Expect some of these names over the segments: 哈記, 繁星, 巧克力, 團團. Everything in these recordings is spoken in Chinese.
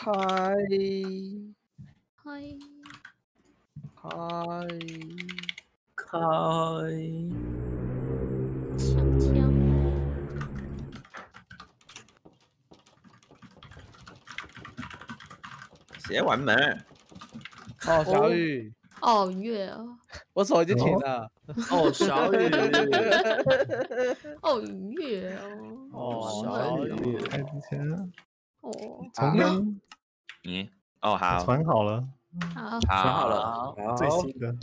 开抢枪。写完没？哦，小雨。哦，月啊。我手已经停了。哦，小雨。哦，月哦。哦，小雨。开之前了。哦。从刚。你。哦，好。传好了。 好，传好了，最新的，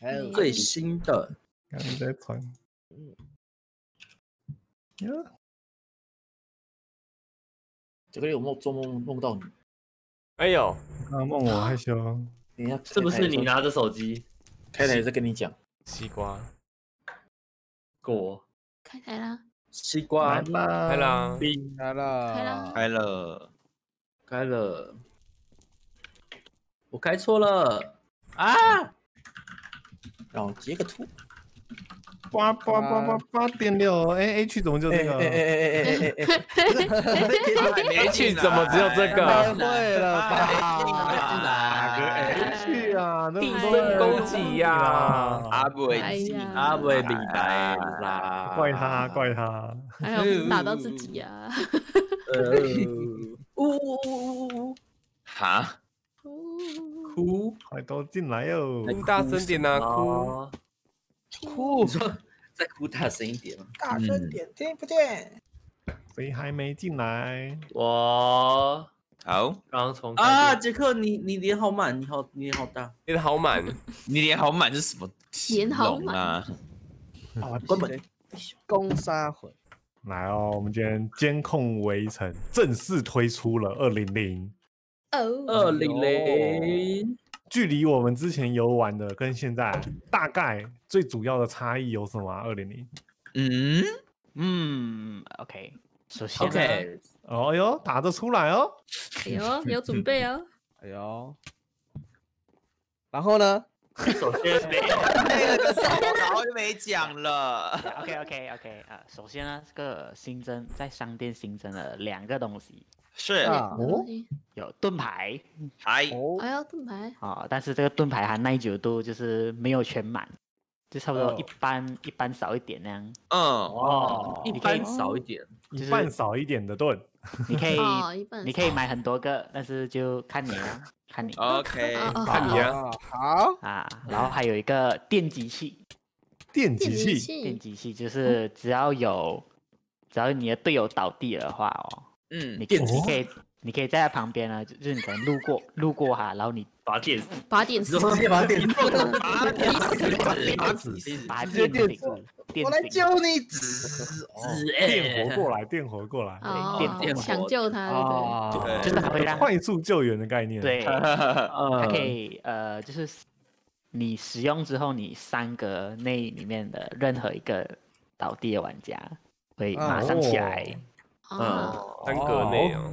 还有最新的，赶紧再传。呀，这个有梦做梦梦到你，哎呦，梦我害羞，等一下是不是你拿着手机？开台也是跟你讲，西瓜，果，开台啦，西瓜来啦，冰来啦，开啦，开了，开了。 我开错了啊！让我截个图，8.6，哎 ，H 怎么就这个？H 怎么只有这个？太会了吧！哪个 H 啊？地震攻击呀！阿伟明白啦，怪他怪他，还有打到自己呀！呜！哈？ 哭，快都进来哟！哭大声点呐，哭！哭，再哭大声一点，大声点，听不见。谁还没进来？我好，刚从啊，杰克，你脸好满，你好大，脸好满，你脸好满是什么？脸好满啊！啊，根本攻杀回来哦！我们今天监控围城正式推出了200。 200，距离我们之前游玩的跟现在大概最主要的差异有什么啊？200，OK， 首先 ，OK， 哦哟，打得出来哦，哎呦，有准备哦，哎呦，然后呢？首先没背了个手，然后就没讲了。OK， 啊，首先呢，这个新增在商店新增了2个东西。 是啊，有盾牌，还有盾牌啊！但是这个盾牌它耐久度就是没有全满，就差不多一般少一点那样。嗯哦，一般少一点，一般少一点的盾，你可以买很多个，但是就看你啊，看你 ，OK， 看你啊，好啊。然后还有一个电击器就是只要你的队友倒地的话哦。 你可以在他旁边呢，就是你可能路过他，然后你把电死，我来救你，电活过来，抢救他，就是回来快速救援的概念，对，他可以就是你使用之后，你3格内里面的任何一个倒地的玩家会马上起来。 3格内哦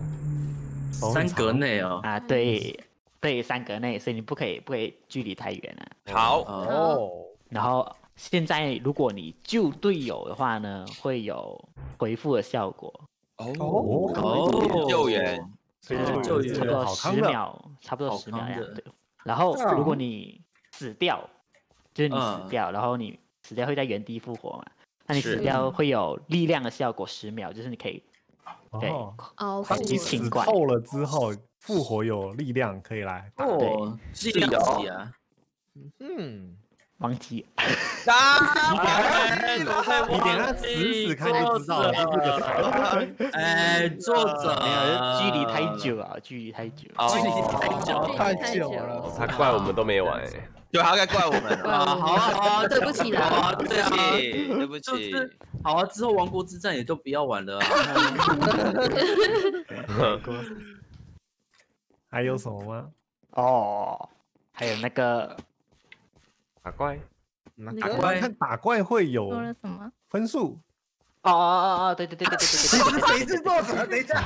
，3格内哦，啊，对，3格内，所以你不可以距离太远了。好哦，然后现在如果你救队友的话呢，会有回复的效果。哦，救援，差不多十秒呀。对，然后如果你死掉，就是你死掉，然后你死掉会在原地复活嘛？那你死掉会有力量的效果10秒，就是你可以。 对，哦，你死透了之后复活有力量可以来打，对，是有啊，忘记，你等下死死看就知道了，是不是彩蛋？哎，作者距离太久了，距离太久了，他怪我们都没玩，对，他该怪我们啊，好，对不起啦，对不起。 好啊，之后王国之战也都不要玩了啊。还有什么吗？哦，还有那个打怪，打怪，看打怪会有什么分数？哦，对，谁是作者？等一下，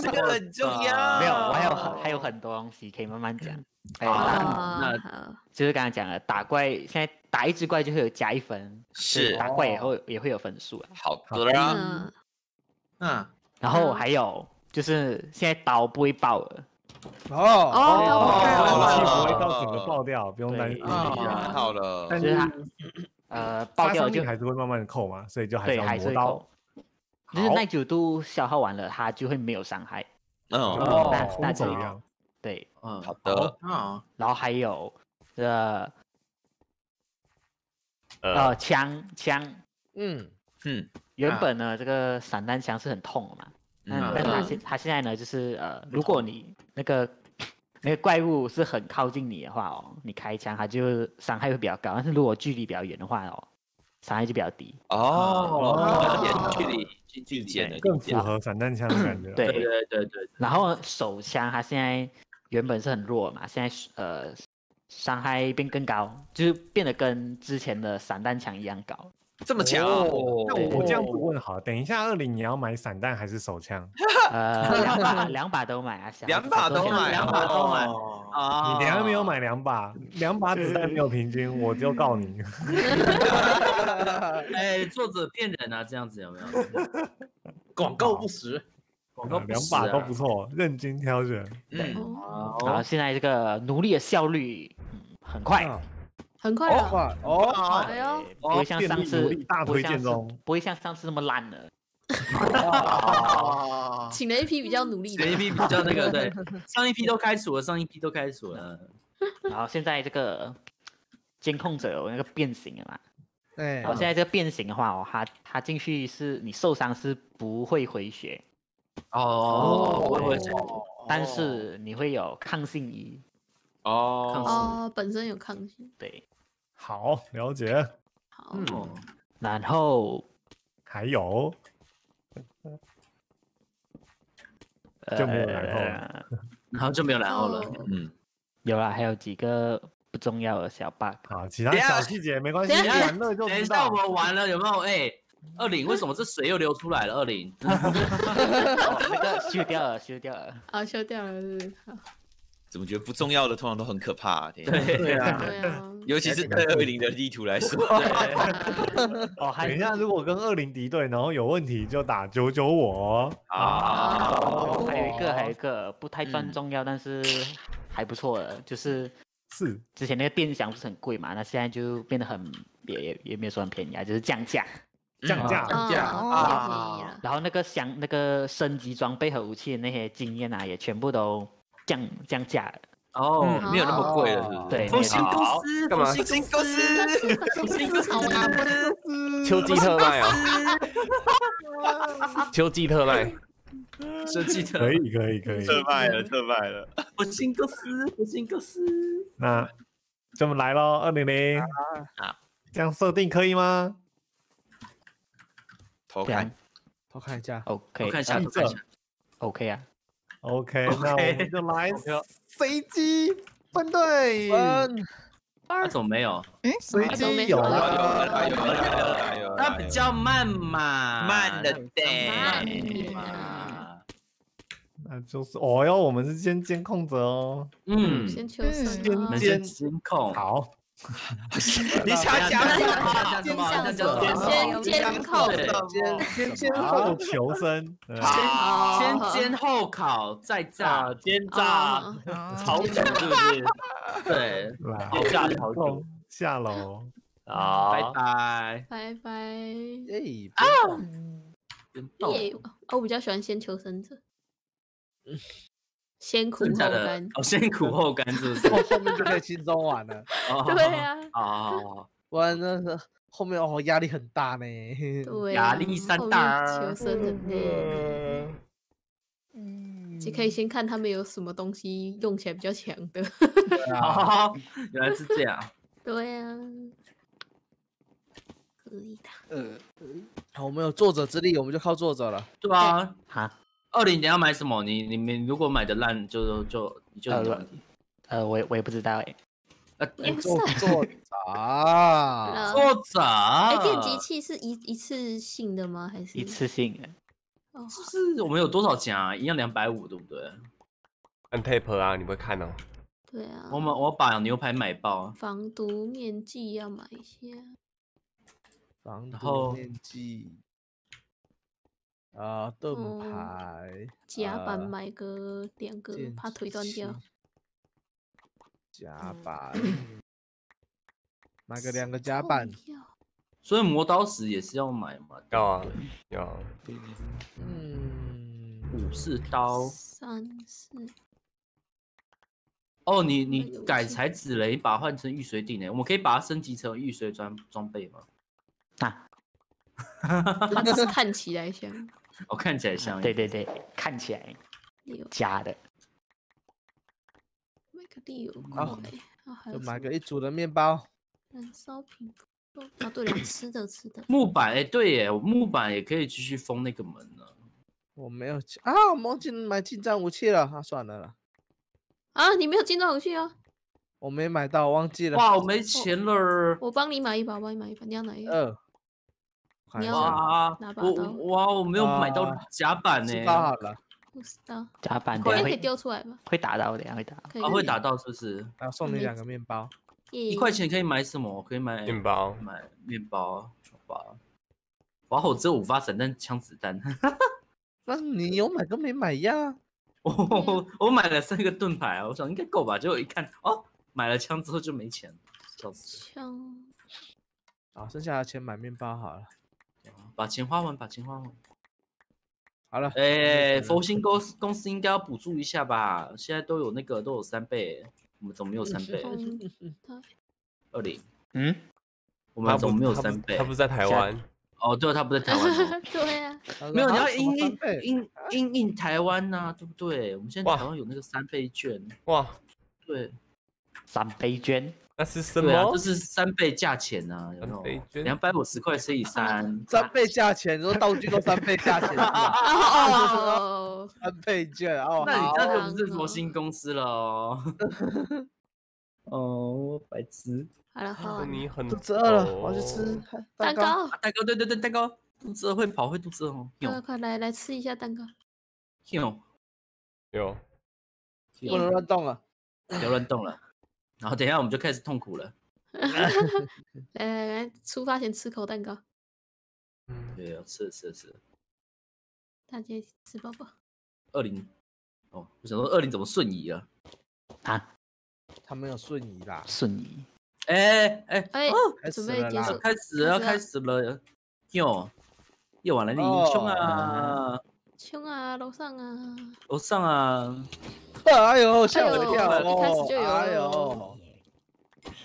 这个很重要。没有，我还有很多东西可以慢慢讲。 那就是刚才讲了，打怪现在打一只怪就会有加1分，是打怪以后也会有分数啊。好的啦，嗯，然后还有就是现在刀不会爆了。哦，武器不会到整个爆掉，不用担心。好了，但是它爆掉就还是会慢慢扣嘛，所以就还是要磨刀。就是耐久度消耗完了，它就会没有伤害。哦，那这样。对，嗯，好的。嗯，然后还有枪，嗯，原本呢这个散弹枪是很痛的嘛，但是它现在呢就是如果你那个怪物是很靠近你的话哦，你开枪它就伤害会比较高，但是如果距离比较远的话哦，伤害就比较低。哦，距离更符合散弹枪的感觉。对。然后手枪它现在原本是很弱嘛，现在伤害变更高，就是变得跟之前的散弹枪一样高。这么强？那我这样不问好，等一下20你要买散弹还是手枪？两把都买啊，两把都买。哦，你等下没有买2把，2把子弹没有平均，我就告你。哎，作者骗人啊，这样子有没有？广告不实。2把都不错，任君挑选。嗯，然后现在这个奴隶的效率很快，哦，哎呦，不会像上次大推荐中，不会像上次那么烂了。请了一批比较努力的，对，上一批都开除了。然后现在这个监控者有那个变形了嘛？对，好，现在这个变形的话，他进去是你受伤是不会回血。哦，但是你会有抗性1。哦，本身有抗性。对，好，了解。好，然后还有，就没有然后了，嗯，有啦，还有几个不重要的小 bug。好，其他小细节没关系，玩了就知道。等一下我玩了有没有？哎。20，为什么这水又流出来了？20，那个修掉了。啊，修掉了是。怎么觉得不重要的通常都很可怕？对啊，尤其是对20的地图来说。哦，等一下，如果跟20敌对，然后有问题就打9我。啊，还有一个不太算重要，但是还不错的，就是之前那个电箱不是很贵嘛？那现在就变得很也没有说很便宜啊，就是降价。降价啊！然后那个升级装备和武器的那些经验啊，也全部都降价了。哦，没有那么贵了，对。复兴公司，秋季特卖。设计可以，特卖了。复兴公司。那这么来咯，200，这样设定可以吗？偷看一下 ，OK 啊 ，OK， 那我们就来随机分队。怎么没有？随机有了，它比较慢嘛，慢的得嘛。那就是哦哟，我们是先监控者哦。先监控。好。你想讲什么？先监控求生，先监后考，再炸，奸诈曹主是不是？对，奸诈曹主下楼啊！拜拜！哎，我比较喜欢先求生者。先苦后甘哦，先苦后甘是不是？后面就可以轻松玩了。对啊，哦，玩那个后面哦，压力很大呢。对，压力山大。求生很累。就可以先看他们有什么东西用起来比较强的。好，原来是这样。对啊，可以的。好，我们有作者之力，我们就靠作者了。对啊，好。20你要买什么？你如果买的烂，就我也不知道哎。作者，哎，电击器是一次性的吗？还是一次性的？就是我们有多少钱啊？一样250，对不对？按 paper 啊，你不会看哦。对啊。我把牛排买爆。防毒面具要买一下。防毒面具。啊，盾牌，甲板买个2个，怕腿断掉。甲板，买个2个甲板。所以磨刀石也是要买嘛？要啊，要。嗯，武士刀。3、4。哦，你改采紫雷把换成玉髓锭诶，我们可以把它升级成玉髓装备吗？啊。 他只是看起来像，哦，看起来像，对对对，看起来假的。买个6块，就买个1组的面包。燃烧品不够啊，对了，吃的。木板，哎，对耶，木板也可以继续封那个门了。我没有啊，我忘记买近战武器了，啊，算了啦。啊，你没有近战武器啊？我没买到，我忘记了。哇，我没钱了。我帮你买一把，我帮你买一把，你要哪一个？ 哇！我没有买到甲板呢。好了，10刀。甲板的可以丢出来吗？会打到的，会打。啊，会打到是不是？啊，送你2个面包。1块钱可以买什么？可以买面包，买面包。好吧。哇，我只有5发散弹枪子弹。那你有买跟没买呀？我买了3个盾牌，我想应该够吧。结果一看，哦，买了枪之后就没钱，笑死。枪。好，剩下的钱买面包好了。 把钱花完，把钱花完。好了，哎，佛心公司应该要补助一下吧？现在都有那个都有3倍，我们怎么没有3倍？20，嗯，我们怎么没有3倍？他不是在台湾？哦，对，他不在台湾。对啊，没有，你要因应台湾呐，对不对？我们现在台湾有那个3倍券。哇，对，3倍券。 那是什么？对啊，就是3倍价钱呐，有没有？250块乘以3，3倍价钱，说道具都3倍价钱，哦，3倍券哦。那你这就不是佛心公司了哦。哦，白痴。好了好了，你很肚子饿了，我去吃蛋糕。蛋糕，对对对，蛋糕。肚子饿会跑，会肚子饿哦。快来吃一下蛋糕。有，不能乱动了，不要乱动了。 然后等一下我们就开始痛苦了。来，出发前吃口蛋糕。对，要吃。大家吃饱饱。20，哦，我想说20怎么瞬移了？啊？他没有瞬移啦。瞬移。哎，准备结束，开始了。夜晚来临，冲啊！冲啊！楼上啊！ 哎呦，吓我一跳！一开始就有了。哎呦，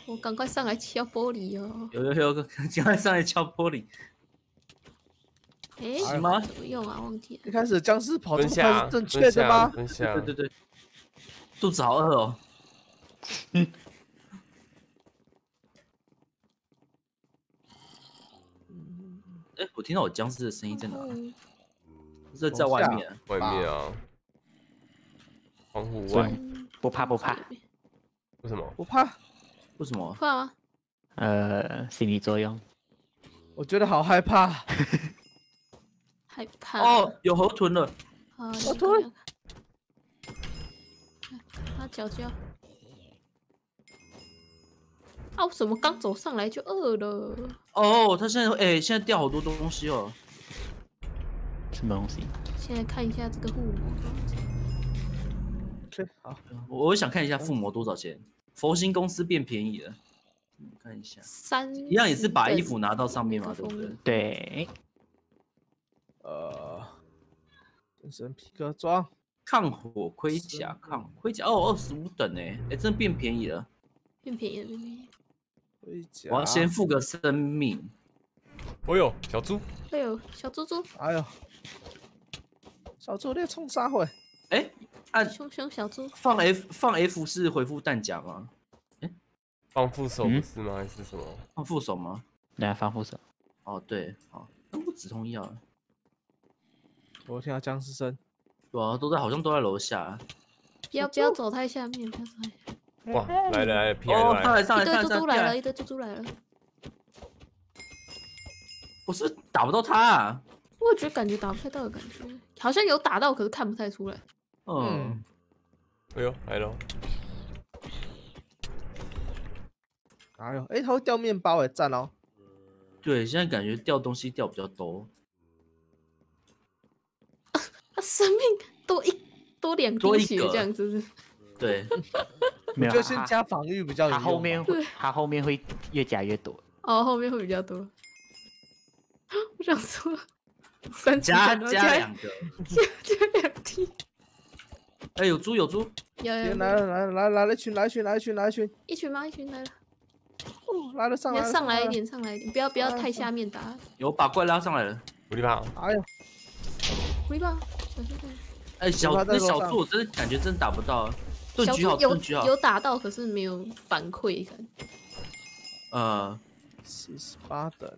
我赶快上来敲玻璃哦！有，赶快上来敲玻璃。哎，什么？怎么用啊？忘记了。一开始僵尸跑这么快是正确的吗？对。肚子好饿哦。哎，我听到有僵尸的声音在哪？是在外面。外面啊。 窗户外，不怕。为什么？不怕？为什么？怕吗？心理作用。我觉得好害怕。害怕。哦，有河豚了。河豚。它脚脚。啊，我怎么刚走上来就饿了？哦，它现在哎，现在掉好多东西哦。什么东西？现在看一下这个护膜。 好，我想看一下附魔多少钱。佛心公司变便宜了，看一下，一样也是把衣服拿到上面嘛，对不对？对。变身皮革装，抗火盔甲，抗盔甲哦，25等哎，真的变便宜了，变便宜。盔甲，我要先付个生命。哎呦，小猪！哎呦，小猪猪！哎呦，小猪在冲啥会？哎。 按凶小猪放 F 是回复弹夹吗？哎，放副手不是吗？还是什么？放副手吗？来放副手。哦对，好，我止痛药。我听到僵尸声，对啊，好像都在楼下。不要走太下面，不要走太下面。哇，来了，皮来了，一堆猪猪来了。我是打不到他，我觉得感觉打不太到的感觉，好像有打到，可是看不太出来。 嗯，哎呦，来了！哎呦，哎，它会掉面包哎，赞哦！对，现在感觉掉东西掉比较多。生命多两滴血这样子。对，没有，就先加防御比较有用。他后面会越加越多。哦，后面会比较多。我想说，加两个，加两滴。哎，有猪！有来了，一群来了。哦，来了上来，上来一点，不要太下面打。有把怪拉上来了，狐狸吧！哎呦，狐狸吧，小心点。哎，那小猪我真的感觉真打不到，盾局好，盾局好，有打到，可是没有反馈感。48等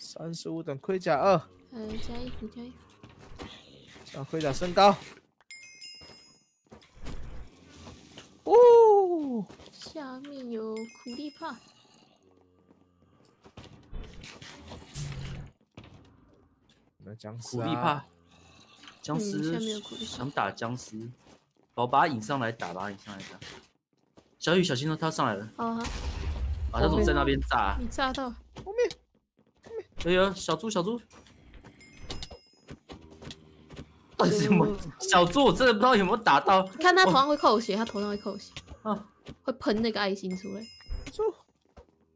，35等盔甲2。加衣服，让盔甲升高。哦，下面有苦力怕。苦力怕，僵尸想打僵尸，我把他引上来打，小雨小心哦，他上来了。啊！他怎么在那边炸？你炸到后面。哎呦，小猪！到底是什么？小猪我真的不知道有没有打到。看他头上会扣血，啊，会喷那个爱心出来。猪，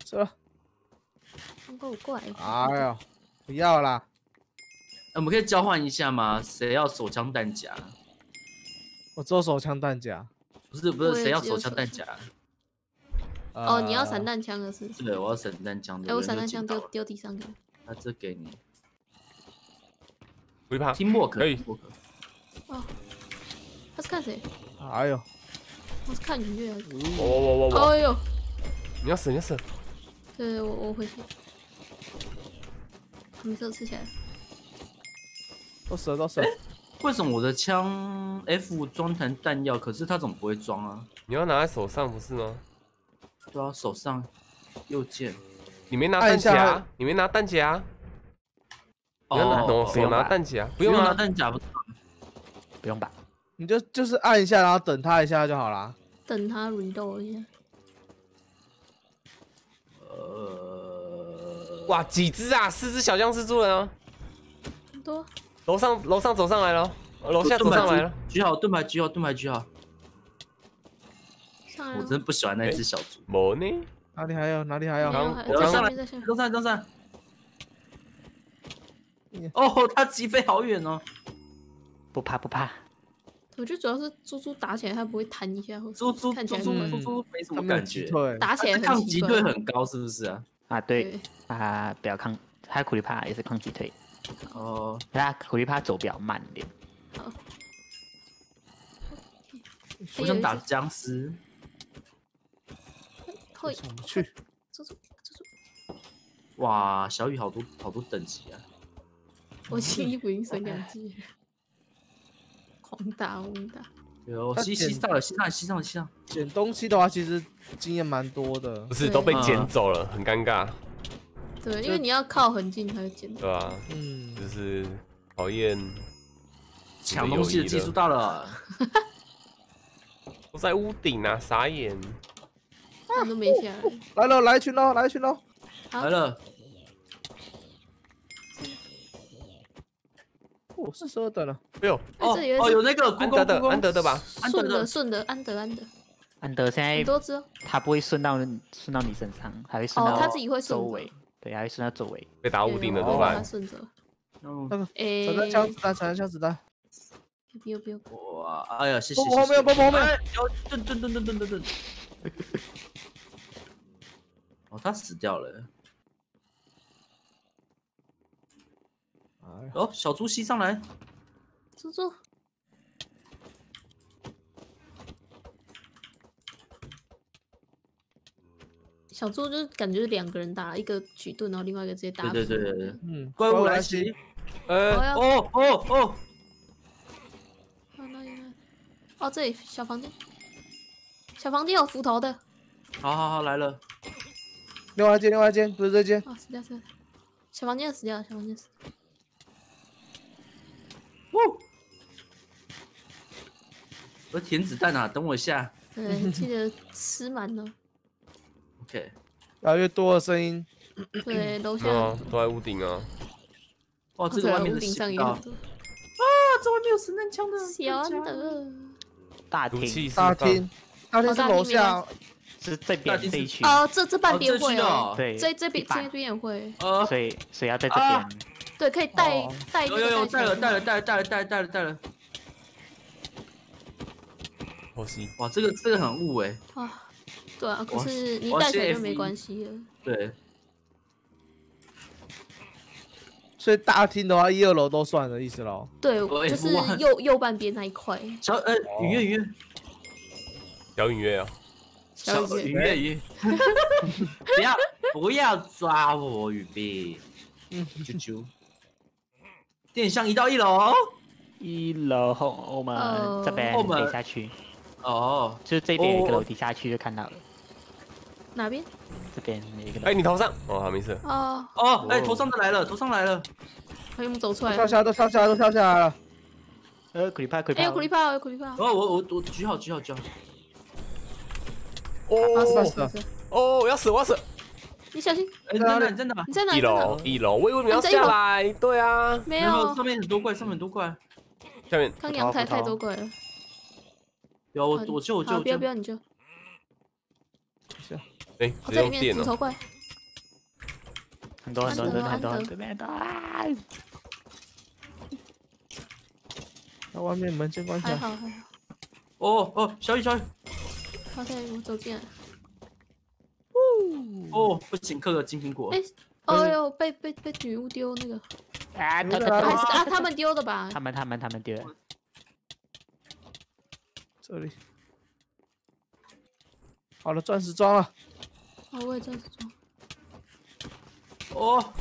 走了。够怪。哎呀，不要啦！我们可以交换一下吗？谁要手枪弹夹？我做手枪弹夹。不是，谁要手枪弹夹？哦，你要散弹枪的是？对，我要散弹枪的。哎，我散弹枪丢地上了。那这给你。不怕。Teamwork 可以。哦，他是看谁？哎呦！我是看云月。我。哎呦！你要死！对，我回去。他们都吃起来了。都死了。为什么我的枪 F 装弹弹药，可是它怎么不会装啊？你要拿在手上不是吗？对啊，手上右键。你没拿弹夹，你要拿弹夹，不用拿弹夹，不用打，你就是按一下，然后等它一下就好啦。等它 reload 一下。哇，几只啊？4只小僵尸猪人啊！很多。楼上走上来了，楼下走上来了。举好盾牌。我真不喜欢那只小猪。没呢？哪里还有？上来。哦，它击飞好远哦。不怕。我觉得主要是猪猪打起来它不会弹一下，猪猪没什么感觉。打起来抗击退很高，是不是啊？啊对啊，不要抗，还苦力怕也是抗击退。哦，那苦力怕走比较慢点。好，我想打僵尸。退，去。走。哇，小雨好多等级啊！我新衣服已经升2级，狂打。有西上。捡东西的话，其实经验蛮多的。不是，都被捡走了，很尴尬。对，因为你要靠很近才会捡。对啊，就是考验抢东西的技术到了。我在屋顶啊，傻眼。他都没下来。来了，一群喽！来了。哦，42等了。哎呦，哦，有那个安德的吧？安德。安德现在很多只，他不会顺到你身上，还会顺到他自己会周围。对，还会顺到周围。被打屋顶的怎么办？散弹枪子弹。不要！哇！哎呀，谢谢。后面！蹲！哦，他死掉了。哦，小猪吸上来。猪。小猪就是感觉2个人打，一个举盾，然后另外一个直接打。对。怪物来袭！哦！哦，这里小房间有斧头的。好，来了。另外一间，不是这间。啊，死掉！小房间死掉。呜！我填子弹啊，等我一下。对，记得吃满了。OK， 越来越多的声音。对，楼下都在屋顶啊。哇，这是外面的行道。啊，这外面有神弹枪的。小的。大厅，大厅，大厅是楼下，是这边这一区。哦，这半边会哦。对，这边也会。所以要在这边。对，可以带。有带了。我行。哇，这个很雾哎。啊，对啊，可是你带起来就没关系了。对。 所以大厅的话，1、2楼都算的意思喽。对，就是右半边那一块。小雨月，不要抓我，雨碧。啾啾。电箱移到1楼，我们这边可以下去。哦，就是这边有一个楼梯下去就看到了。哪边？ 这边一个。哎，你头上哦，好没事。哦，哎，头上的来了，头上来了。哎，我们走出来。跳下来了。苦力怕。哎，苦力怕。哦，我举好。哦，我要死。你小心。哎，你在哪？你在哪？1楼，我以为你要下来。对啊。没有，上面很多怪。下面。看阳台太多怪了。有我救。不要你救。 哎，在里面石头怪，很多，对面的。那外面门先关起来。还好。哦，小雨。好在我走进来。哦，不行，嗑个金苹果。哎，哦哟，被女巫丢那个。啊，他们丢的吧？他们丢的。这里。好了，钻石装了。 哦，我也在装。哦，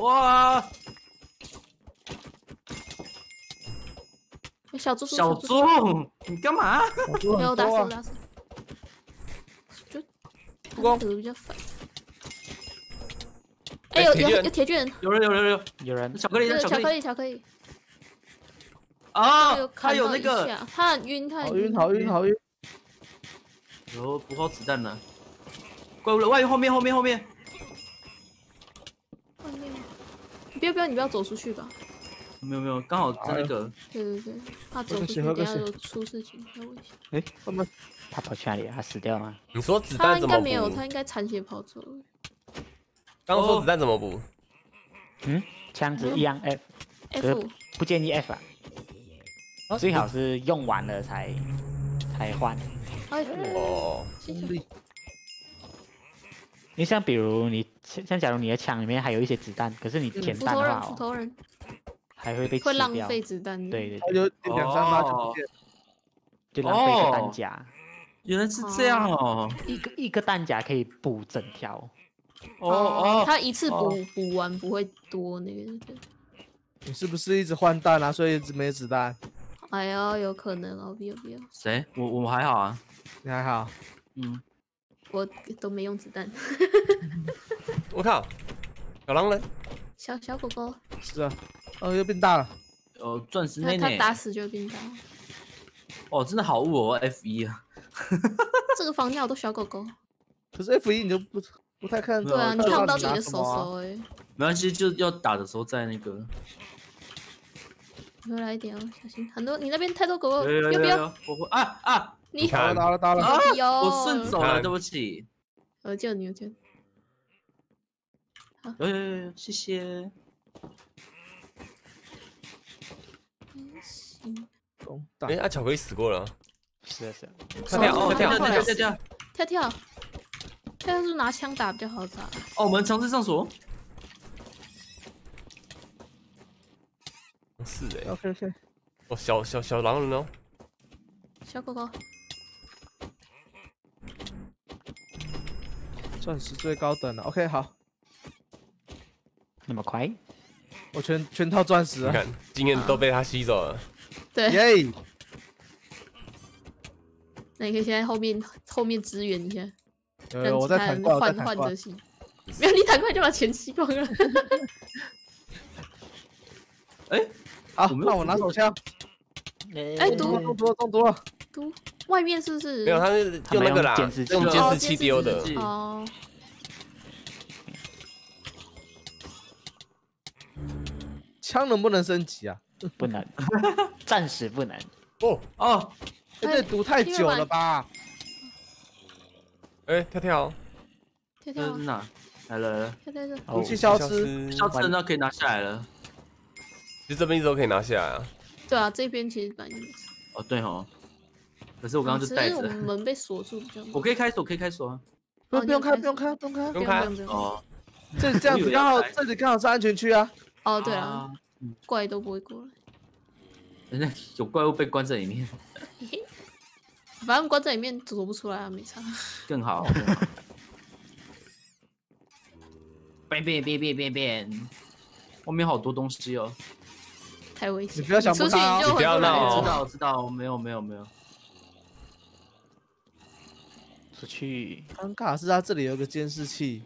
哇！小猪，你干嘛？没有打死。就光头比较烦。哎，有铁卷，有人，巧克力。啊，他有那个，他很晕，好晕。 有补好子弹了，怪物了！外面后面。外面，你不要走出去吧。没有，刚好在那个。对，怕走出去等下有出事情，太危险。哎，他跑去哪里？他死掉吗？你说子弹怎么补？他应该没有，他应该残血跑走了。刚说子弹怎么补？枪子一样 F， 不建议 F 啊，最好是用完了才换。 哦，你像比如你像假如你的枪里面还有一些子弹，可是你填弹的话，斧头人还会被吃掉，会浪费子弹。对，有2、3发就浪费一个弹夹。原来是这样哦，一个弹夹可以补整条。哦，他一次补完不会多那个。你是不是一直换弹啊？所以一直没子弹。 哎呀，有可能哦，不要。谁？我还好啊，你还好？我都没用子弹。我靠，小狼人，小狗狗。是啊，又变大了。钻石妹妹。他打死就变大。哦，真的好雾哦 ，F1 啊。这个房间好多小狗狗。可是 F1 你就不太看。对啊，你看不到自己的手哎。没关系，就要打的时候再那个。 回来一点哦，小心！很多你那边太多狗狗，要不要？我会啊！你打了！我顺走了，对不起。我救你。好，有，谢谢。行。哎，阿巧克力死过了。是。跳！跳是拿枪打比较好打。哦，我们强制上锁。 是哎 ，OK， 哦，小狼人哦，小狗狗，钻石最高等了 ，OK， 好，那么快，我全套钻石，你看经验都被他吸走了，对，耶，那你可以先在后面支援一下，有我在弹怪，换着吸，没有你弹怪就把钱吸光了，哎。 好，那我拿手枪。哎，中毒了！外面是不是？没有，他是用那个啦，用监视器丢的。哦。枪能不能升级啊？不能，暂时不能。哦哦，这堵太久了吧？哎，跳跳，跳跳哪？来了，跳跳这。武器消失，消失那可以拿下来了。其实这边一直都可以拿下来啊。对啊，这边其实本来就没差。哦，对哦。可是我刚刚就带着。只是门被锁住，我可以开锁，可以开锁啊。不用开，不用开，不用开，不用开。哦。 这样子刚好，这里刚好是安全区啊！哦，对啊，怪都不会过来。人家有怪物被关在里面，反正关在里面走不出来啊，没差。更好。变！外面好多东西哦，太危险！你不要想不开，你不要闹。知道，没有。出去。尴尬是他这里有个监视器。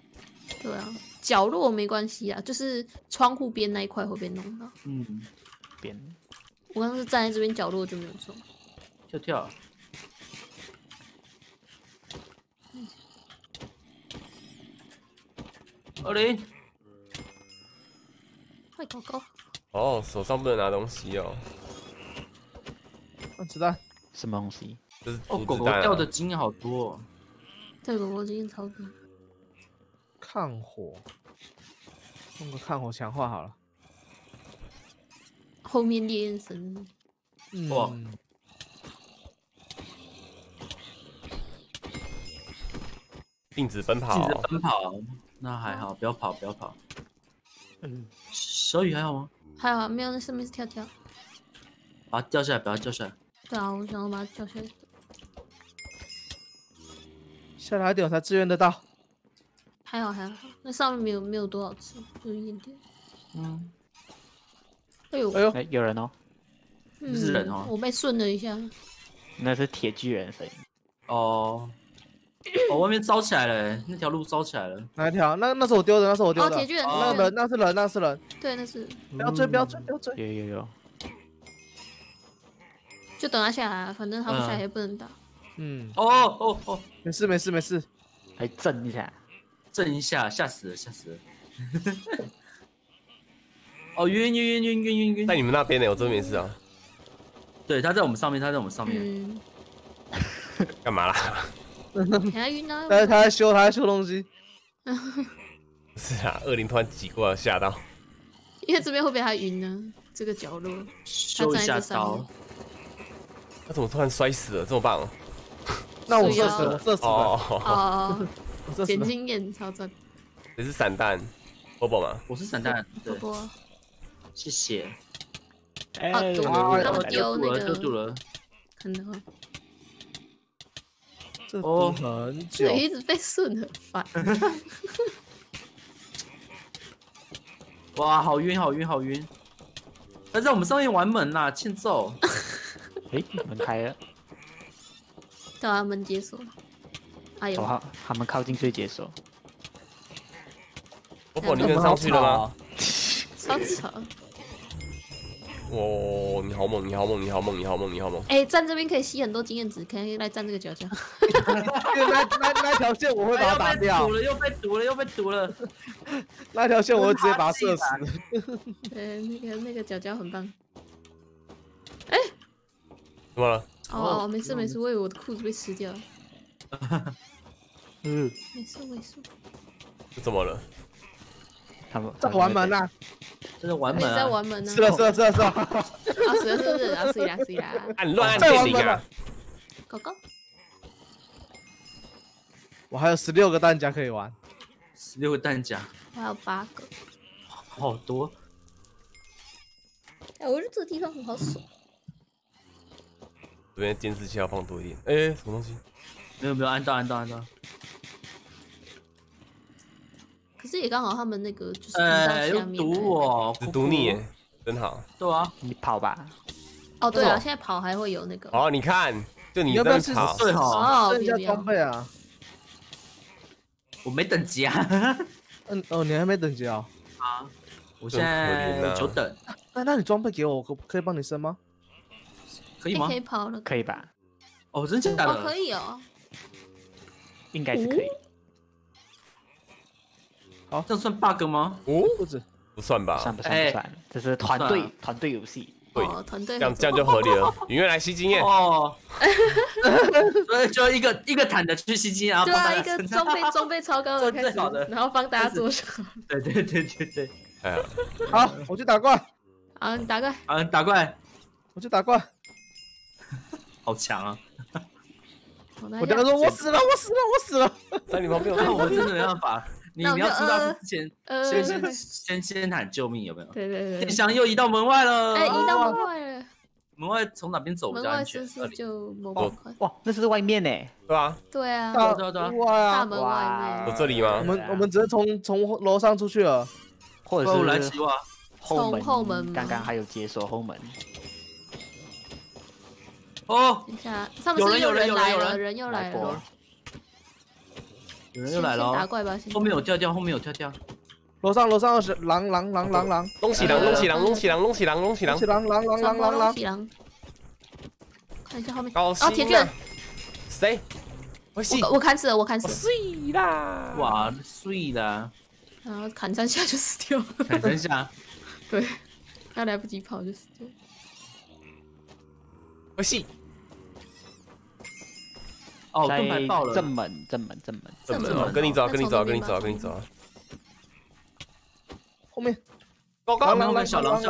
对啊，角落没关系啊，就是窗户边那一块会被弄到。嗯，边。我刚刚是站在这边角落就没有中。跳跳。20。快狗狗。哦，手上不能拿东西哦。子弹。什么东西？这是哦，狗狗掉的经验好多。哦。对，狗狗经验超多。 抗火，弄个抗火强化好了。后面烈焰神，哇！禁止奔跑，禁止奔跑，那还好，不要跑，不要跑。嗯，小雨还好吗？还好，没有，那上面是跳跳。把它掉下来，把它掉下来。对啊，我想要把它掉下来。下来一点我才支援得到。 还好，那上面没有多少次，就一点点。嗯。哎呦哎呦，有人哦！不是人哦，我被顺了一下。那是铁巨人声音。哦。哦，外面烧起来了，那条路烧起来了。哪一条？那是我丢的，那是我丢的。哦，铁巨人。那是人。对，那是。不要追！有。就等他下来，反正他不下来也不能打。嗯。哦。没事。还震一下。 震一下，吓死了！哦，晕！在你们那边呢，我这边是啊。对，他在我们上面。干嘛啦？还晕啊！他在修东西。是啊，恶灵突然挤过来，吓到。因为这边会被他晕呢，这个角落。修一下刀。他怎么突然摔死了？这么棒！那我射死了。哦。 捡经验超赞，你是散弹，波波吗？我是散弹，波波，谢谢。啊，我丢那个，丢了，看到。这哦，很久，一直被顺，很烦。哇，好晕！他在我们上面玩门啦，欠揍。哎，门开了，对啊，门解锁了。 哎呦！好，他们靠近最解锁。我你跟上去了吗？超吵！哇，你好猛！哎，站这边可以吸很多经验值，可以来站这个角角。那条线我会把它打掉。又被堵了！那条线我会直接把它射死。那个角角很棒。哎，怎么了？哦，没事，我以为我的裤子被吃掉了。 嗯，没事。这怎么了？他们在玩门啊！这是玩门啊！在玩门啊！是了！啊，是啦！按乱按电铃啊！狗狗，我还有16个弹夹可以玩，16个弹夹，我还有8个，好多。哎，我觉得这个地方很好爽。这边监视器要放多一点。哎，什么东西？ 没有，按到。可是也刚好他们那个就是又堵我，只堵你，真好。对啊，你跑吧。哦，对啊，现在跑还会有那个。哦，你看，就你在跑，对哦，增加装备啊。我没等级啊。嗯哦，你还没等级啊？啊，我现在久等。那你装备给我，可以帮你升吗？可以吗？可以跑了，可以吧？ 哦，真假的？哦，可以哦，应该是可以。好，这算 bug 吗？哦，不止，不算吧？算不算？不算，这是团队游戏。对，团队这样就合理了。影月来吸经验哦，就一个坦的去吸经验，对啊，一个装备超高的开始，然后帮大家做手。对。哎呀，好，我去打怪。啊，你打怪。啊，打怪，我去打怪。好强啊！我跟他说我死了。在你旁边，我真的没办法。你要知道之前先喊救命有没有？对。天翔又移到门外了。哎，移到门外了。门外从哪边走比较安全？就门外。哇，那是外面呢。对啊。对。大门外面。有这里吗？我们直接从楼上出去了，或者是从后门。刚刚还有解锁后门。哦。等一下，上面有人又来了。有人又来了，打怪吧！后面有跳跳，楼上二十，狼，龙起狼，看一下后面，哦，铁卷，谁？我砍死了，碎啦！哇，碎啦！然后砍三下就死掉了，对，他来不及跑就死掉了，我信。 哦，盾牌爆了！正门！跟你走！后面，后面小狼！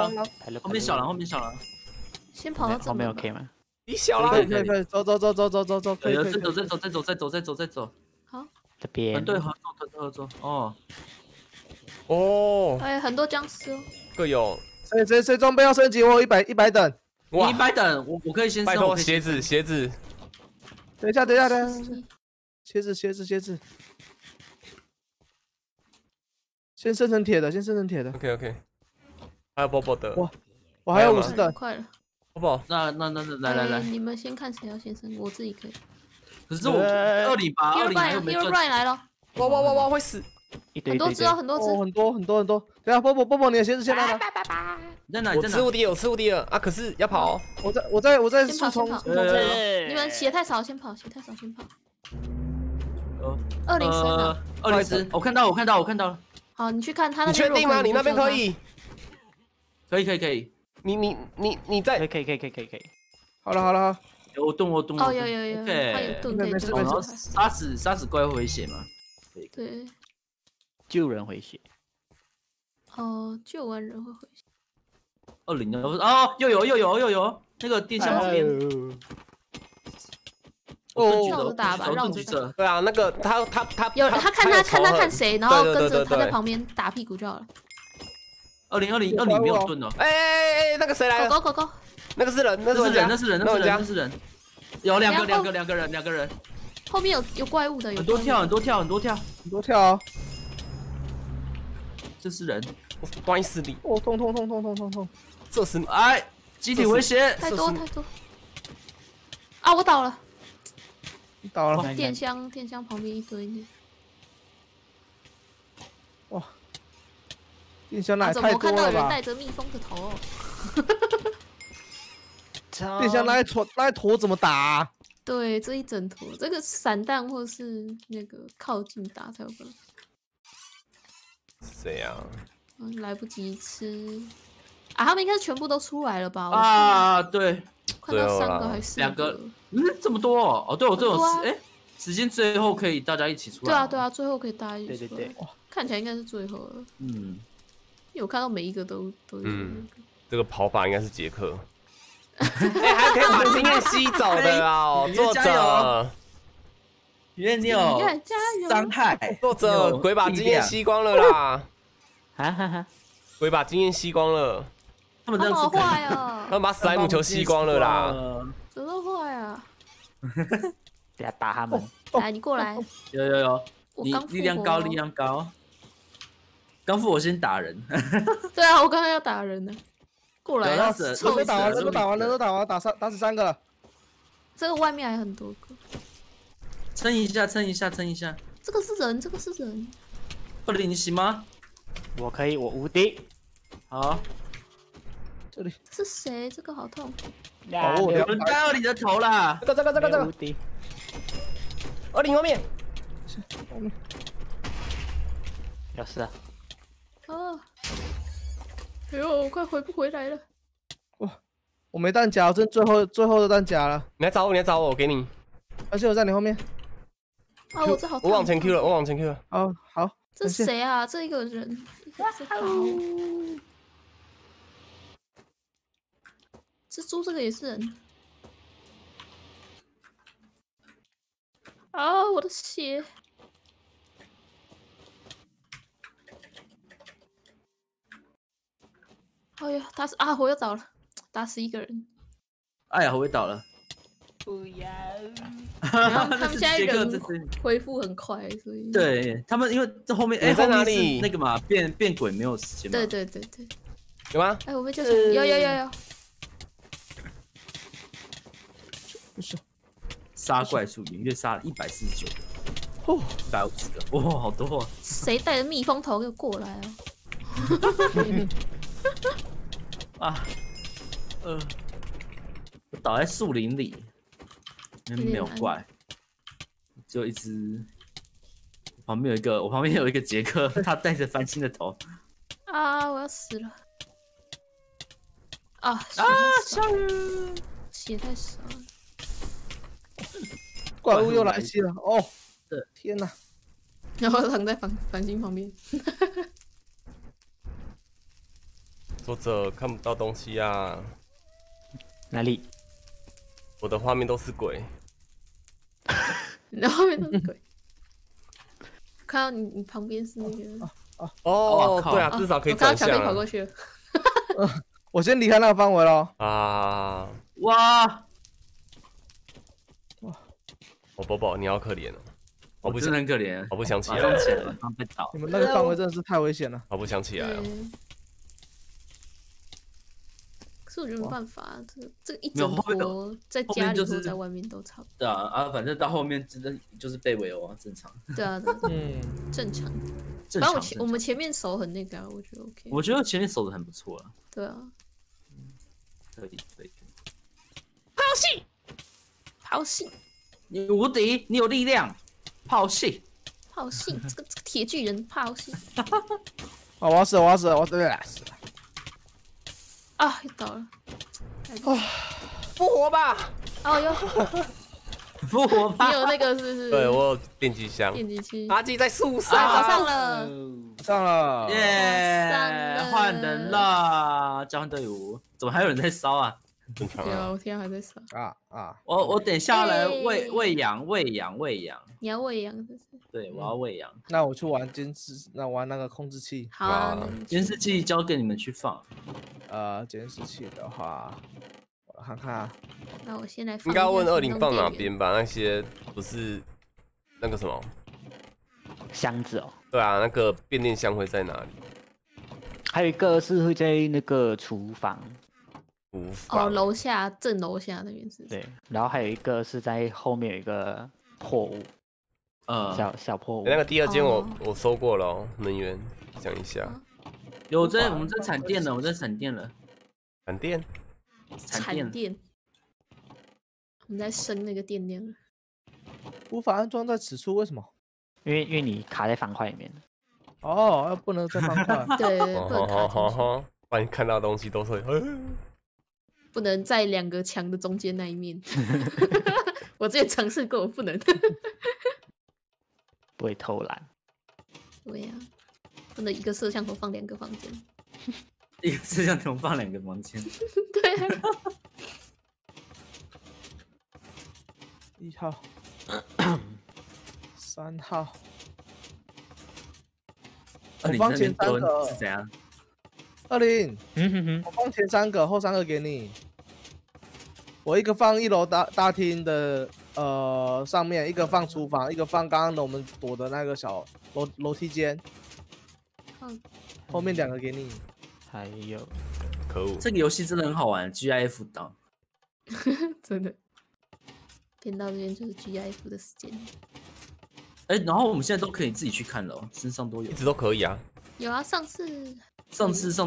先跑到正门。后面 OK 吗？你小狼！对，走！再走！好，这边。团队合作！哦。哎，很多僵尸哦。各有。谁装备要升级？我100等。哇！100等，我可以先。拜托鞋子。 等一下，鞋子，先生成铁的，OK，还有波波的，我还有50等，快了，波波，那来，你们先看谁要先生，我自己可以，可是我208来了，哇会死，很多只，等下波波，你的鞋子先来了，在哪？我吃无敌了啊！可是要跑，我在速冲。你们血太少，先跑。203，我看到了。好，你去看他那边。你确定吗？你那边可以？可以。你在？可以。好了。有盾。哦有。他有盾可以。然后杀死怪会回血吗？对。救人回血。哦，救完人会回血。 又有那个电箱旁边，我打吧，让我去打。对啊，那个他有他看谁，然后跟着他在旁边打屁股就好了。2020没有盾了。哎，那个谁来了？狗，那是人，有两个人。后面有怪物的，有很多跳。这是人。 端死你！哦，痛！这是你！哎，集体威胁！太多！啊，我倒了！你倒了！电箱旁边一堆。哇！电箱那太多了吧？我看到有人戴着蜜蜂的头。电箱那一坨怎么打？对，这一整坨，这个散弹或是那个靠近打才有办法。谁呀？ 来不及吃啊！他们应该全部都出来了吧？啊，对，看到3个还是2个？这么多哦！哦，对，我这种哎，时间最后可以大家一起出来。对啊，最后可以大家一起出来。对，看起来应该是最后了。嗯，因为我看到每一个都有那个。这个跑法应该是杰克。哎，还可以把经验吸走的哦，作者。 因为你有伤害，作者鬼把经验吸光了啦。 哈，鬼把经验吸光了，他们好坏哦，他们把史莱姆球吸光了啦，怎么坏啊？等下打他们，来你过来，有，你力量高，刚复我先打人，对啊，我刚刚要打人呢，过来，人都打完了，打死3个了，这个外面还很多个，撑一下，这个是人，你行吗？ 我可以，我无敌。好，这里是谁？这个好痛！有人打到你的头啦！这个无敌。20后面，要死啊！哦，哎呦，我快回不回来了！哇，我没弹夹，我剩最后的弹夹了。你来找我，我给你。而且我在你后面。啊，我这好。我往前 Q 了，哦，好。这是谁啊？这一个人。哇哦！蜘蛛这个也是人。 啊！我的血！哎呀，打死啊！我又倒了，打死一个人。哎呀，我又倒了。不要！他们现在人恢复很快，所以对他们，因为这后面哎，后面是那个嘛，变鬼没有时间嘛。对。有吗？哎，我被叫醒。有。不是。 杀怪数连续杀了149个，哦，150个，哇，好多！啊！谁带着蜜蜂头又过来啊？啊，我倒在树林里，那边没有怪，只有一只。我旁边有一个杰克，他带着翻新的头。啊！我要死了！啊！下雨，血太少了。 怪物又来袭了哦！对，天哪！然后躺在繁星旁边，作者看不到东西啊！哪里？我的画面都是鬼，你的画面都是鬼。看到你旁边是那个哦，对啊，至少可以走向。我刚刚跑过去了，我先离开那个范围了啊！哇！ 我宝宝，你好可怜哦！我不真的很可怜，我不想起来了。你们那个范围真的是太危险了，我不想起来了。可是我觉得没办法，这个一整波在家里或在外面都差不多。对啊，反正到后面真的就是被围殴啊，正常。对啊，正常。反正我们前面守很那个，我觉得 OK。我觉得前面守的很不错了。对啊，可以。抛弃。 你无敌，你有力量，炮信，这个铁巨人炮信。啊！我要死了，对，死了。啊，又倒了。啊！复活吧！哦哟，复活吧！你有那个是不是？对，我有电击箱。电击器。阿基在树上，找上了，耶！换人了，交换队伍。怎么还有人在烧啊？ 对啊，我天还在烧啊！我等下来喂羊。你要喂羊是不是？对，我要喂羊。那我去玩监视，玩那个控制器。好，监视器交给你们去放。监视器的话，我看看。那我先来。应该问20放哪边吧？那些不是那个什么箱子哦。对啊，那个变电箱会在哪里？还有一个是会在那个厨房。 哦，楼下正楼下那边是。对，然后还有一个是在后面有一个破屋，小破屋。那个第二间我收过了哦，能源讲一下。有在我们在产电了，产电。我们在升那个电量。无法安装在此处，为什么？因为你卡在方块里面。哦，不能在方块。对，不能卡进去。不然看到东西都是。 不能在两个墙的中间那一面，我之前尝试过，我不能，不会偷懒。对呀、啊，不能一个摄像头放两个房间，一个摄像头放两个房间。对、啊。1号，3号，我放前3个是怎样？ 20，我放前3个，后3个给你。我一个放1楼大厅的上面，一个放厨房，一个放刚刚的我们躲的那个小楼梯间。嗯，后面2个给你。还有，可恶！这个游戏真的很好玩 ，GIF 档，真的。点到这边就是 GIF 的时间。哎、欸，然后我们现在都可以自己去看了、哦，身上都有，一直都可以啊。有啊，上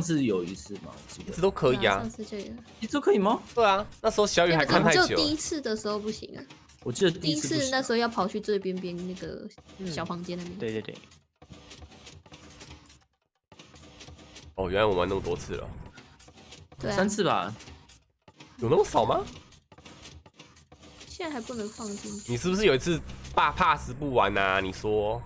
次有一次嘛，一直都可以啊。上次就有，一直都可以吗？对啊，那时候小雨还看太久。只有第一次的时候不行啊。我记得第一次那时候要跑去最边边那个小房间那边。对。哦，原来我玩那么多次了。对、啊，3次吧？有那么少吗？现在还不能放进去。你是不是有一次怕 pass 不玩啊？你说。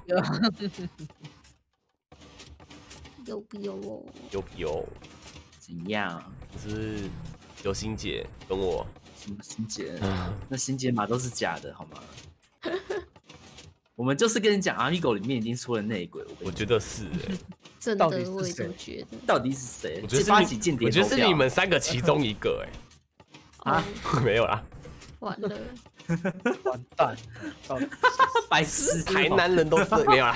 有不有哦？有不有？怎样？是有心姐跟我。什么心姐？那心姐码都是假的，好吗？我们就是跟你讲，阿米狗里面已经出了内鬼。我觉得是、欸，真的，我也这么觉得。到底是谁？我觉得是8起间谍，我觉得是你们3个其中一个、欸。哎啊，没有啦，完了，完蛋，白痴！台南人都是没有啦。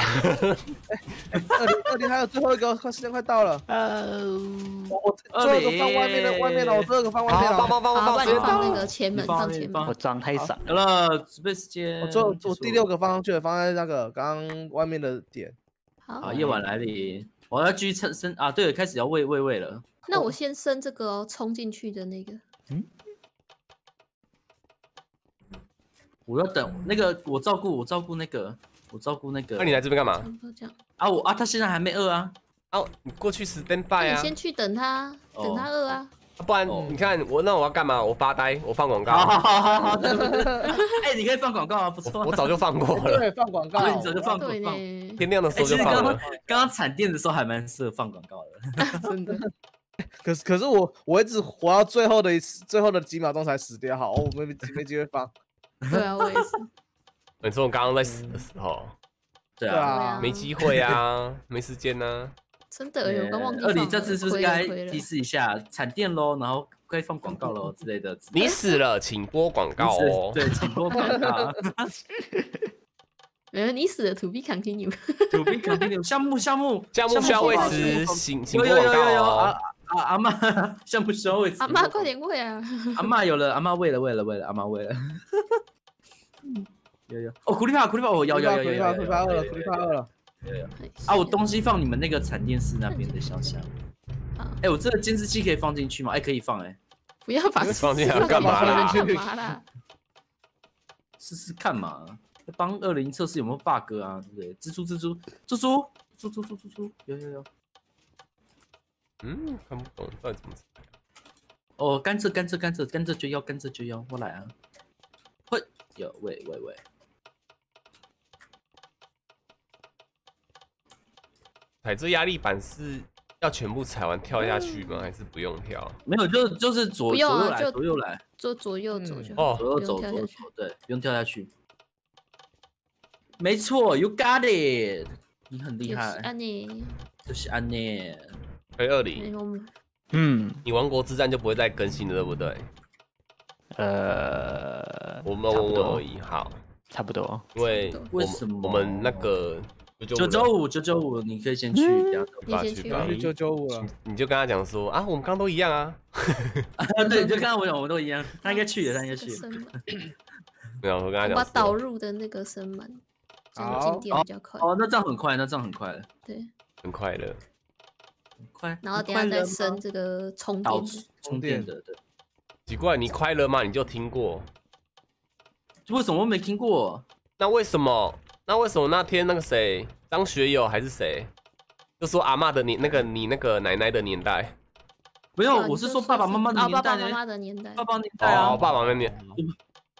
2020还有最后一个，快时间快到了。我最后一个放外面的，外面的，我最后一个放外面的，帮，直接放那个前门上前门。我装太傻了，准备时间。我第6个放去，放在那个刚外面的点。好，夜晚来临，我要继续升啊！对，开始要喂了。那我先升这个冲进去的那个。嗯。我要等那个，我照顾那个，那你来这边干嘛？啊，我啊，他现在还没饿啊。啊，你过去 stand by 啊。你先去等他，等他饿啊。不然你看我，那我要干嘛？我发呆，我放广告。好，哎，你可以放广告啊，不错。我早就放过了。对，放广告。你早就放过了。天亮的时候就放了。刚刚闪电的时候还蛮适合放广告的，真的。可是我一直活到最后的几秒钟才死掉，好，我没机会放。对啊，我也是。你说我刚刚在死的时候，对啊，没机会啊，没时间啊。真的，我刚忘记。20这次是不是该提示一下产电喽，然后该放广告喽之类的？你死了，请播广告哦。对，请播广告。没有，你死了 ，To be continue，To be continue。项目需要位置，请播广告。阿妈，项目需要位置。阿妈快点喂啊！阿妈有了，阿妈喂了，阿妈喂了。有哦，苦力怕，我有，苦力怕饿了。对啊，我东西放你们那个产电室那边的小箱。哎，我这个监视器可以放进去吗？哎，可以放哎。不要把放进去干嘛啦？试试看嘛，帮201测试有没有 bug 啊？对不对？蜘蛛，有。嗯，看不懂到底怎么吃。哦，甘蔗就要，我来啊。会有喂。踩这压力板是要全部踩完跳下去吗？还是不用跳？没有，就是左右来，左右走就好。哦，左右走，对，不用跳下去。没错 ，You got it， 你很厉害。就是安妮。哎，20，嗯，你王国之战就不会再更新了，对不对？我们而已，好，差不多。因为我们那个995，你可以先去，你先去995了。你就跟他讲说啊，我们刚都一样啊。对，你就跟他讲我们都一样，他应该去。没有，我跟他讲。把导入的那个升满，这样进店比较快。哦，那这样很快了。对，很快了。快，然后等下再升这个充电的，对。奇怪，你快乐吗？你就听过？为什么我没听过？那为什么那天那个谁，张学友还是谁，就说阿嬤的你那个奶奶的年代？没有，我是说爸爸妈妈的年代。爸爸妈妈的年代。爸爸年代啊，爸爸的年代。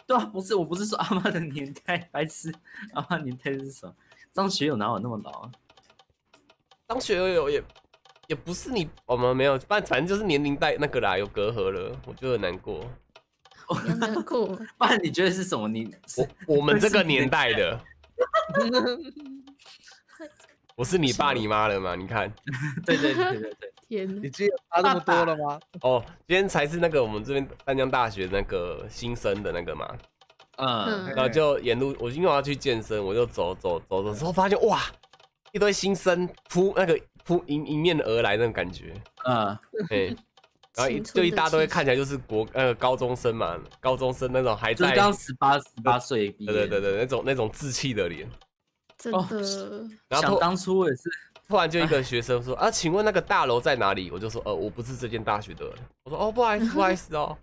对啊，不是，我不是说阿嬤的年代，白痴，阿嬤年代是什么？张学友哪有那么老啊？张学友也不是你，我们没有，反正就是年龄带那个啦，有隔阂了，我就很难过。难过。不然你觉得是什么？你我们这个年代的，我是你爸你妈了嘛？你看，对，天，已经差那么多了吗？哦，今天才是那个我们这边淡江大学那个新生的那个嘛，然后就沿路，我因为我要去健身，我就走之后发现哇，一堆新生扑那个。迎面而来那种感觉，对，然后就一大堆看起来就是高中生嘛，高中生那种还在刚18岁，对，那种稚气的脸，真的。然后当初我也是，突然就一个学生说啊，请问那个大楼在哪里？我就说我不是这间大学的，我说哦不好意思哦，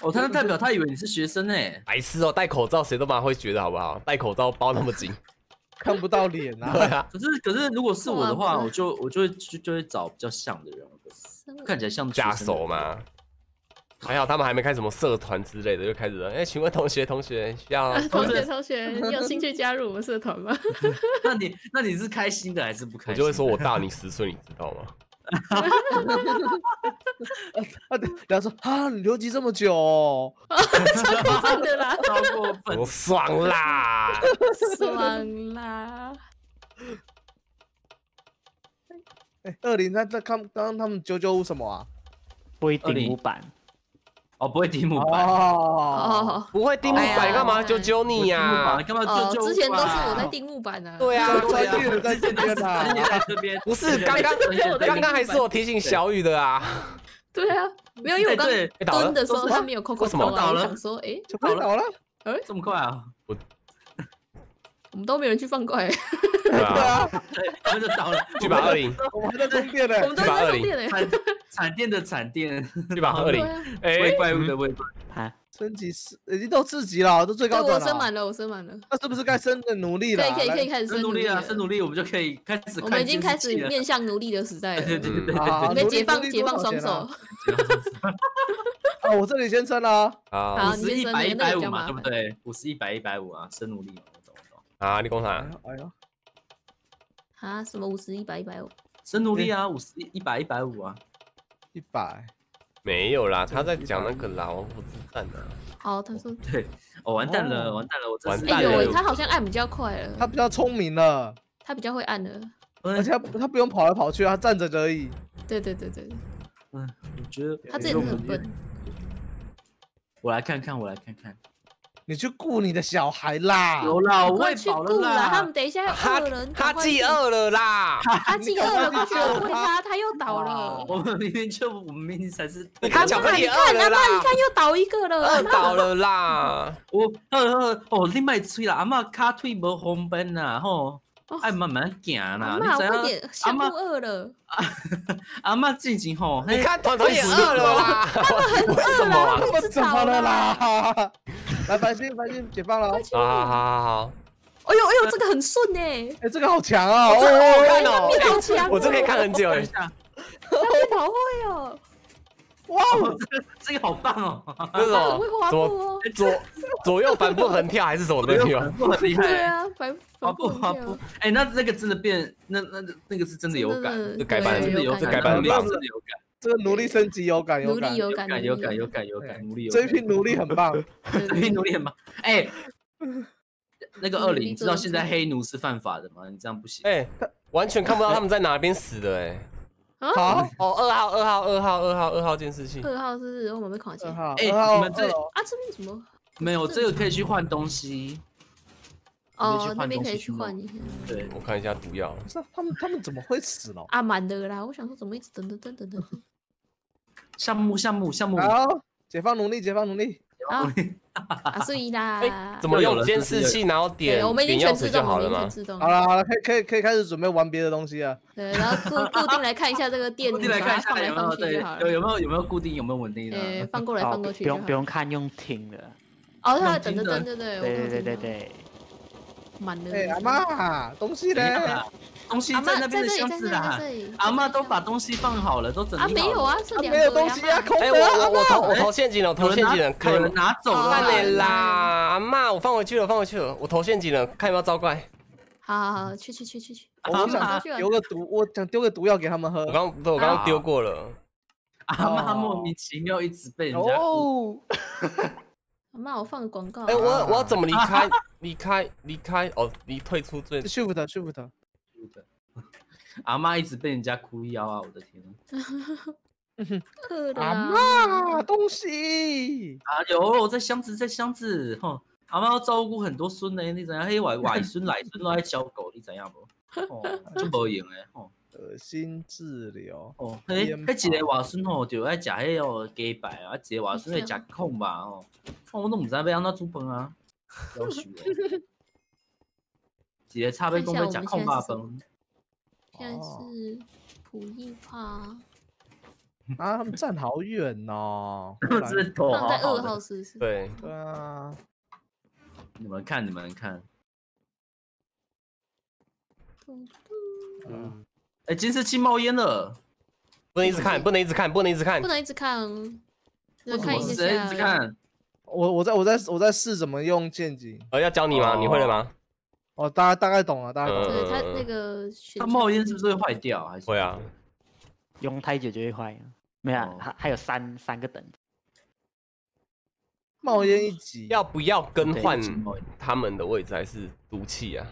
哦他那代表他以为你是学生哎，白痴哦，戴口罩谁都蛮会觉得好不好？戴口罩包那么紧。看不到脸啊。可是如果是我的话，我就会找比较像的人，看起来像家手嘛。还好他们还没开什么社团之类的，就开始了。哎，请问同学要同学，你有兴趣加入我们社团吗？那你是开心的还是不开心？我就会说我大你10岁，你知道吗？ 然后说啊，你留级这么久、哦，超过分的啦，超过分，我爽啦，爽啦！哎、欸，20，那刚刚他们995什么啊？不会钉木板，哦，不会钉木板，哦，不会钉木板，干嘛995你呀？干嘛995？之前都是我在钉木板啊。对啊，我在这边啊，这边不是刚刚还是我提醒小雨的啊。对啊，没有，因为我刚蹲的时候他没有扣扣到啊，我想说，哎，倒了，哎，这么快啊？我们都没人去放怪。 对啊，我们就倒了，920，我们还在充电呢，产电，920，哎，怪不得，升级已经到4级了，都最高等了，我升满了，那是不是该升的奴隶了？可以开始升奴隶了，升奴隶我们就可以开始，我们已经开始面向奴隶的时代了，对，你们解放双手。 啊，我这里先升了啊，50、100、150嘛，对不对？50、100、150啊，升奴隶，我懂。啊，你讲啥？哎呦。 啊，什么50、100、150？升奴隶啊，50、100、150啊，100没有啦，他在讲那个啦，我不知道呢。哦，他说对，哦，完蛋了，我真是哎呦，他好像按比较快了，他比较聪明了，他比较会按了，而且他不用跑来跑去，他站着而已。对，嗯，我觉得他自己很笨。我来看看。 你去顾你的小孩啦！有啦，我喂饱了啦。他们等一下要饿了，他饥饿了啦！他饥饿了，快去喂他，他又倒了。我们明明才是你看，巧克力饿了啦！阿嬤，你看又倒一个了，饿倒了啦！哦，你别吹啦，阿嬤卡腿无方便啦，吼，爱慢慢行啦。阿嬤，快点，阿嬤饿了。阿嬤最近吼，你看团团也饿了啦，为什么？他们怎么了啦？ 来，繁星，解放了！好，哎呦，这个很顺哎！哎，这个好强啊！哦，看哦，好强！我这可以看很久哎。他好会哦！哇，这个好棒哦！这种会滑步哦，左右反步横跳还是什么东西啊？很厉害！对啊，滑步。哎，那个真的变，那个是真的有感，这改版真的有，这改版很棒，真的有感。 这个奴隶升级有感，奴隶有感，这一批奴隶很棒，哎，那个20，你知道现在黑奴是犯法的吗？你这样不行。哎，完全看不到他们在哪边死的哎。好哦，2号监视器。2号是我们被狂击。哎，你们这啊这边什么？没有，这个可以去换东西。哦，那边可以去换一下。对，我看一下毒药。他们怎么会死了？啊，满的啦！我想说怎么一直等。 项目，好，解放奴隶，好，注意啦！哎，怎么用监视器，然后点，我们已经全自动了吗？好了，可以开始准备玩别的东西了。对，然后固定来看一下这个电，固定来看一下有没有对，有没有固定，有没有稳定的？对，放过来放过去，不用看，用听的。哦，他对。 哎，阿嬤，东西嘞？东西在那边的箱子啦。阿嬤都把东西放好了，都整理好了。啊，没有啊，是没有东西啊，空的。哎，我投陷阱了，有人拿走了。快点啦，阿嬤，我放回去了，我投陷阱了，看有没有招怪。好，去。我想丢个毒药给他们喝。我刚丢过了。阿嬤莫名其妙一直被人家。哦。 妈，我放个广告。哎，我要怎么离开？离开哦，离退出最舒服的。阿妈一直被人家哭腰啊！我的天啊！阿妈东西啊，有在箱子哈。阿妈要照顾很多孙呢，你怎样？嘿，外孙都爱小狗，你怎样不？哦，真无用诶！哦，恶心治疗。哦，迄一个外孙哦，就爱食迄哦鸡排啊，一个外孙会食空吧哦。 我都唔知要安怎煮饭啊！夭壽，一个差杯公要食空霸饭。现在是普益帕啊，他们站好远哦，他们在2号是不是？对啊，你们看，嗯，哎，监视器冒烟了，不能一直看，不能一直看，不能一直看，不能一直看，我看一下，一直看。我在试怎么用陷阱。要教你吗？你会了吗？哦，大概懂了，大概懂。对，它那个它冒烟是不是会坏掉？还是会啊？用太久就会坏。没有，还有三个等。 冒烟一级，要不要更换他们的位置还是毒气啊？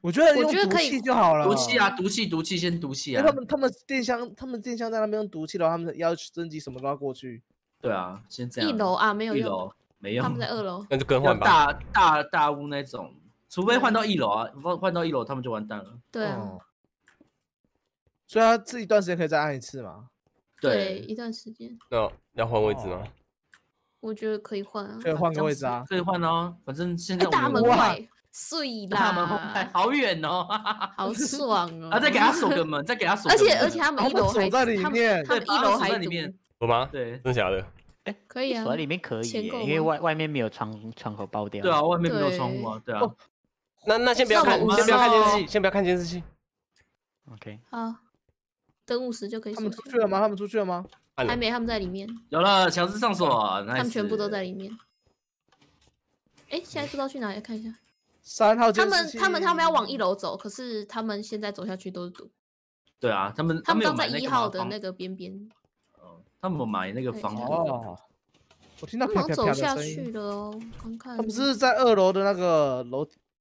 我觉得可以就好了。毒气啊，毒气，先毒气啊！他们电箱在那边用毒气的话，他们要升级什么都要过去。对啊，先这样。一楼啊，没有。一楼没有。他们在二楼。那就更换吧。大屋那种，除非换到一楼啊，换到一楼他们就完蛋了。对啊。所以他这一段时间可以再按一次嘛？对，一段时间。那要换位置吗？ 我觉得可以换啊，可以换个位置啊，可以换哦。反正现在大门外碎啦，大门外好远哦，好爽哦。啊，再给他锁个门，再给他锁。而且他们一楼还在里面，他们一楼还在里面，有吗？对，真的假的？哎，可以啊，锁在里面可以，因为外面没有窗口爆掉。对啊，外面没有窗户啊，对啊。那先不要看，先不要看监视器，先不要看监视器。OK。好，等50就可以。他们出去了吗？他们出去了吗？ 还没，他们在里面。有了，强制上锁，他们全部都在里面。哎，现在不知道去哪里，看一下。3号。他们要往一楼走，可是他们现在走下去都是毒。对啊，他们都在1号的那个边边。哦，他们买那个房哦。我听到啪啪啪的声音。走下去了哦，看看。他们是在2楼的那个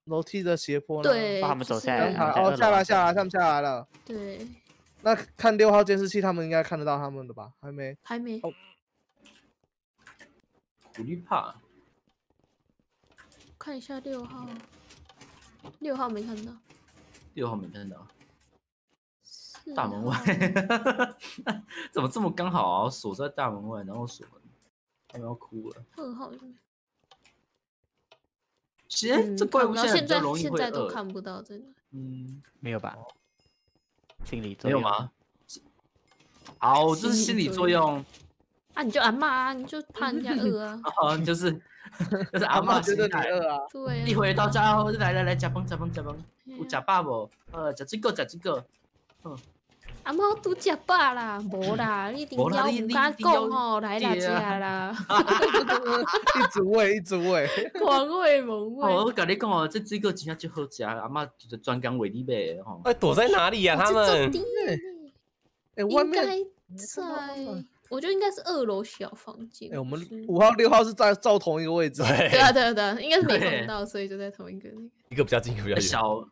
楼梯的斜坡。对，他们走下来。哦，下来，他们下来了。对。 那看6号监视器，他们应该看得到他们的吧？还没。哦，狐狸怕。看一下6号，6号没看到。6号没看到。大门外，怎么这么刚好啊？锁在大门外，然后锁门，他们要哭了。2号也没。行，这怪物现在都看不到，真的。嗯，没有吧？ 心理作用没有吗？好，这是心理作用啊！你就阿嬷啊，你就怕人家饿啊！啊，就是阿嬷觉得你饿啊！对，一回到家后就来吃饭，有吃饱无？吃这个。嗯，阿嬷都吃饱啦，无啦，你顶腰唔敢讲吼，来啦，吃啦！一直喂，狂喂猛喂！我跟你讲哦，这个真正就好吃，阿嬷就专讲喂你买吼。哎，躲在哪里呀？他们？哎，外面在，我觉得应该是2楼小房间。哎，我们5号、6号是在照同一个位置。对啊，应该是没碰到，所以就在同一个那个。一个比较近，一个比较小。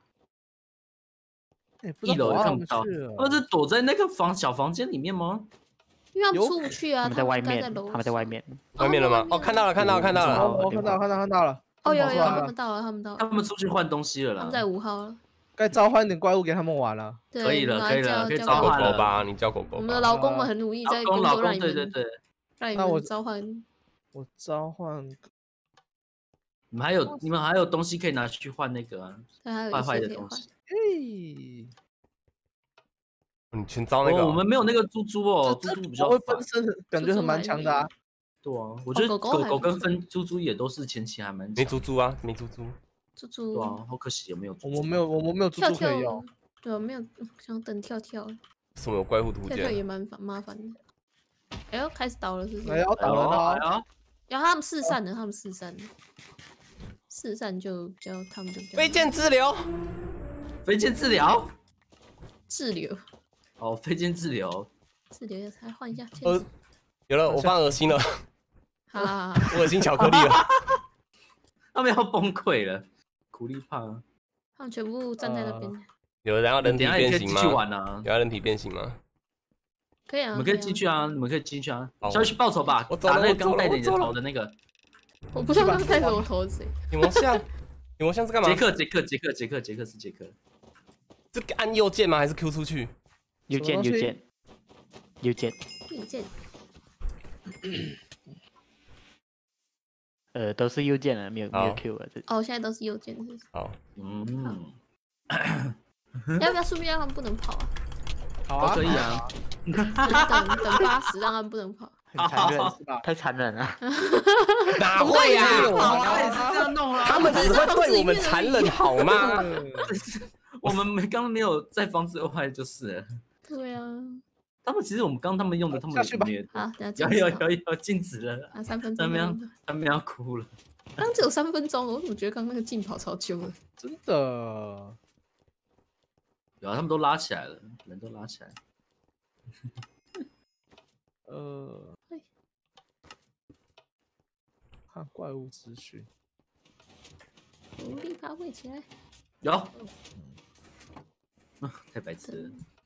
1楼也看不到，那是躲在那个小房间里面吗？因为他们出不去啊，他们在外面。外面了吗？哦，看到了，看到了。哦，有，他们到了。他们出去换东西了啦。他们在5号了。该召唤点怪物给他们玩了。可以了，可以召唤了吧？你叫狗狗。我们的劳工们很努力在工作，让你们对，让你们召唤。我召唤。你们还有东西可以拿去换那个坏坏的东西。 嘿，你全招那个？我们没有那个猪哦，猪比较分身，感觉很蛮强的啊。对啊，我觉得狗跟猪也都是前期还蛮。没猪猪啊。猪。对啊，好可惜，没有。我们没有猪猪可以用。对，没有，想等跳。什么有怪物图鉴？跳跳也蛮麻烦的。哎呦，开始倒了是不是？哎呦，倒了倒了。然后他们四散了，四散就比较。飞剑之流。 飞剑治疗，哦，飞剑治疗要才换一下。有了，我放恶心了。好，我恶心巧克力了。他们要崩溃了，苦力怕。他们全部站在那边。有然后人体变形吗？有人体变形吗？可以啊，你们可以进去啊。下去报仇吧，打那个刚带着你的头的那个。我不知道刚带着我头的谁。你们像是干嘛？杰克是杰克。 是按右键吗？还是 Q 出去？右键。都是右键了，没有 Q 了。哦，现在都是右键。好，嗯。要不要顺便让他们不能跑啊？好啊，可以啊。等80，让他们不能跑。很残忍，太残忍了。哪会呀？他们只会对我们残忍好吗？我们刚没有在房子外就是了。对啊，他们其实我们刚他们用的，他们下去吧。好，有禁止了啊，3分钟。他们要哭了。刚只有3分钟，我怎么觉得刚那个劲跑超久了？真的。有啊，他们都拉起来了，人都拉起来了。看怪物资讯。努力把它喂起来。有。啊，太白痴了。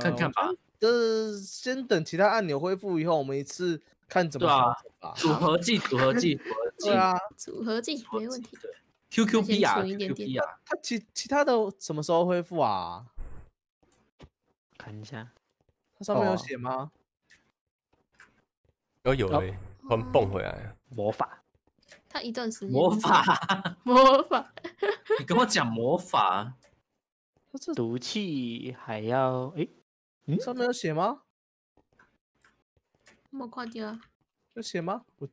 看看吧，先等其他按钮恢复以后，我们一次看怎么吧。组合技，对啊，组合技没问题。对 ，QQB 啊，它其他的什么时候恢复啊？看一下，它上面有写吗？有哎，我们蹦回来，魔法。 他一段时间魔法，你跟我讲魔法，毒气还要上面有写吗？那么快点啊！有写吗？我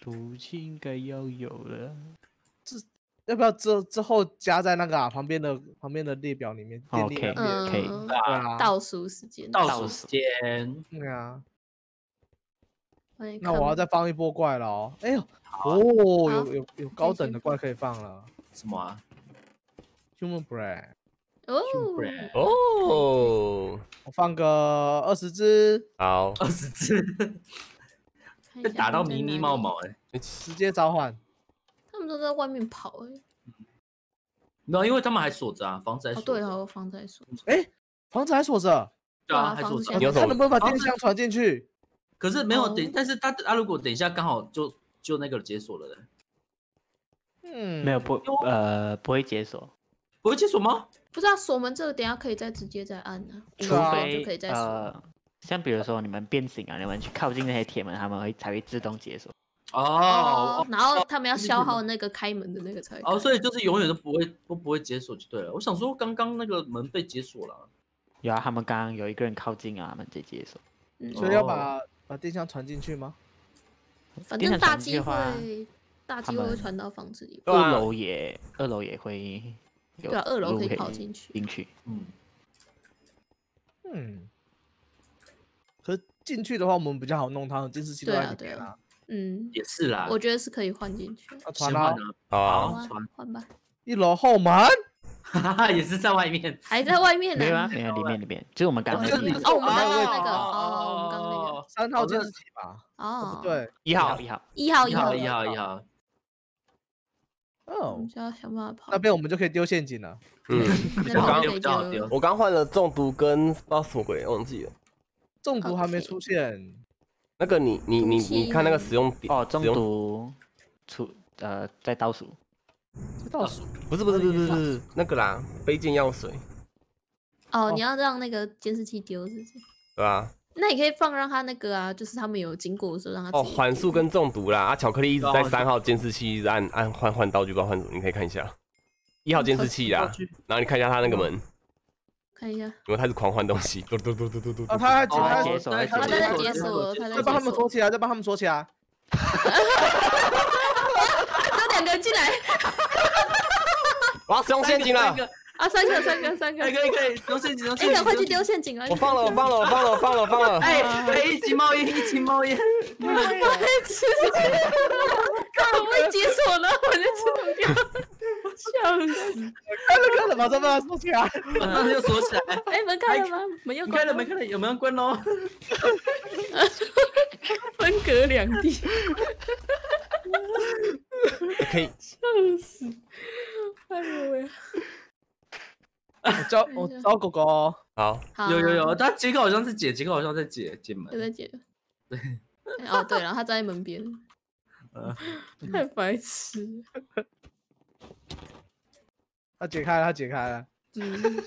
毒气应该要有了，这要不要之后加在那个旁边的列表里面 ？OK， 倒数时间，对啊。 那我要再放一波怪了哦！哎呦，哦，有高等的怪可以放了。什么啊 ？Human Brain。哦。我放个20只。好。20只。被打到迷迷毛毛哎！直接召唤。他们都在外面跑哎。那因为他们还锁着啊，房子还锁。对哦，房子还锁。哎，房子还锁着。对啊，还锁着。他能不能把电箱传进去？ 可是没有等，但是他如果等一下刚好就那个解锁了嘞，没有不会解锁，不会解锁吗？不知道锁门这个等下可以再直接再按啊，除非就可以再锁。像比如说你们变形啊，你们去靠近那些铁门，他们才会自动解锁。哦，然后他们要消耗那个开门的那个才哦，所以就是永远都不会解锁就对了。我想说刚刚那个门被解锁了，有啊，他们刚刚有一个人靠近啊，他们就解锁，所以要把电箱传进去吗？反正大机会传到房子里。二楼也会。对啊，2楼可以跑进去。可进去的话，我们比较好弄它，监视器都在里面啊。也是啦。我觉得是可以换进去。传啦！好，换吧。1楼后门。 哈哈，也是在外面，还在外面呢。没有啊，没有，里面，就是我们刚刚那个。哦，我们刚刚那个，哦，我们刚刚那个3号监视器吧。哦，对，一号。哦，我们就要想办法跑。那边我们就可以丢陷阱了。我刚换了中毒跟不知道什么鬼，忘记了。中毒还没出现。那个你看那个使用点哦，中毒在倒数。 倒数不是那个啦，飞剑药水。哦，你要让那个监视器丢是不是？对啊。那你可以放让他那个啊，就是他们有经过的时候让他。哦，缓速跟中毒啦啊！巧克力一直在3号监视器一直按换道具，不知道换什么，你可以看一下。1号监视器啦，然后你看一下他那个门。看一下。因为他是狂换东西，嘟。啊，他解锁，他在解锁，再帮他们锁起来，再帮他们锁起来。 2个人进来，我要使用陷阱了！啊，3个，可以，使用陷阱！哎，快去丢陷阱啊！我放了！哎，一起冒烟！我一解锁呢，我就中掉，笑死！开了，马上把它锁起来，马上就锁起来！哎，门开了吗？门开了，有没有关喽？分隔两地。 可以，笑死！哎呦喂！我找狗狗，好，有，他杰克好像在解门，对，在解，对，哦对，然后他站在门边，太白痴！他解开了，嗯，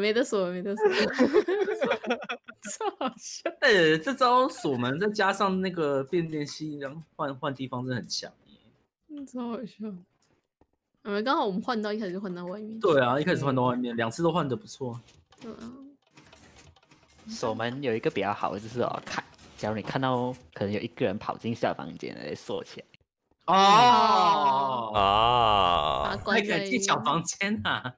没得锁，超好笑。对，这招锁门再加上那个变电器，然后换地方真的很强耶。嗯，超好笑。嗯，刚好我们换到一开始就换到外面。对啊，一开始换到外面，两次都换得不错。对啊。锁门有一个比较好的就是哦，假如你看到可能有一个人跑进小房间来锁起来。哦哦，还可以进小房间啊！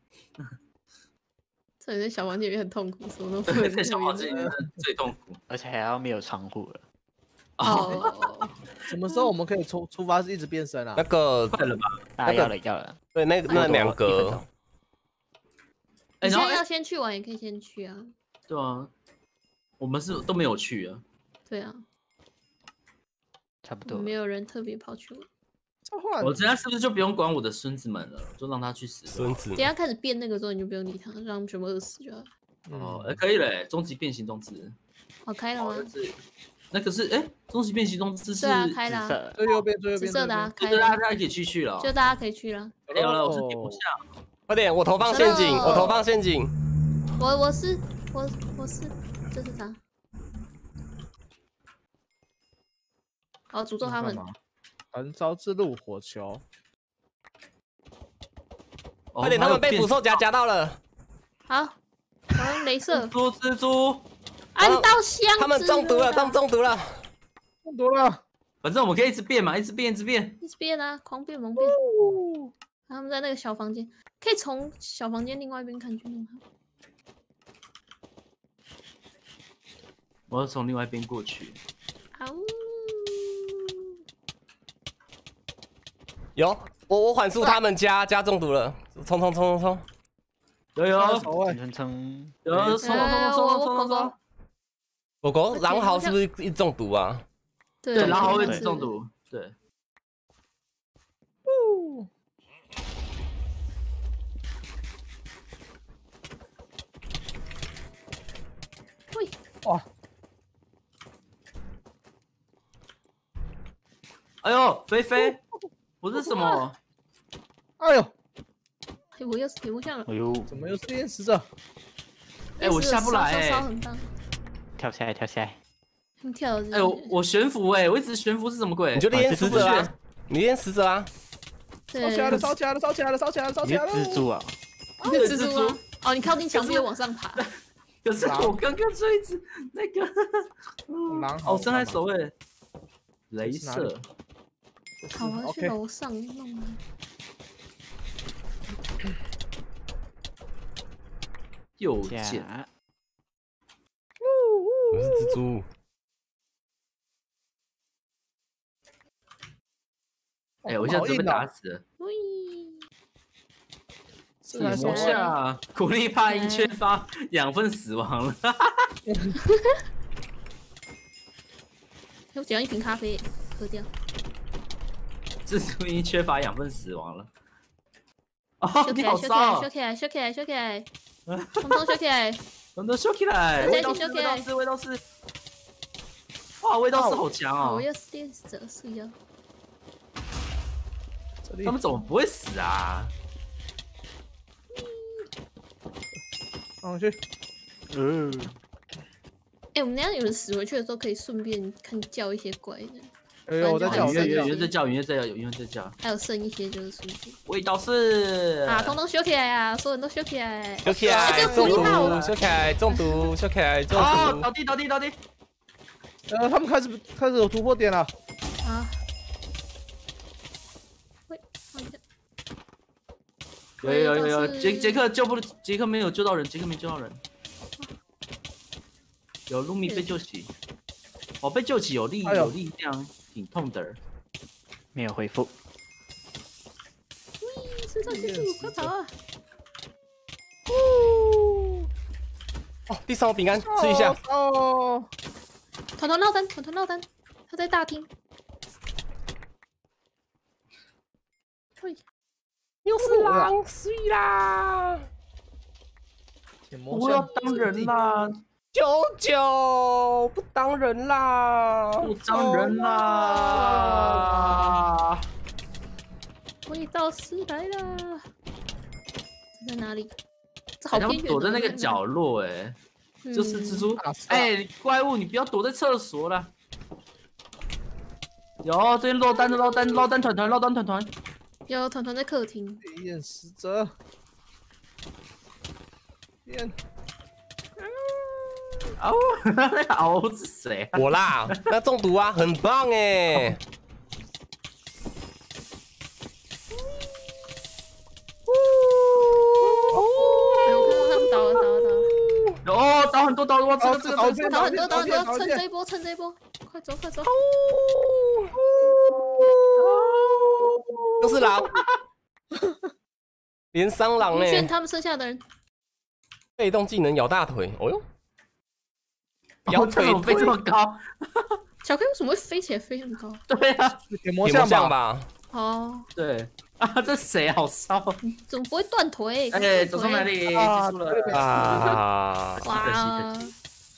这在小房间里面很痛苦，什么都不能。在小房间里面最痛苦，而且还要没有窗户了。哦，什么时候我们可以出发？是一直变身啊？那个快了吧？啊，要了。对，那两格。你现在要先去玩，也可以先去啊。对啊，我们是都没有去啊。对啊，差不多。没有人特别跑去玩。我等下是不是就不用管我的孙子们了？就让他去死。孙子，等下开始变那个之后，你就不用理他，让他们全部饿死就好了。哦，哎，可以嘞，终极变形装置。好开了吗？那可是哎，终极变形装置是开了，最右边，紫色的啊，开了，大家可以去了，就大家可以去了。有了，我是点不下，快点，我投放陷阱，我是，这是啥？好，诅咒他们。燃烧之路火球，快点！他们被捕兽夹到了。好，雷射。蜘蛛，按到箱子。他们中毒了。反正我们可以一直变嘛，一直变啊，狂变猛变。他们在那个小房间，可以从小房间另外一边看去吗？我要从另外一边过去。好。有我缓速他们家中毒了，冲！冲！狗狼嚎是不是一中毒啊？对，狼嚎会中毒。对。喂！哇！哎呦，肥！不是什么，哎呦，我又停不下了，哎呦，怎么又是岩石的？哎，我下不来哎，跳下来，跳，哎，我悬浮哎，我一直悬浮是什么鬼？你岩石者啊？烧起来了！你是蜘蛛啊？哦，你靠近墙壁往上爬。可是我刚刚说一只那个，哦，伤害守卫，雷射。 好，我要去楼上弄了。右甲。我是蜘蛛。哎，我现在准备打死了。喂。什么下？苦力怕因缺乏养分死亡了。我只要一瓶咖啡，喝掉。 蜘蛛因缺乏养分死亡了。啊！你好骚！收起来！统统收起来！味道是。哇，味道是好强哦！我要是电死者是一样。他们怎么不会死啊？上去。嗯。哎，我们那样有人死回去的时候，可以顺便看叫一些怪的。 我在叫，有人在叫，还有剩一些就是输出。味道是啊，通通修起来啊，所有人都修起来，修起来，中毒。啊，倒地。他们开始有突破点了。啊。喂，看一下。有，杰克杰克没有救到人，有露米被救起，我被救起有力量。 挺痛的，没有回复。喂，身上蜘蛛，快跑啊！哦，第三个饼干吃一下。哦，团团落单，他在大厅。喂，又是狼，碎啦！不要当人啦！ 九不当人啦，味道师来了，在哪里？好偏远。躲在那个角落，哎，就是蜘蛛。哎，怪物，你不要躲在厕所了。有，这边落单的，落单团团。有团团在客厅。眼食者。眼。哦，那个哦是谁？我啦，那中毒啊，很棒哎。 哦，倒很多刀，哇，这个倒很多，趁这一波，快走！又是狼，连伤狼嘞！劝他们剩下的人，被动技能咬大腿，哦哟，咬腿飞这么高，小 K 为什么会飞起来飞这么高？对啊，铁魔像吧？哦，对。 啊，这谁好骚？怎么不会断腿？哎，走到哪里？结束了啊！哇，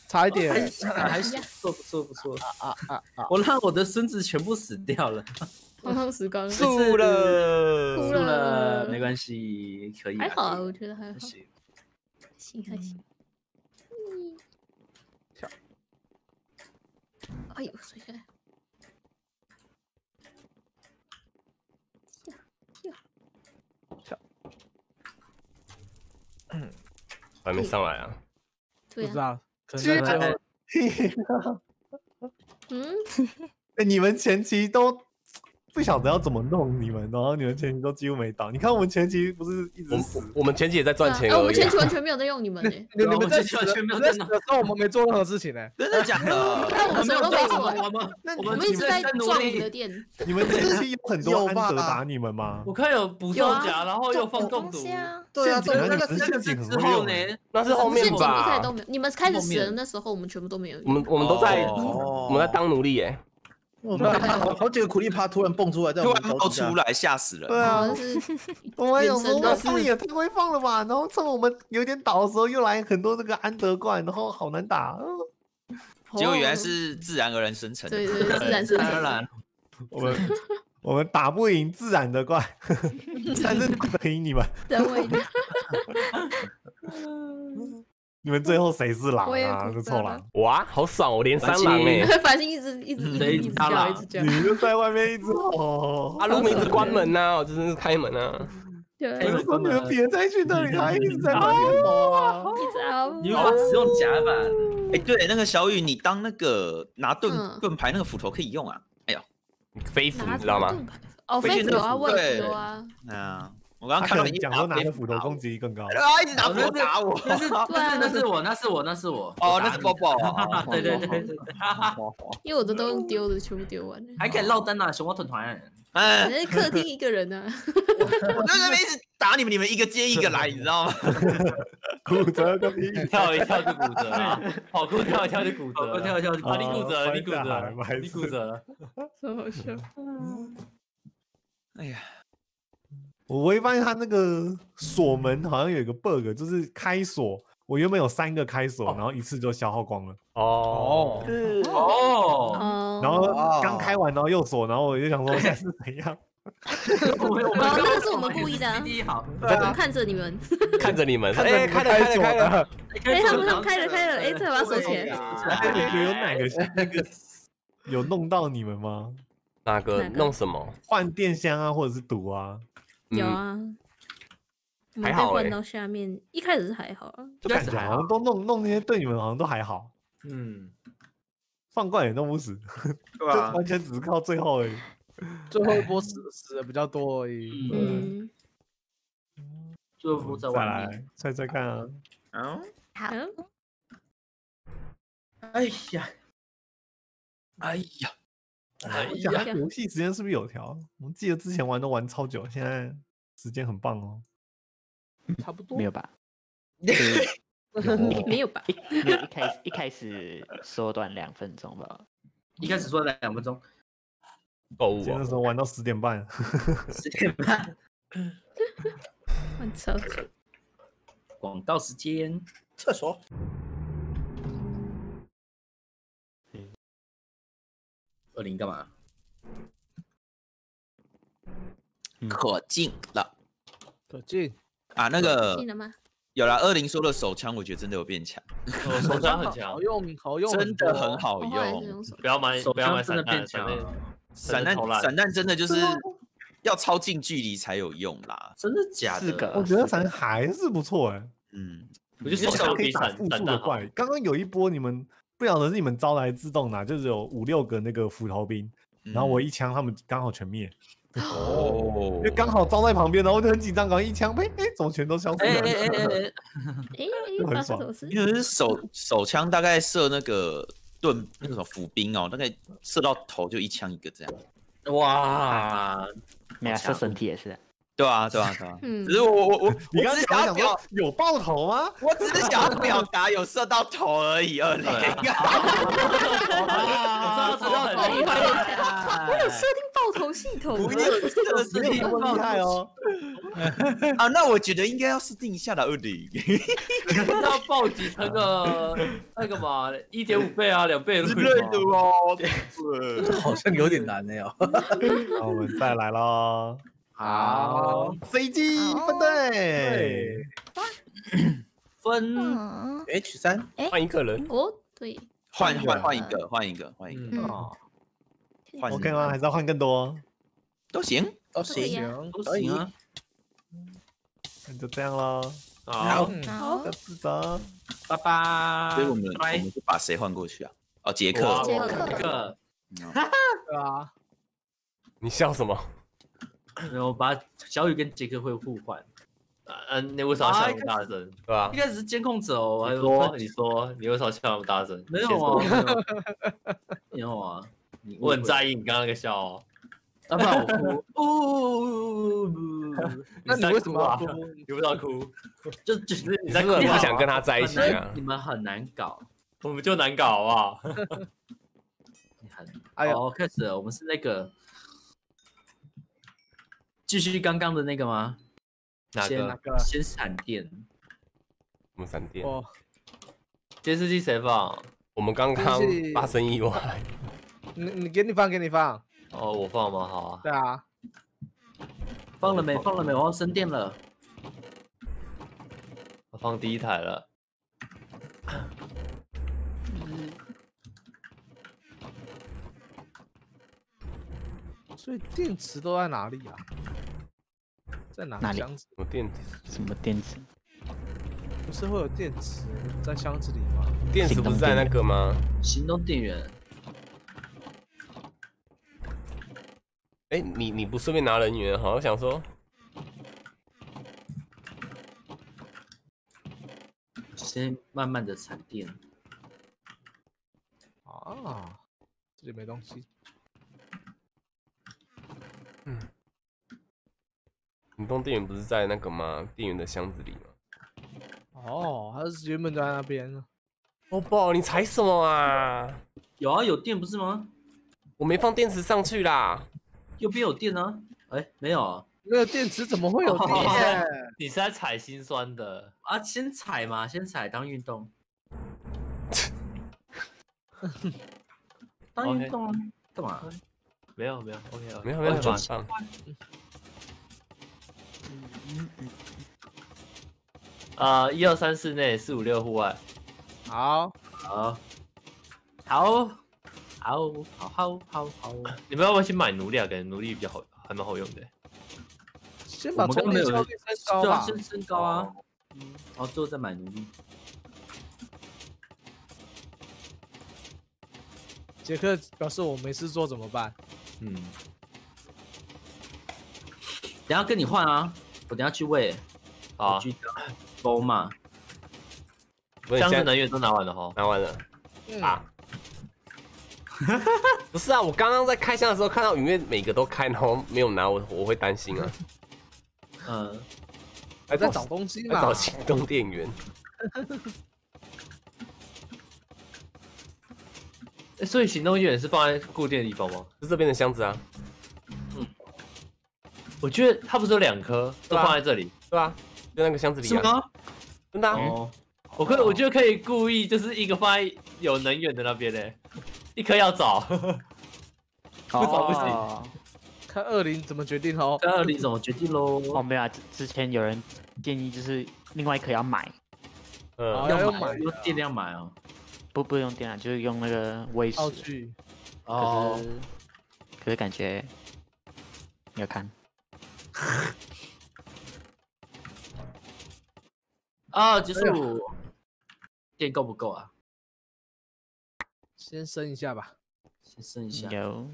差一点，还是不错啊！我让我的孙子全部死掉了，好像死光了，输了，没关系，可以，还好，我觉得还好，还行。跳，哎呦，摔下来。 还没上来啊？对啊，不知道，嗯，哎，你们前期都不晓得要怎么弄你们，然后你们前期都几乎没打。你看我们前期不是一直死，我们前期也在赚钱，我们前期完全没有在用你们哎，你们在死的时候我们没做任何事情哎，真的假的？那我们什么都没做哎，我们一直在撞你的店。你们前期有很多安德打你们吗？我看有捕兽夹，然后又放中毒。 对啊，那个之后呢？那是后面吧。一开始都没有，你们开始死的那时候，我们全部都没有。我们都在，我们在当奴隶耶。好几个苦力怕突然蹦出来，突然冒出来，吓死人。对啊，我有时候他们也太会放了吧？然后趁我们有点倒的时候，又来很多那个安德怪，然后好难打。结果原来是自然而然生成的。对，自然。我们打不赢自然的怪，但是打得赢你们。你们最后谁是狼啊？是臭狼！哇，好爽！我连三狼哎！繁星一直叫，一直叫。你就在外面一直吼。阿鲁一直关门呐，我真是开门啊！我说你们别再去那里，他一直在那边吼啊！你们使用甲板。哎，对，那个小雨，你当那个拿盾牌那个斧头可以用啊。 飞斧你知道吗？哦，飞斧啊，我也有啊。啊，我刚刚看到你讲说拿着斧头攻击更高。啊，一直拿斧头打我。那是我。哦，那是包包。对。因为我的都用丢的，全部丢完了。还可以落单啊，熊猫团团。哎，那客厅一个人啊。我在那边一直打你们一个接一个来，你知道吗？骨折个屁！跳一跳就骨折啊！跑酷跳一跳就骨折，跑酷跳一跳就骨折。你骨折了！真好笑。哎呀，我一发现他那个锁门好像有一个 bug， 就是开锁。我原本有3个开锁，然后一次就消耗光了。哦。然后刚开完，然后又锁，然后我就想说现在是怎样？ 那个是我们故意的，我们看着你们，哎，开了，哎，他们开了，哎，这把手钱，你觉得有哪个有弄到你们吗？哪个弄什么？换电箱啊，或者是毒啊？有啊，还好哎。换到下面，一开始是还好啊，就感觉好像都弄那些对你们好像都还好，嗯，放罐也弄不死，对吧？完全只是靠最后而已。 最后一波死的比较多而已。嗯，最后一波在外面，猜看啊。啊，好。哎呀！游戏时间是不是有调？我记得之前玩都玩超久，现在时间很棒哦。差不多。没有吧？没有吧？一开始缩短2分钟吧。一开始缩短2分钟。 哦，今天的时候玩到10点半，10点半，换厕所，广告时间，厕所。20干嘛？可进了，可进啊，那个有啦，20说的手枪，我觉得真的有变强，手枪很强，好用，好用，真的很好用。不要买，不要买散弹，散弹真的就是要超近距离才有用啦，真的假的？我觉得散还是不错哎，嗯，我觉得手枪可以打复数的怪。刚刚有一波你们。 不晓得是你们招来自动啦，就是有5、6个那个斧头兵，然后我一枪他们刚好全灭，哦，就刚好招在旁边，然后我就很紧张，然后一枪，哎哎，怎么全都消失了？哎，很爽。因为手枪大概射那个盾那个什么斧兵哦，大概射到头就1枪1个这样。哇，没有射身体也是。 对啊，对啊，对啊。只是我刚想要有爆头吗？我只是想要表达有射到头而已，20。我知道很厉害，我有设定爆头系统。我跟你说，这个设定这么厉害哦。啊，那我觉得应该要设定一下的20。要暴击成个那个嘛，1.5倍啊，2倍的热度哦。好像有点难哎哦。那我们再来咯。 好，飞机分队，分 H3， 换一个人哦，对，换一个，换 OK 吗？还是要换更多？都行啊，那就这样咯。好，好，自责，拜拜。所以我们就把谁换过去啊？哦，杰克，哈哈，对啊，你笑什么？ 然后把小雨跟杰克会互换，你为啥笑那么大声？对吧？一开始是监控者哦，你说你为啥笑那么大声？没有啊，没有啊，我很在意你刚刚那个笑哦。要不然我哭，呜，那你为什么哭？你不知道哭，就是你在哭，你想跟他在一起啊？你们很难搞，我们就难搞好不好？哎呀，开始了，我们是那个。 继续刚刚的那个吗？哪个？先闪电。我们闪电。哦。监视器谁放？我们刚刚发生意外。给你放。哦，我放吗？好啊。对啊。放了没？我要升电了。我放第一台了。所以电池都在哪里啊？ 在哪里？箱子？什么电池？什么电池？不是会有电池在箱子里吗？电池不是在那个吗？行动电源。哎、欸，你不顺便拿人员？好，我想说，先慢慢的闪电。啊，这里没东西。嗯。 你动电源不是在那个吗？电源的箱子里吗？哦，它是原本在那边呢。哦不，你踩什么啊？有啊，有电不是吗？我没放电池上去啦。右边有电啊？哎，没有啊。那个电池怎么会有电？哦、你是在踩心酸的啊？先踩嘛，先踩当运动。当运动啊？干嘛？没有 ，OK， 没有，转上。 1、2、3室内，4、5、6户外。好，你们要不要去买奴隶啊？感觉奴隶比较好，还蛮好用的。先把充电效率升高吧，升高啊。然后最后再买奴隶。杰克表示我没事做怎么办？嗯。等下跟你换啊，我等下去喂。 好，勾嘛，箱子能源都拿完了哈，拿完了。啊，不是啊，我刚刚在开箱的时候看到里面每个都开，然后没有拿，我会担心啊。嗯，还在找东西嘛，找行动电源。哎，所以行动电源是放在固定的地方吗？是这边的箱子啊。嗯，我觉得它不是有2颗都放在这里，对吧？ 就那个箱子里啊，真的啊！我觉得可以故意就是一个放在有能源的那边嘞，一颗要找，不找不行。看20怎么决定哦，看20怎么决定喽。哦，没有啊，之前有人建议就是另外一颗要买。要买，用电量买哦。不用电量，就是用那个威士。道具。哦。可是感觉你要看。啊，就是我电够不够啊？先升一下吧。 先升一下，有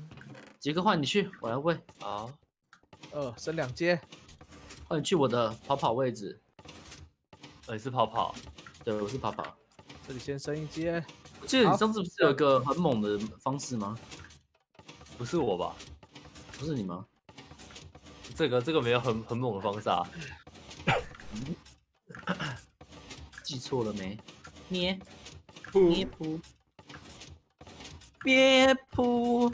杰哥换你去，我来喂。好，升2阶，换你去我的跑跑位置。你是跑跑，对，我是跑跑。这里先升1阶。我记得你上次不是有个很猛的方式吗？不是我吧？不是你吗？这个没有很猛的方式啊。记错了没？捏扑。 别扑！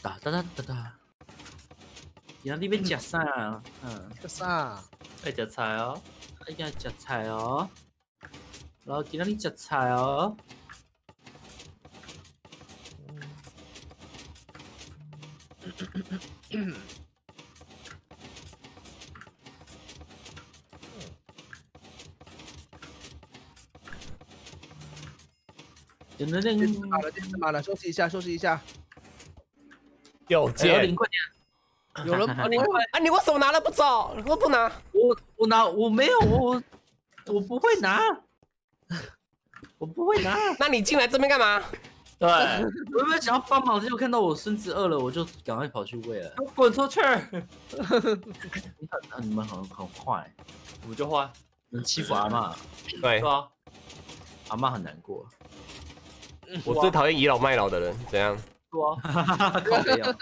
哒哒哒哒哒！然后你要吃啥？吃啥？爱吃菜哦！哎呀，吃菜哦！然后今天你吃菜哦！电池满了，休息一下，有剑，快点！有人啊，你为什么拿了不走？我不拿，我没有，我不会拿，那你进来这边干嘛？对，我有没有想要帮忙？结果看到我孙子饿了，我就赶快跑去喂了。滚出去！你们很坏，我就坏，能欺负阿嬷？对啊，阿嬷很难过。 我最讨厌倚老卖老的人，怎样？我，靠北啊！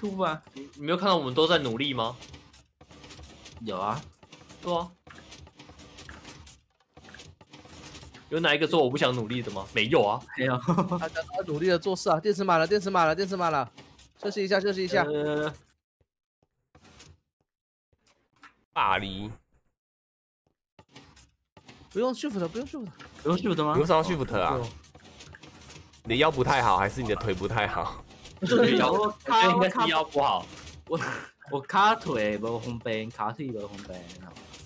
哭吧！你没有看到我们都在努力吗？有啊，对啊。有哪一个说我不想努力的吗？没有啊，没有。大家都在努力的做事啊！电池满了，休息一下。巴黎。 不用 shift 吗？有啥 shift 啊？你腰不太好，还是你的腿不太好？我应该是腰不好。我卡腿不方便，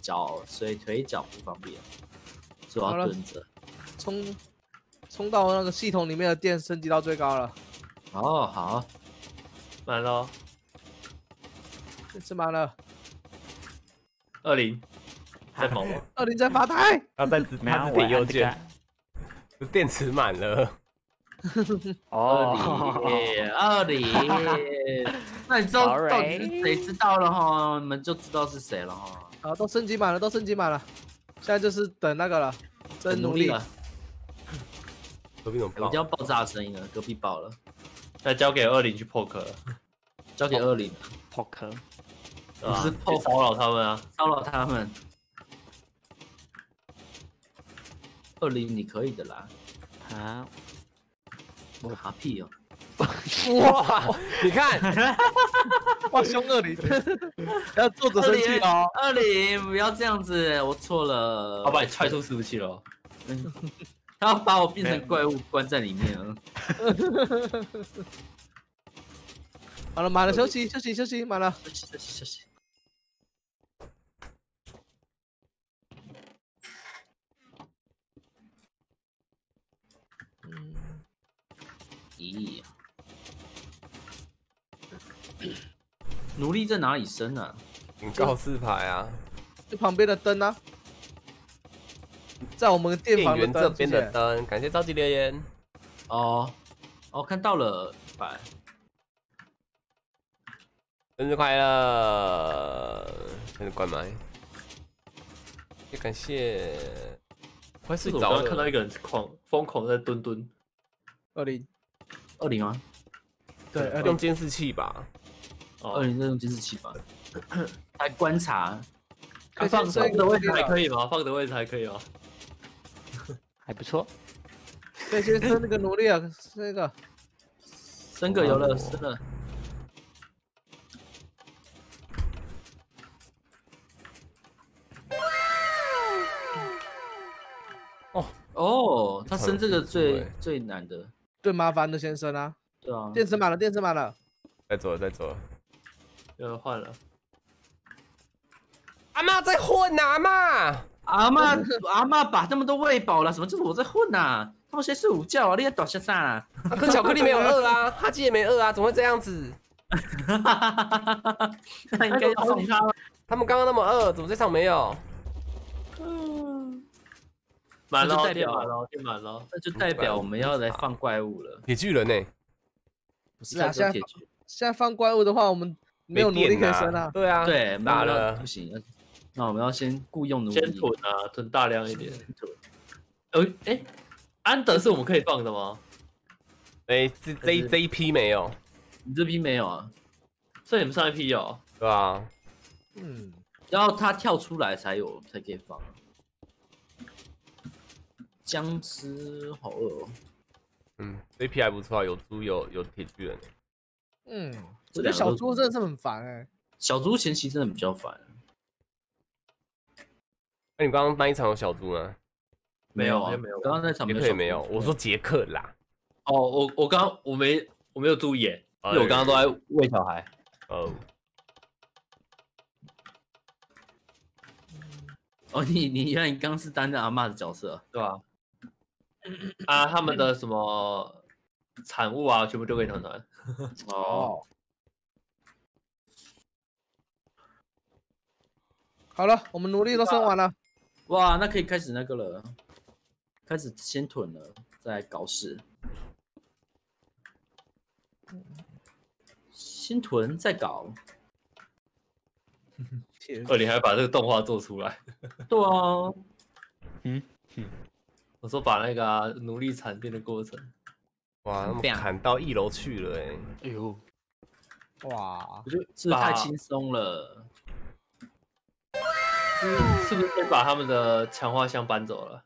脚所以腿脚不方便，主要蹲着。冲到那个系统里面的电升级到最高了。哦，好，满了，吃满了，20。 在忙吗？20在发呆。他在点右键。电池满了。哦，20。那你知道到底是谁知道了哈？你们就知道是谁了哈。好，都升级满了。现在就是等那个了，真努力了。隔壁怎么爆？一定要爆炸的声音了，隔壁爆了。那交给20去破壳了。交给20破壳。不是破骚扰他们啊，骚扰他们。 20，你可以的啦。啊，我哈屁哦！哇，你看，哇，凶20，不要坐着生气哦。20，不要这样子，我错了。我把你踹出服务器了。他要把我变成怪物关在里面了。好了，休息，满了。 咦，奴隶在哪里生啊？你告示牌啊，就旁边的灯啊，在我们店房的灯这边的灯。感谢召集留言。哦，看到了，拜。生日快乐！开始关麦。也感谢。快睡着了。我刚刚看到一个人疯狂在蹲。20吗？对，用监视器吧。20在用监视器吧。来观察。放的位置还可以吗？还不错。对，先升那个奴隶啊，升个有了，升了。哦，他升这个最难的。 最麻烦的先生啊！对啊，电池满了，在走了。换了。阿嬷在混呐、啊，阿嬷把这么多喂饱了，什么这是我在混呐、啊？他们先睡午觉啊，你在短线上啊。可巧克力没有饿啊，哈基也没饿啊，怎么会这样子？那应该送他了。他们刚刚那么饿，怎么这场没有？嗯，满了，代表了，就满了，那就代表我们要来放怪物了。铁巨人呢、欸？不是啊，现在放怪物的话，我们没有奴隶可生啊。对啊，对，满了不行，那我们要先雇佣奴隶。先囤啊，囤大量一点。哎，安德是我们可以放的吗？哎，这一批没有。 你这批没有啊？所以你们上一批有，对啊，嗯，要他跳出来才可以放。僵尸好饿哦。嗯，这批还不错啊，有猪有铁巨人。嗯，我觉得小猪真的是很烦哎、欸。小猪前期真的比较烦。那、你刚刚那一场有小猪吗？没有啊，没有。刚刚那场没有。杰克也没有。我说杰克啦。哦，我没有注意、欸。 因为我刚刚都在喂小孩。哦。哦，你看你刚刚是担任阿嬷的角色，对吧？啊，他们的什么产物啊，全部丢给团团。哦。好了，我们奴隶都生完了。哇，那可以开始那个了，开始先囤了，再搞事。 先囤再搞，你还把这个动画做出来？对啊，我说把那个、啊、奴隶产变的过程，哇，他们砍到一楼去了哎、欸，哎呦，哇，我觉得是太轻松了，是不是先把他们的强化箱搬走了？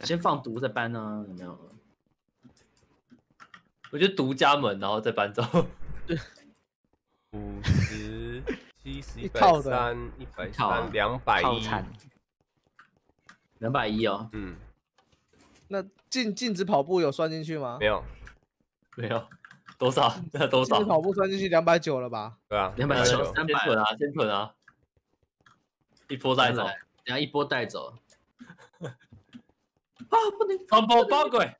先放毒再搬呢？有没有？ 我就独家门，然后再搬走。对，50、70、130、130、210哦。嗯，那禁止跑步有算进去吗？没有，没有，多少？那多少？禁止跑步算进去290了吧？对啊，290、300囤啊，先囤啊，一波带走，等下一波带走。啊，不能！传播包鬼。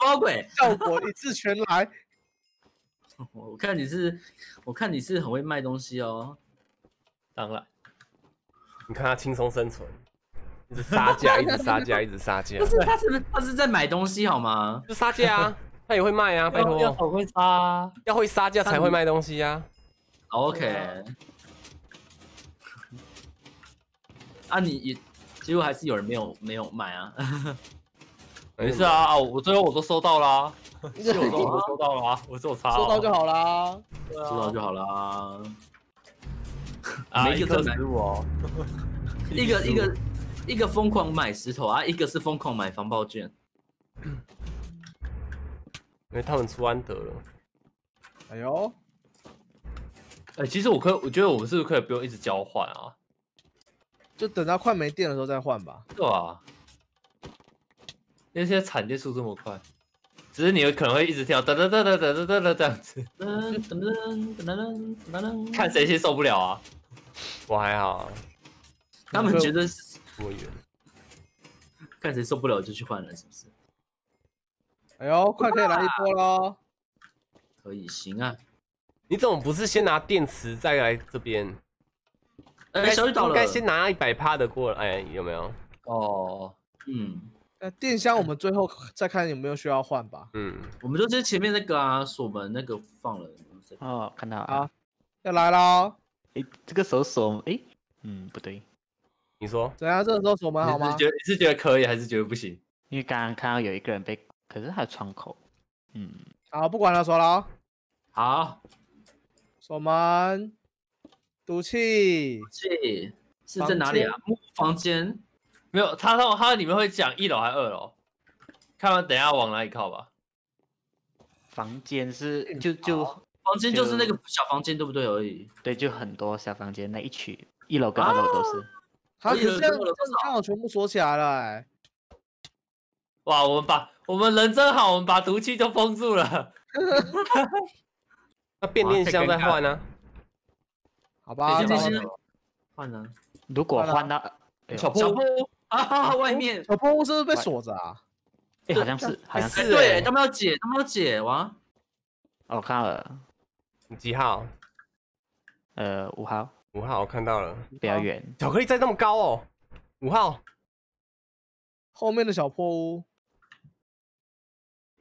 包鬼效果一次全来，我看你是很会卖东西哦。当然，你看他轻松生存，一直杀价，一直杀价，一直杀价。不是他是不是他是在买东西好吗？就杀价啊，他也会卖啊，拜托。要好会杀，要会杀价才会卖东西啊。OK， 啊你也结果还是有人没有买啊。没事啊，我最后我都收到啦，我收到啦，我只有差，收到就好啦，收到就好啦。啊，一个食物哦，一个疯狂买石头啊，一个是疯狂买防爆券，因为他们出安德了。哎呦，哎，其实我觉得我们是不是可以不用一直交换啊？就等到快没电的时候再换吧。对啊。 因为现在产电速这么快，只是你有可能会一直跳噔噔噔噔噔噔噔这样子，看谁先受不了啊！我还好、啊，他们觉得多远，看谁受不了就去换了，是不是？哎呦，快可以来一波喽！可以，行啊！你怎么不是先拿电池再来这边？哎，小雨到了，应该先拿100%的过来，哎，有没有？哦，嗯。 电箱我们最后再看有没有需要换吧。嗯，我们就是前面那个啊，锁门那个放了。哦，看到啊，要来咯。哎，这个时候锁，哎，嗯，不对。你说怎样？这个时候锁门好吗？你是觉得可以还是觉得不行？因为刚刚看到有一个人被，可是他的窗口。嗯，好，不管了，锁了。好，锁门。毒气。毒气是在哪里啊？房间。 没有，他里面会讲1楼还2楼，看完等一下往哪里靠吧。房间是就房间就是那个小房间对不对而已。对，就很多小房间那一区，1楼跟2楼都是。好，你这样刚好全部锁起来了、欸。哇，我们人真好，我们把毒气都封住了。那变电箱再换呢？好吧，变电箱换呢？如果换到小破屋啊，外面小破屋是不是被锁着啊？哎，好像是，好像是。对，他们要解，他们要解哇！哦，我看到了，你几号？5号。5号，我看到了，比较远。巧克力在那么高哦，5号。 后面的小破屋，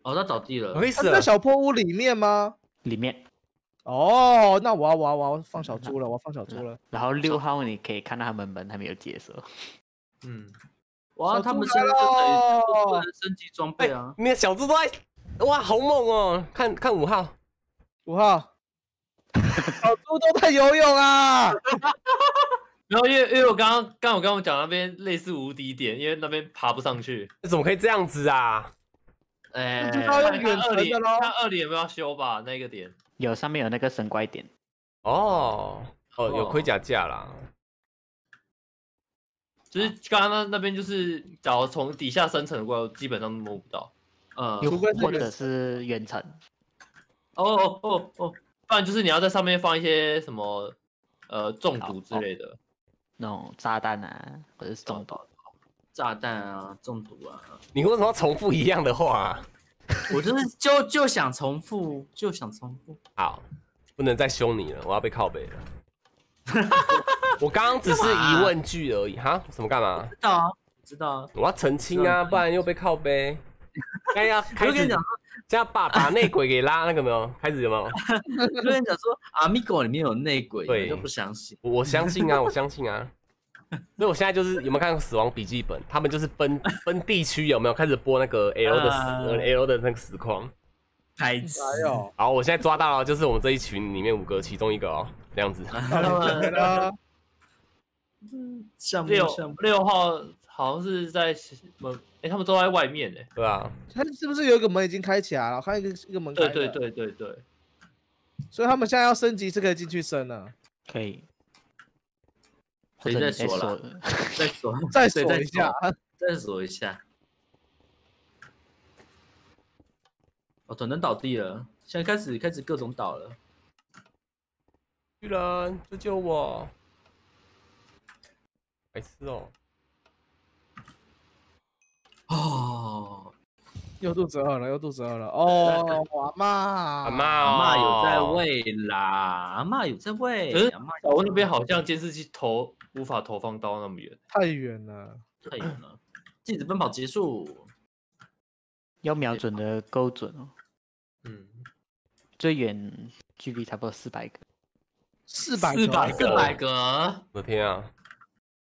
哦，他倒地了。他在小破屋里面吗？里面。哦，那我要放小猪了，我要放小猪了。然后6号你可以看到他们门还没有解锁。嗯。哇，他们现在不能升级装备啊！你的小猪都在，哇，好猛哦！看看5号，小猪都在游泳啊！ 然后因为我刚讲那边类似无敌点，因为那边爬不上去，怎么可以这样子啊？哎，他2里有没有要修吧？那个点有，上面有那个神怪点。哦哦，有盔甲架啦。就是刚刚那边就是，假如从底下深层的怪物基本上摸不到，或者是远程。哦，不然就是你要在上面放一些什么。 中毒之类的，那种炸弹啊，或者是中毒，炸弹啊，中毒啊。你为什么要重复一样的话、啊？我就是就想重复，就想重复。好，不能再凶你了，我要被靠北了。我刚刚只是疑问句而已，哈？什么干嘛？知道啊，知道啊。我要澄清啊，不然又被靠北。哎呀，我跟你讲。 这样把内鬼给拉那个没有？开始有没有？有人讲说阿米狗里面有内鬼，我就不相信。我相信啊，我相信啊。所以我现在就是有没有看过《死亡笔记本》？他们就是分地区有没有开始播那个 L 的那个实况？太痴哦！好，我现在抓到了，就是我们这一群里面5个其中一个哦，这样子。6号好像是在门，哎，他们都在外面哎，对啊，他是不是有一个门已经开起来了？我看一个门开了，对，所以他们现在要升级是可以进去升了，可以。谁在锁了？再锁一下。哦，转灯倒地了，现在开始各种倒了。巨人，救我！白痴哦！ 哦，又肚子饿了，又肚子饿了。哦，阿嬷有在喂啦，阿嬷有在喂。可是小屋那边好像监视器无法投放到那么远，太远了。禁止奔跑结束，要瞄准的够准哦。嗯，最远距离差不多400个，400个，我的天啊！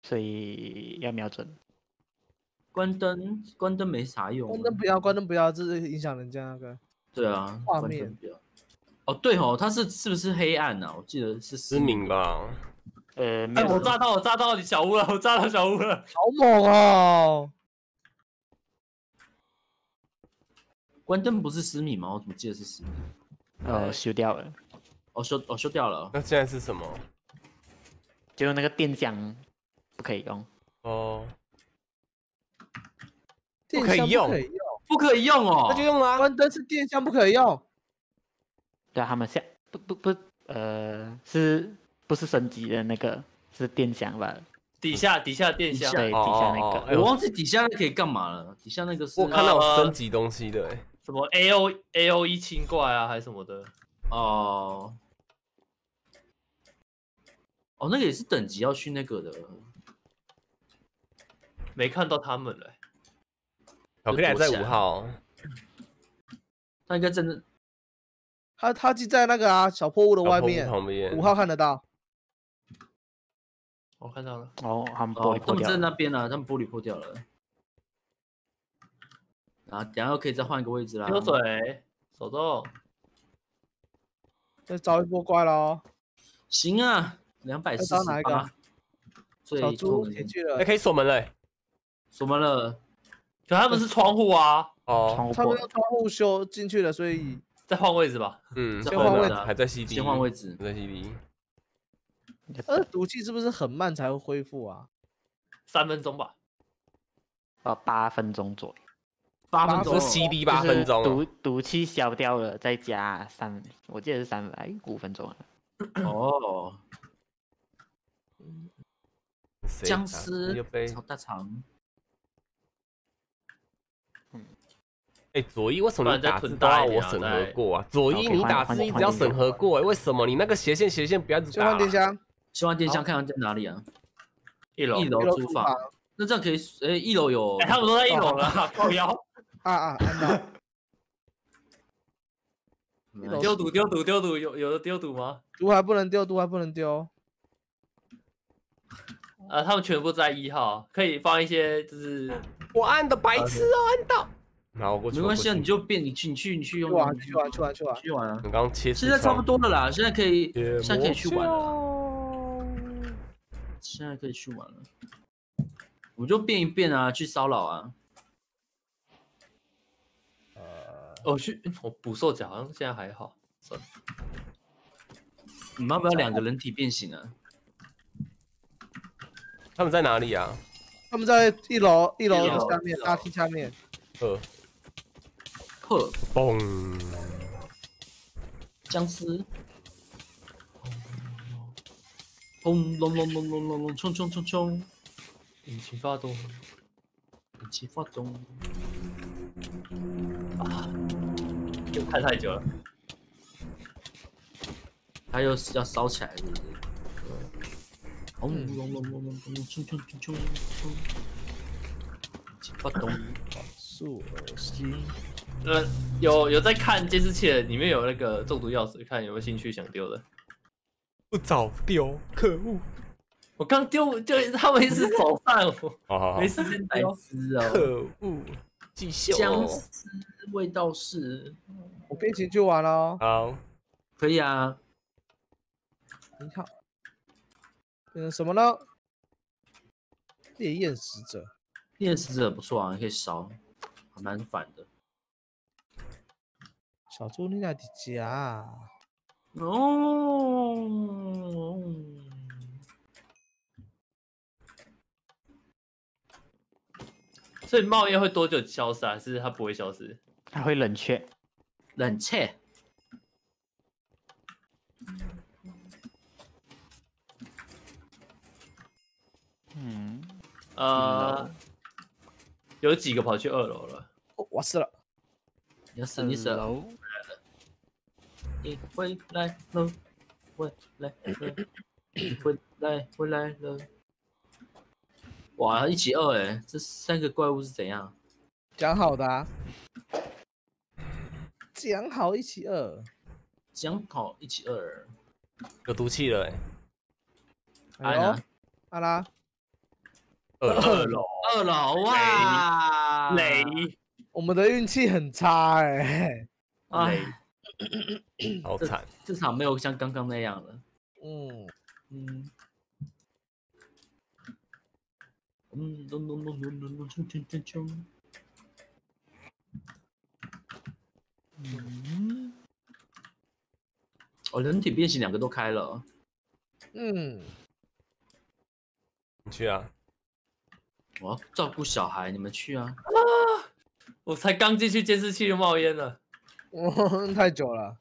所以要瞄准。 关灯没啥用。关灯不要，这是影响人家那个。对啊，画面。哦，对哦，它是不是黑暗啊？我记得是失明吧。哎，我炸到你小屋了，好猛哦！关灯不是失明吗？我怎么记得是失明？修掉了。修掉了。那现在是什么？就那个电箱不可以用。哦。 不可以用，不可以用哦，那就用啊！关灯是电箱不可以用。对啊，他们下是不是升级的那个是电箱吧？底下电箱，对，底下那个。我忘记底下那可以干嘛了，底下那个是。我看到有升级东西的，什么 AOE 清怪啊，还是什么的。哦。哦，那个也是等级要去那个的。没看到他们嘞。 巧克力还在5号，他应该真的，他就在那个啊小破屋的外面，5号看得到，我看到了，哦，他们在那边啊，他们玻璃破掉了，啊，等下又可以再换一个位置啦，丢水，手动，再招一波怪咯，行啊，248，小猪进去了，可以锁门了，锁门了。 可他们是窗户啊，哦，他们用窗户修进去了，所以再换位置吧。嗯，先换位置，还在 CB， 先换位置，在 CB。毒气是不是很慢才会恢复啊？3分钟吧，8分钟左右。8分钟 CD 8分钟，毒气消掉了，再加3，我记得是5分钟了。哦，僵尸炒大肠。嗯，哎，左一为什么你打字都要我审核过啊？左一你打字一直要审核过，哎，为什么你那个斜线不要一直打？希望电箱看在哪里啊？一楼厨房。那这样可以，哎，一楼有，哎，他们都在一楼了，靠腰。 啊！丢毒，有的丢毒吗？毒还不能丢。他们全部在1号，可以放一些就是我按的白痴哦，按到。然后过去没关系啊，你就变你去用。去玩啊！刚切。现在差不多了啦，现在可以去玩了。现在可以去玩了。我就变一变啊，去骚扰啊。 我捕兽夹好像现在还好，算了。你们要不要两个人体变形啊？他们在哪里啊？他们在一楼的下面，大厅下面。嘣！僵尸！轰隆！冲！引擎发动！又看太久了，他又要烧起来了。轰！发动速吸。有在看监视器，里面有那个中毒钥匙，看有没有兴趣想丢的。不早丢，可恶！我刚丢，就他们一直走散我，没时间丢。可恶！ 僵尸味道是，我可以一起去玩喽。好，可以啊。你好，什么呢？烈焰使者，不错啊，你可以烧，还蛮反的。小猪你哪几家啊？哦。所以冒烟会多久消失啊？是它不会消失，它会冷却。嗯，有几个跑去2楼了。我死了。你死，你死了。你回来了，回来了。 哇，1起2哎，这3个怪物是怎样？讲好的啊，讲好1起2，讲好1起2，有毒气了哎！阿拉，2楼哇！雷，我们的运气很差哎，哎，好惨！这场没有像刚刚那样了。嗯。 哦，人体变形2个都开了。你去啊！我要照顾小孩，你们去啊！啊！我才刚进去监视器就冒烟了。太久了。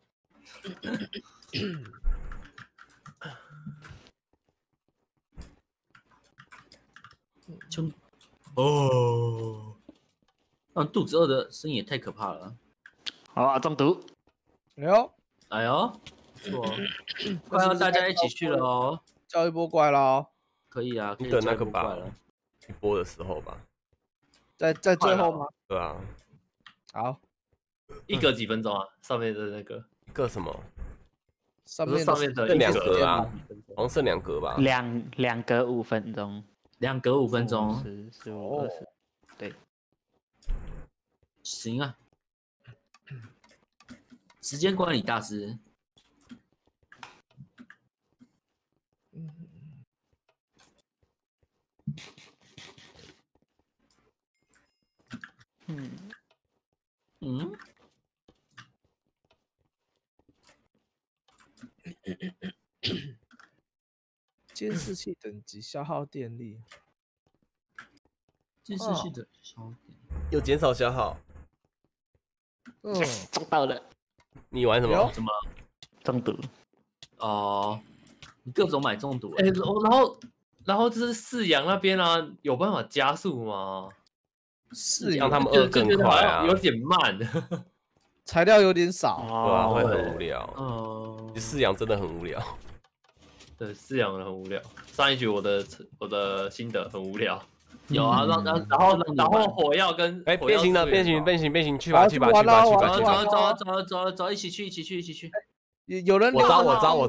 哦，肚子饿的声音也太可怕了。好啊，中毒！哎呦，错，快要大家一起去了哦，叫一波怪了。可以啊，可以等那个吧，一波的时候吧。在最后吗？对啊。好，一个几分钟啊？上面的那个一个什么？上面的2格啊，好像剩2格吧。两格5分钟。 2格5分钟，10、15、20，对，行啊。时间管理大师，监视器等级消耗电力，监视器的消耗电力又减少消耗，嗯，中到了。你玩什么？什么？中毒。哦，你各种买中毒。哎，然后就是饲养那边啊，有办法加速吗？饲养他们饿更快啊，有点慢。材料有点少，对啊，会很无聊。嗯，饲养真的很无聊。对，饲养很无聊。上一局我的心得很无聊。 有啊，然后火药跟哎变形去吧，走，一起去。有人我招，我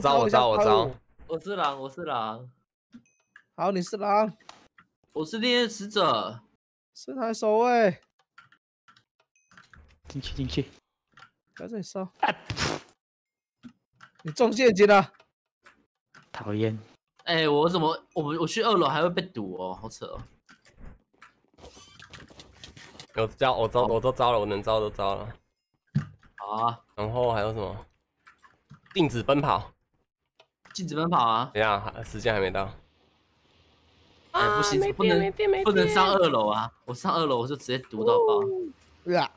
是狼。好，你是狼，我是烈焰使者，是台守卫。进去，不要这里烧。你中陷阱了，讨厌。哎，我去二楼还会被堵哦，好扯哦。 我都招了，我能招都招了。好啊，然后还有什么？禁止奔跑啊！等一下，时间还没到。哎，不行，不能上二楼啊！我上二楼我就直接毒到爆。呀！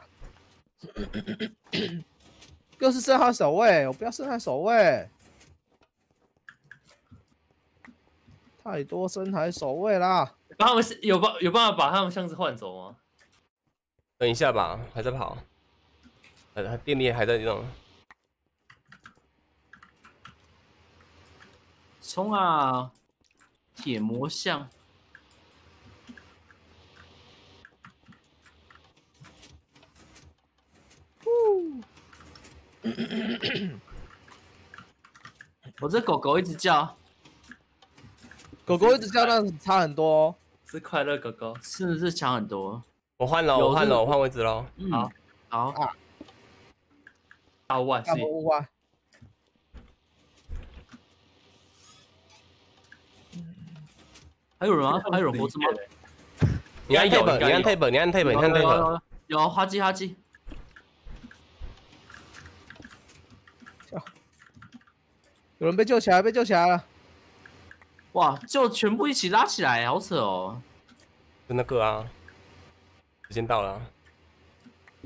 又是剩他守卫，我不要剩他守卫。太多身材守卫啦！把他们有办法把他们箱子换走吗？ 等一下吧，还在跑，电力还在用。冲啊！铁魔像。我这狗狗一直叫，但差很多哦。是快乐狗狗，是强很多。 我换位置喽。好。大雾啊！还有人活着吗？你按 tab，有哈基。有人被救起来了。哇！就全部一起拉起来，好扯哦。就那个啊。 时间到了、啊，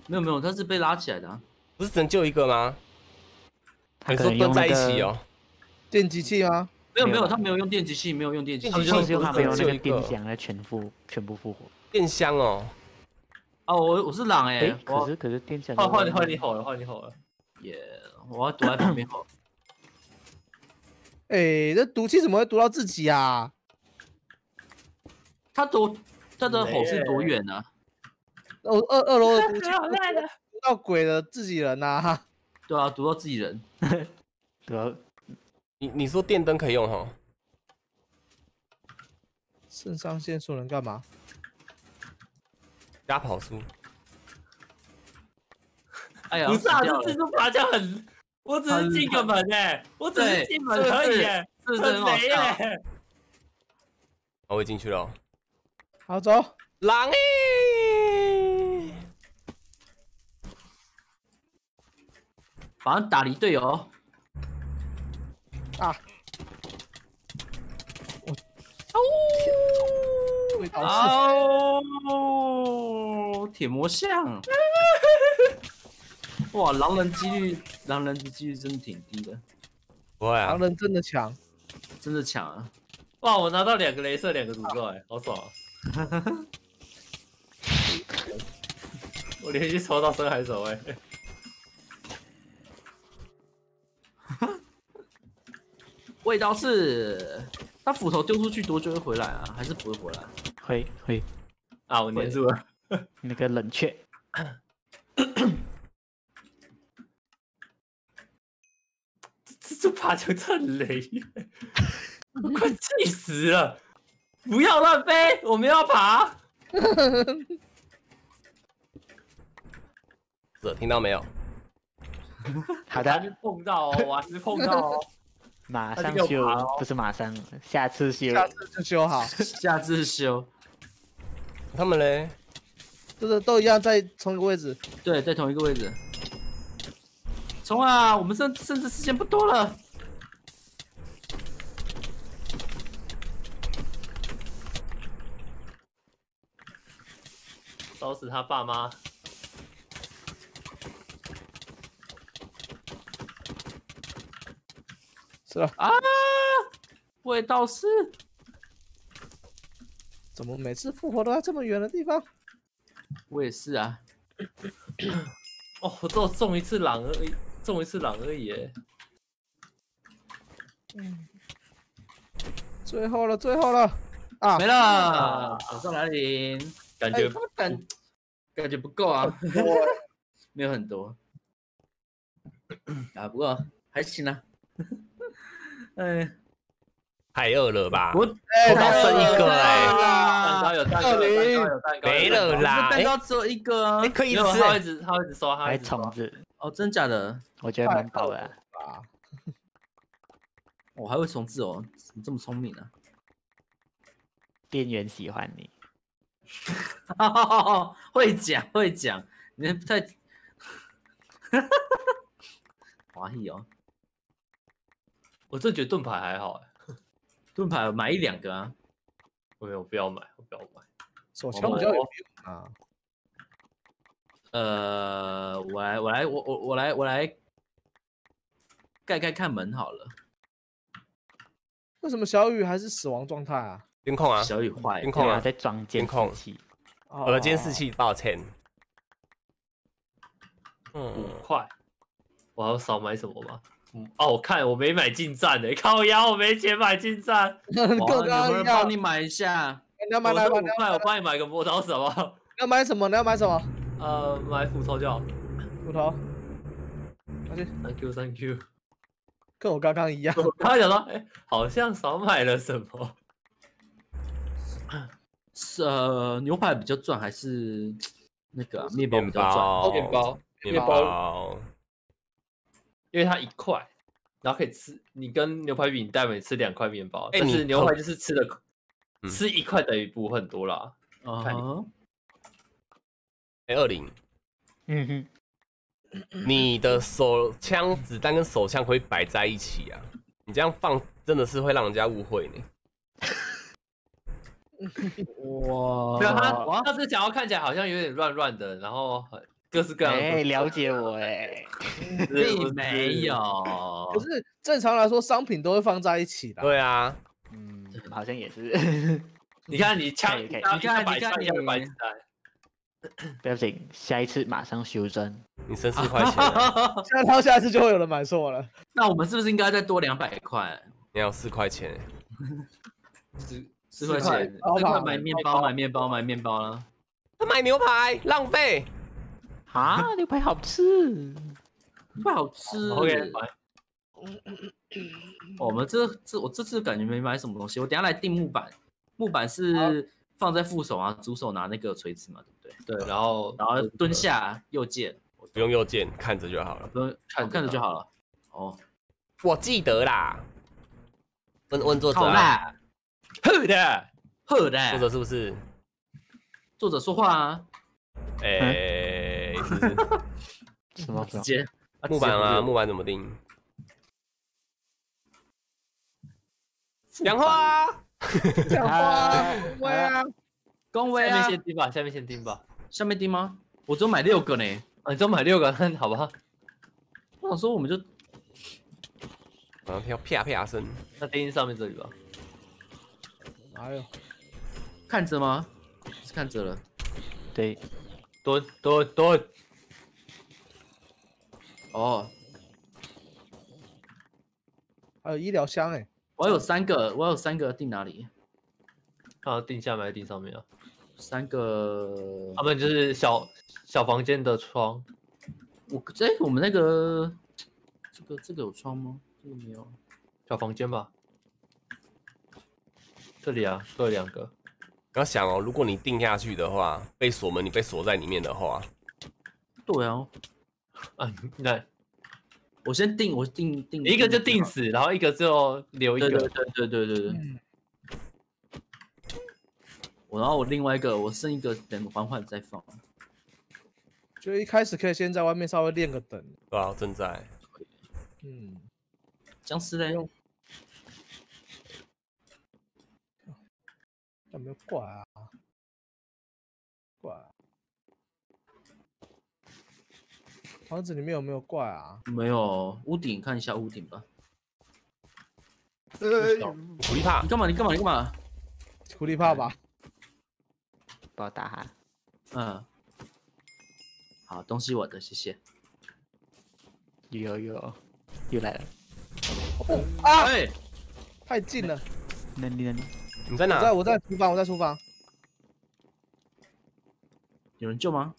没有，他是被拉起来的、啊，不是只能救一个吗？还是蹲在一起哦？电击器吗？没有，他没有用电击器，他没有那个电箱来全部复活。电箱哦，啊，我是狼哎、欸，可是电箱换你好了，耶、yeah, ！我要躲在旁边好了。哎这毒气怎么会毒到自己啊？他的吼是多远啊？ 二楼的毒气，毒到鬼的自己人呐！对啊，毒到自己人。对啊，你说电灯可以用哈？肾上腺素能干嘛？加跑速。哎呀，不是啊，这自助爬墙很，我只是进个门哎，我只是进门而已哎，很肥哎。我进去了。好走，狼哎。 马上打离队友！啊！哦！铁魔像！哇，狼人的几率真的挺低的。不会啊！狼人真的强啊！哇，我拿到2个雷射，2个诅咒，哎，好爽！我连续抽到深海手，哎。 味道是，他斧头丢出去多久会回来啊？还是不会回来？会啊！我黏住了，那个冷却。这爬墙真雷，我快气死了！不要乱飞，我们要爬。这听到没有？好的。还是碰到哦，我还是碰到哦。马上修，不是马上，下次修，下次就修好，下次修。他们嘞，就是都一样，在同一个位置。对，在同一个位置。冲啊！我们甚至时间不多了。烧死他爸妈！吃了啊！味道是？怎么每次复活都在这么远的地方？我也是啊。哦，我只有中一次狼而已，中一次狼而已。嗯，最后了，最后了啊！没了，马上来临，感觉感觉不够啊，没有很多。 啊，不过还行啊。哎，太饿了吧？我刚剩一个哎，蛋糕有蛋糕，没了啦。蛋糕只有一个啊，可以吃。他一直刷，还虫子。哦，真假的？我觉得蛮饱的。我还会虫子哦，你这么聪明啊！店员喜欢你。会讲会讲，你太。 华裔哦，我真的觉得盾牌还好哎，盾牌买一两个啊，我不要买，我不要买，手枪比较有用啊。我来盖看门好了。为什么小雨还是死亡状态啊？监控啊，小雨坏，监控啊，在装监控器，我的监视器，抱歉。 5块，我还要少买什么吧？嗯，哦，我看我没买近战的，靠腰，我没钱买近战。哥哥，帮你买一下。你要买哪个？我帮你买个磨刀手啊。你要买什么？你要买什么？买斧头就好。斧头。好的 ，Thank you, Thank you。跟我刚刚一样。我刚刚想到，哎，好像少买了什么。是牛排比较赚，还是那个面包比较赚？面包。 面包，因为它1块，然后可以吃。你跟牛排比，你大每吃2块面包，但是牛排就是吃的，吃1块等于补很多啦。啊，20，嗯哼，你的手枪子弹跟手枪可以摆在一起啊，你这样放真的是会让人家误会呢。哇，对啊，他这讲话看起来好像有点乱乱的，然后很。 各式各样的，哎，了解我哎，并没有。可是正常来说，商品都会放在一起的。对啊，嗯，好像也是。你看你枪，你看，不要紧，下一次马上修正。你省4块钱，现在下一次就会有人买错了。那我们是不是应该再多200块？你要4块钱，4块钱，4块买面包，买面包了。他买牛排，浪费。 啊，牛排好吃，不好吃。OK， 我们我这次感觉没买什么东西，我等下来订木板。木板是放在副手啊，主手拿那个锤子嘛，对不对？对，然后蹲下右键，不用右键，看着就好了。不用看着就好了。哦，我记得啦。问作者啦，好的，作者是不是？作者说话啊。哎。 什么？直接木板啊，木板怎么定？讲话，讲话，恭维啊，恭维啊！下面先听吧，下面先听吧。下面听吗？我只有买6个呢。啊，你只有买6个，好吧？我想说，我们就好像听到啪啪声。那钉上面这里吧。哎呦，看着吗？是看着了。对。 蹲！哦，还有医疗箱哎，我有三个定哪里？啊，定下面还是定上面啊？3个，他们就是小房间的窗。我们那个这个有窗吗？这个没有。小房间吧。这里啊，各2个。 你要想哦，如果你定下去的话，被锁门，你被锁在里面的话，对啊，啊，那我先定，我定一个就定死，然后一个就留一个，对。嗯、然后我另外一个，我剩一个，等缓再放。就一开始可以先在外面稍微练个等，对啊，正在，嗯，僵尸嘞。 有没有挂啊？挂！房子里面有没有挂啊？没有，屋顶看一下屋顶吧。苦力怕，你干嘛？苦力怕吧，帮我打哈。嗯，好，东西我的，谢谢。又来了。哦啊！哎，太近了。那里？你在哪？我在厨房，有人救吗？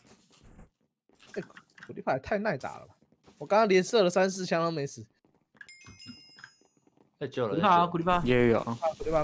哎，苦力怕也太耐打了吧！我刚刚连射了3、4枪都没死。 太久了！苦力怕，也有苦力怕。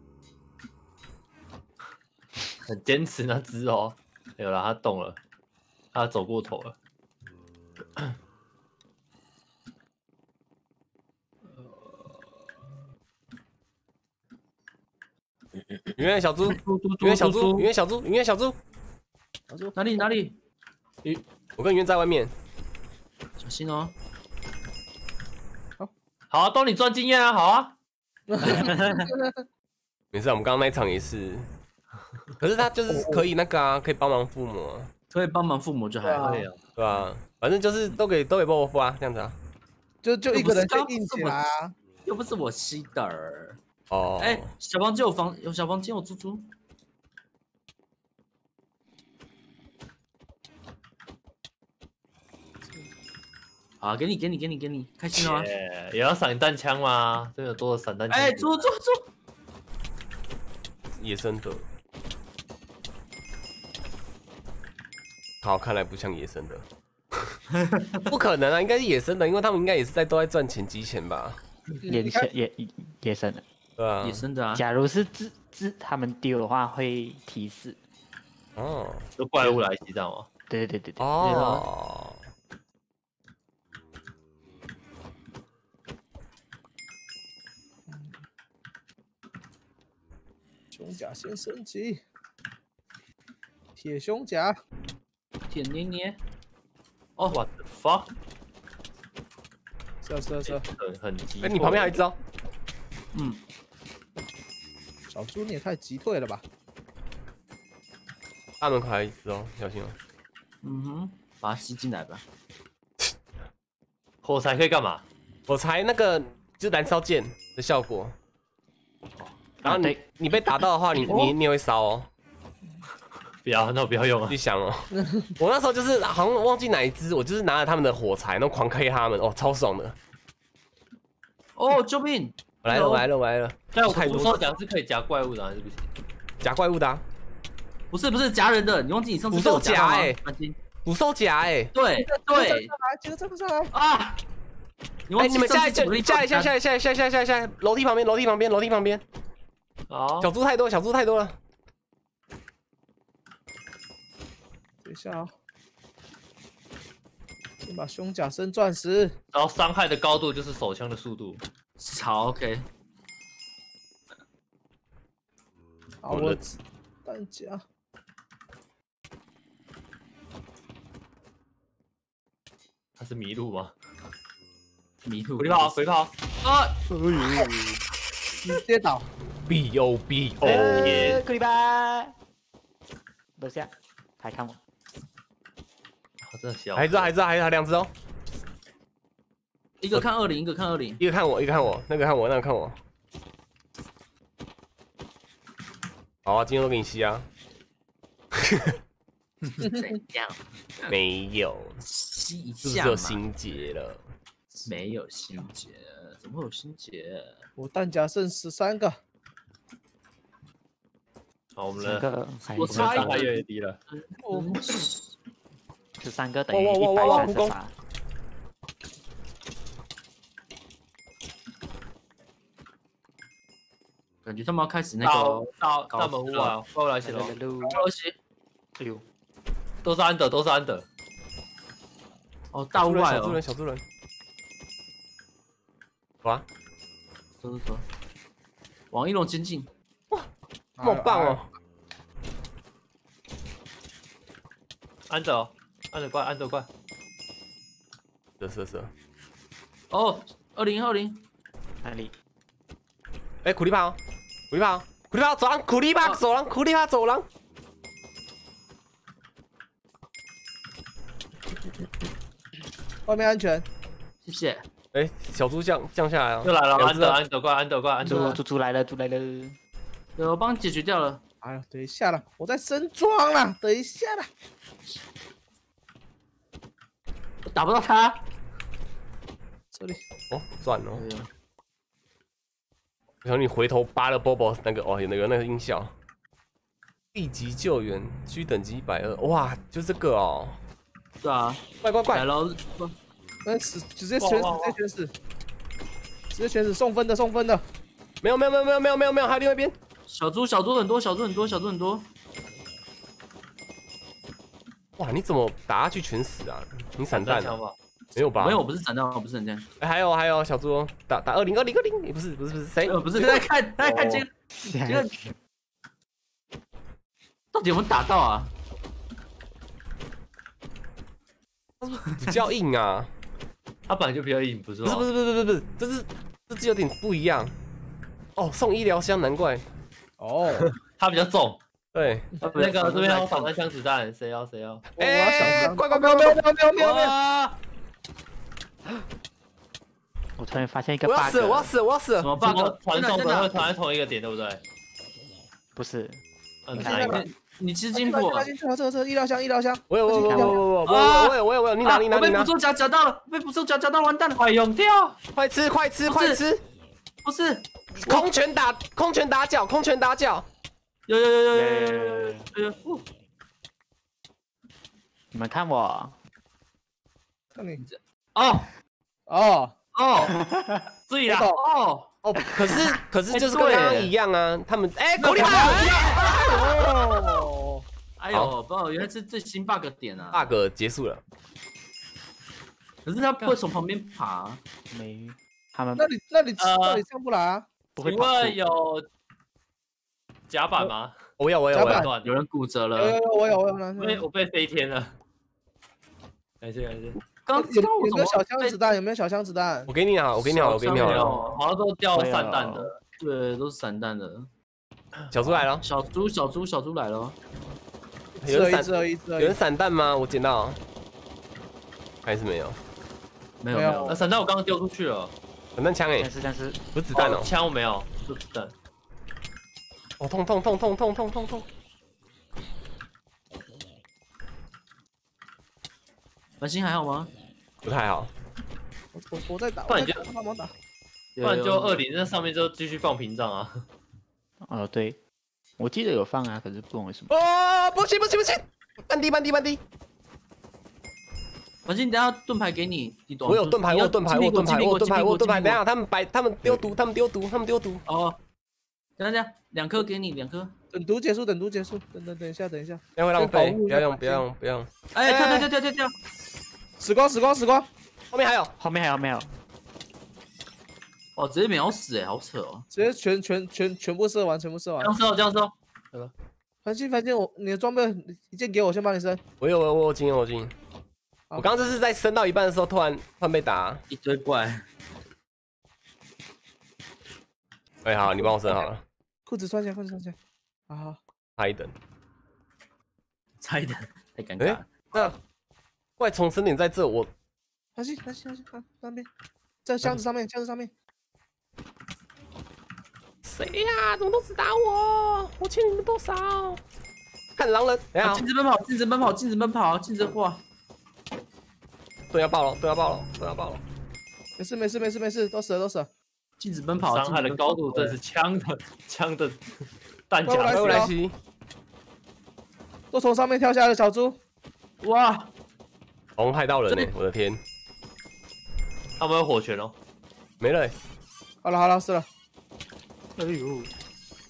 很坚持那只哦，有了，他动了，他走过头了。圆圆小猪，哪里？我跟圆在外面，小心哦。 好，都你赚经验啊！好啊，没事，我们刚刚那一场也是，可是他就是可以那个啊，可以帮忙父母、啊，可以帮忙父母就还好，对啊，反正就是都给帮我付啊，这样子啊，就一个人硬起来啊，又不是我吸的儿哦，哎、欸，小房间有猪，好，给你，开心了吗？也要散弹枪吗？这有多少散弹枪？哎，猪，野生的，好，看来不像野生的，不可能啊，应该是野生的，因为他们应该也是都在赚钱积钱吧？野生的，对啊，野生的啊。假如是他们丢的话会提示，哦，有怪物来袭，这样吗？对，哦。 胸甲先升级，铁胸甲，铁捏捏。哦，我的发！是。很急。哎，你旁边还有一只哦。嗯。小猪你也太急退了吧！大门口还有一只哦，小心哦。嗯哼，把它吸进来吧。火柴可以干嘛？火柴那个就是燃烧剑的效果。 然后你被打到的话，你也会烧哦。不要，那我不要用啊！你想哦，我那时候就是好像忘记哪一只，我就是拿了他们的火柴，然后狂 K 他们，哦，超爽的。哦，救命！我来了。但我不说讲是可以夹怪物的，还是不行？夹怪物的？不是夹人的，你忘记你上次捕兽夹哎，捕兽夹哎，对，这个上来啊！哎，你们下来，楼梯旁边。 好，小猪太多了。等一下啊、哦，先把胸甲升钻石，然后伤害的高度就是手枪的速度。好 ，OK。好，我弹夹。他是迷路吗？迷路。回跑！啊！直接倒。 B O， 苦力怕，楼下还看我，好这小，还有2只哦，一个看20，一个看20，一个看我，那个看我，好啊，今天都给你吸啊，怎样？没有吸一下嘛，心结了，没有心结，怎么会有心结？我弹夹剩13个。 好，我们了。我差一个越低了。13个等于138。感觉他们要开始那个大门屋啊，过来先喽。哎呦，都是安德。哦，大屋外哦。小猪人。走啊，走走走，往一龙前进。哇，好棒哦！按着，按着快，按着快。是是是。哦，2020。哪里？哎，苦力怕哦，苦力怕哦，苦力怕，走廊，苦力怕，走廊，苦力怕，走廊。 外面安全，谢谢。哎，小猪降下来了，又来了，安德，安德快，安德快，安德，猪来了，猪来了。对，我帮你解决掉了。哎呀，等一下了，我在升装了，等一下了。我打不到他。这里，哦，转哦。然后你回头扒了 Bobo 那个，哦，有那个音效。立即救援，需等级120，哇，就这个哦。 对啊，怪怪怪！来了，那直接全死，直接全死，直接全死，送分的，送分的，没有，还有另外一边，小猪很多，小猪很多。哇，你怎么打下去全死啊？你散弹啊？没有吧？没有，我不是散弹，我不是散弹。哎，还有小猪打2020，也不是谁？不是在看这个，到底有没有打到啊？ 比较硬啊，他本来就比较硬，不是吗？不是，这有点不一样。哦，送医疗箱，难怪。哦，他比较重。对，那个这边要反弹枪子弹，谁要？哎，快！我突然发现一个 bug。我要死！什么 bug？ 传送的会传在同一个点，对不对？不是，哪一个？ 你吃金斧，这医疗箱，我有，你拿，被捕兽夹夹到了，完蛋了，快用掉，快吃，不是，空拳打脚，有，你们看我，看你这，哦，对了，可是就是跟刚刚一样啊，他们哎，狗粮。 哎呦，不好，原来是最新 bug 点啊 ！bug 结束了，可是他不会从旁边爬，没他们那里上不来啊？请问有甲板吗？我有，有人骨折了，我有，我被飞天了，感谢。刚有没有小枪子弹？我给你啊，我给你好了，好像都掉散弹的，对，都是散弹的。小猪来了，小猪来了。 有人散弹吗？我捡到，还是没有。散弹我刚刚丢出去了。散弹枪哎，但是不是子弹哦，枪我没有，不是子弹。哦，痛！繁星还好吗？不太好。我在打，不然就帮忙打，不然就20在上面就继续放屏障啊。哦对。 我记得有放啊，可是不懂为什么。哦，不行！慢滴！反正你等下盾牌给你，你懂？我有盾牌。等下他们丢毒。哦，等下，2颗给你，2颗。等毒结束。等一下。要会浪费，不要用。哎，跳！死光！后面还有。哦，直接秒死哎，好扯哦！直接全部射完，这样射。好了，繁星，你的装备一件给我，先帮你升。我有经验。我刚刚就是在升到一半的时候，突然被打一堆怪。哎，好，你帮我升好了。裤子穿起来。好。差一等，太尴尬了。那怪重生点在这，我。繁星，那边，在箱子上面。 谁呀？怎么都只打我？我欠你们多少？看狼人，等下，禁止奔跑，队要爆了！没事，都死了。禁止奔跑，伤害的高度真是枪的弹夹。来袭！都从上面跳下来的小猪，哇！红害到人呢，我的天！他们有火拳哦，没了。好了，死了。 哎呦！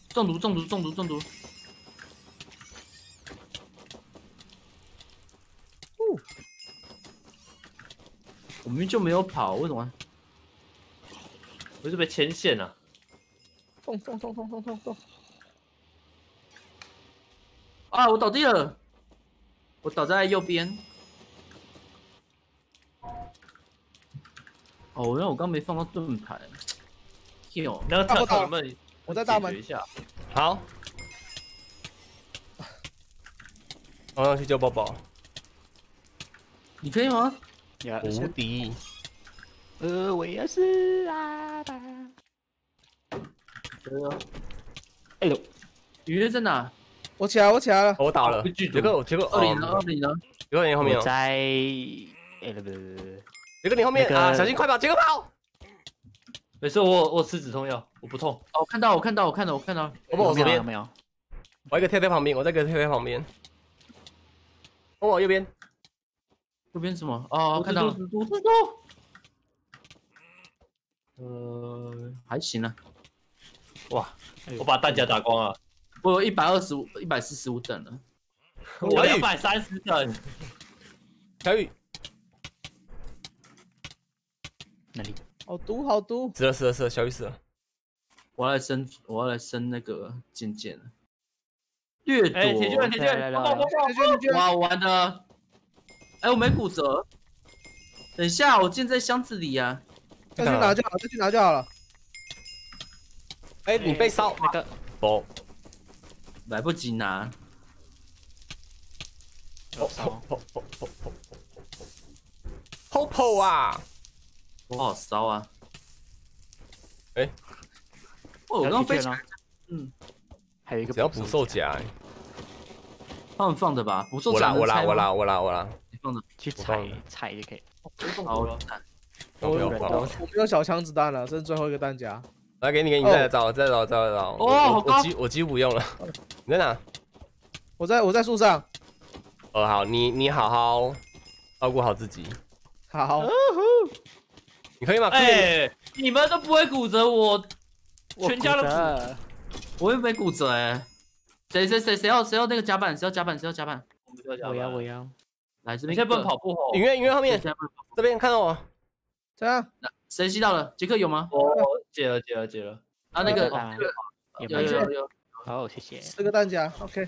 中毒！我们就没有跑，为什么？我是被牵线啊！冲！啊！我倒地了，我倒在右边。哦，因为我刚没放到盾牌。哟，那个塔塔们，我在大门一下。好，我要去救宝宝。你可以吗？无敌。 我也是啊吧。对啊。哎呦，鱼在哪？我起来了。我打了。杰克，20了。杰克你后面。我在。哎，不。杰克你后面啊！小心快跑，杰克跑！没事，我吃止痛药，我不痛。哦，我看到。我左边没有。我一个贴在旁边，我往右边。右边什么？哦，看到了。还行啊。哇，我把弹夹打光了，我有125、145等了，我230等。小雨，哪里？好毒！死了，小雨死了。我要来升那个剑剑了。掠夺。哎，铁券，来！哇，完了！哎，我没骨折。等一下，我剑在箱子里呀。 再去拿就好了。哎，你被烧那个，哦，来不及拿。泡啊！我好烧啊！哎，我刚飞起来。嗯，还有一个只要捕兽夹，放着吧，捕兽夹。我拉。你放着，去踩就可以。好。 我没有小枪子弹了，这是最后一个弹夹。来，给你，再找。哦，我几乎不用了。你在哪？我在树上。哦，好，你好好照顾好自己。好。你可以吗？哎，你们都不会骨折，我全家都骨折。我又没骨折哎。谁要那个甲板？谁要甲板？我要。来这边。你可以不能跑步哦。影院后面。这边看到我。 对啊，谁吸到了？杰克有吗？我解了。啊，那个有。好，谢谢。这个弹夹 ，OK。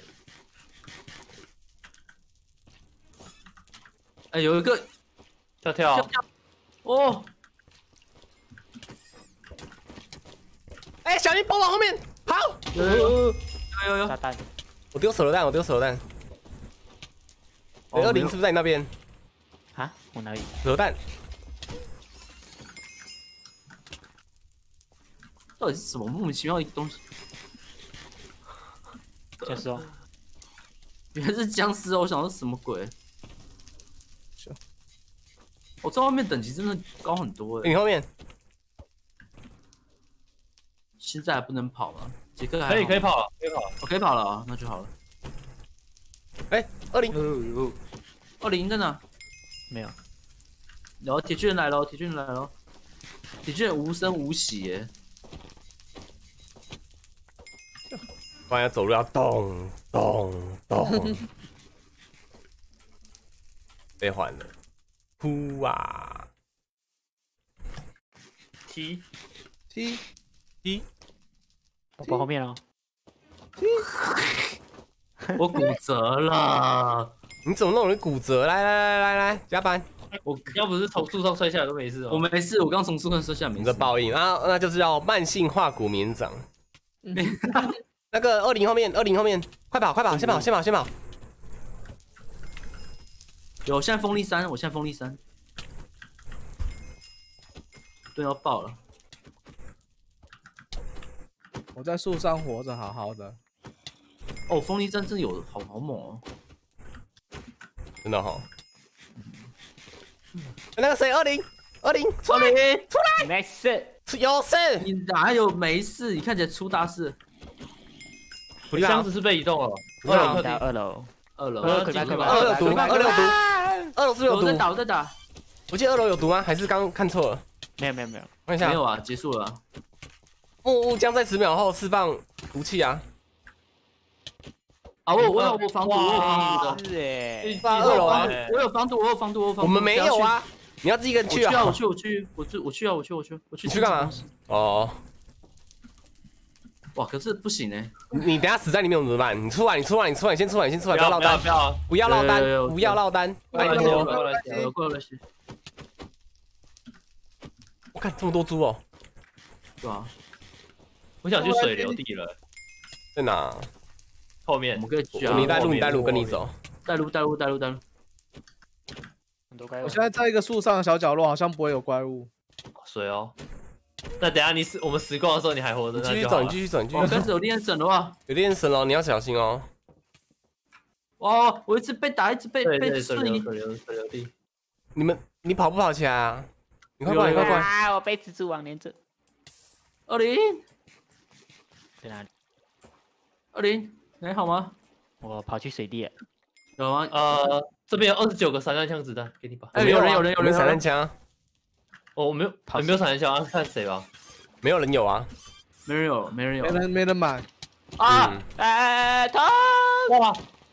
哎，有一个跳。哦。哎，小心包往后面跑。有。炸弹。我丢手榴弹。220是不是在你那边？啊？我哪里？手榴弹。 到底是什么莫名其妙的东西？僵尸哦，原来是僵尸哦！我想说什么鬼？我在外面等级真的高很多哎。你后面？现在还不能跑吗？杰克还可以跑了，我可以跑了啊，那就好了。哎，20在哪？没有。然后铁巨人来了，铁巨人无声无息耶。 突然走路要咚，被还了，哭啊！踢，宝宝后面了，我骨折了！你怎么弄人骨折？来，加班！我要不是从树上摔下来都没事哦，我没事，我刚从树上摔下来没事。你的报应啊，那就是要慢性化骨绵掌。那个20后面，快跑，先跑！有，我现在风力3，对，要爆了！我在树上活着，好好的。哦，风力3真的有，好猛哦！真的好。那个谁，20，出来！没事，有事。你哪有没事？你看起来出大事。 箱子是被移动了，二楼，二楼是有毒，我在打。我记得2楼有毒吗？还是刚看错了？没有，看一下，没有啊，结束了。木将在10秒后释放毒气啊！啊，我防毒，我有防毒的。是哎，2楼啊，我有防毒，我们没有啊，你要自己一个人去啊？我去啊！你去干嘛？哦。哇，可是不行哎！你等下死在里面怎么办？你出来，你先出来，不要落单！过来！我看这么多猪哦。对啊。我想去水流地了。在哪？后面。我们可以去啊！你带路，跟你走。带路。 我现在在一个树上的小角落，好像不会有怪物。水哦，那等下我们死光的时候你还活着，继续走。我跟着有猎神的话，有猎神哦，你要小心哦。哦，我一直被打，一直被刺。水流地。你跑不跑起来啊？你快跑！啊，我被蜘蛛网连着。20，在哪里？20，你还好吗？我跑去水地了。有吗？这边有29个散弹枪子弹，给你吧。哎，有人散弹枪。哦，我没有，你没有散弹枪啊？看谁吧。没有人有啊。没人有。没人买。啊！哎，他！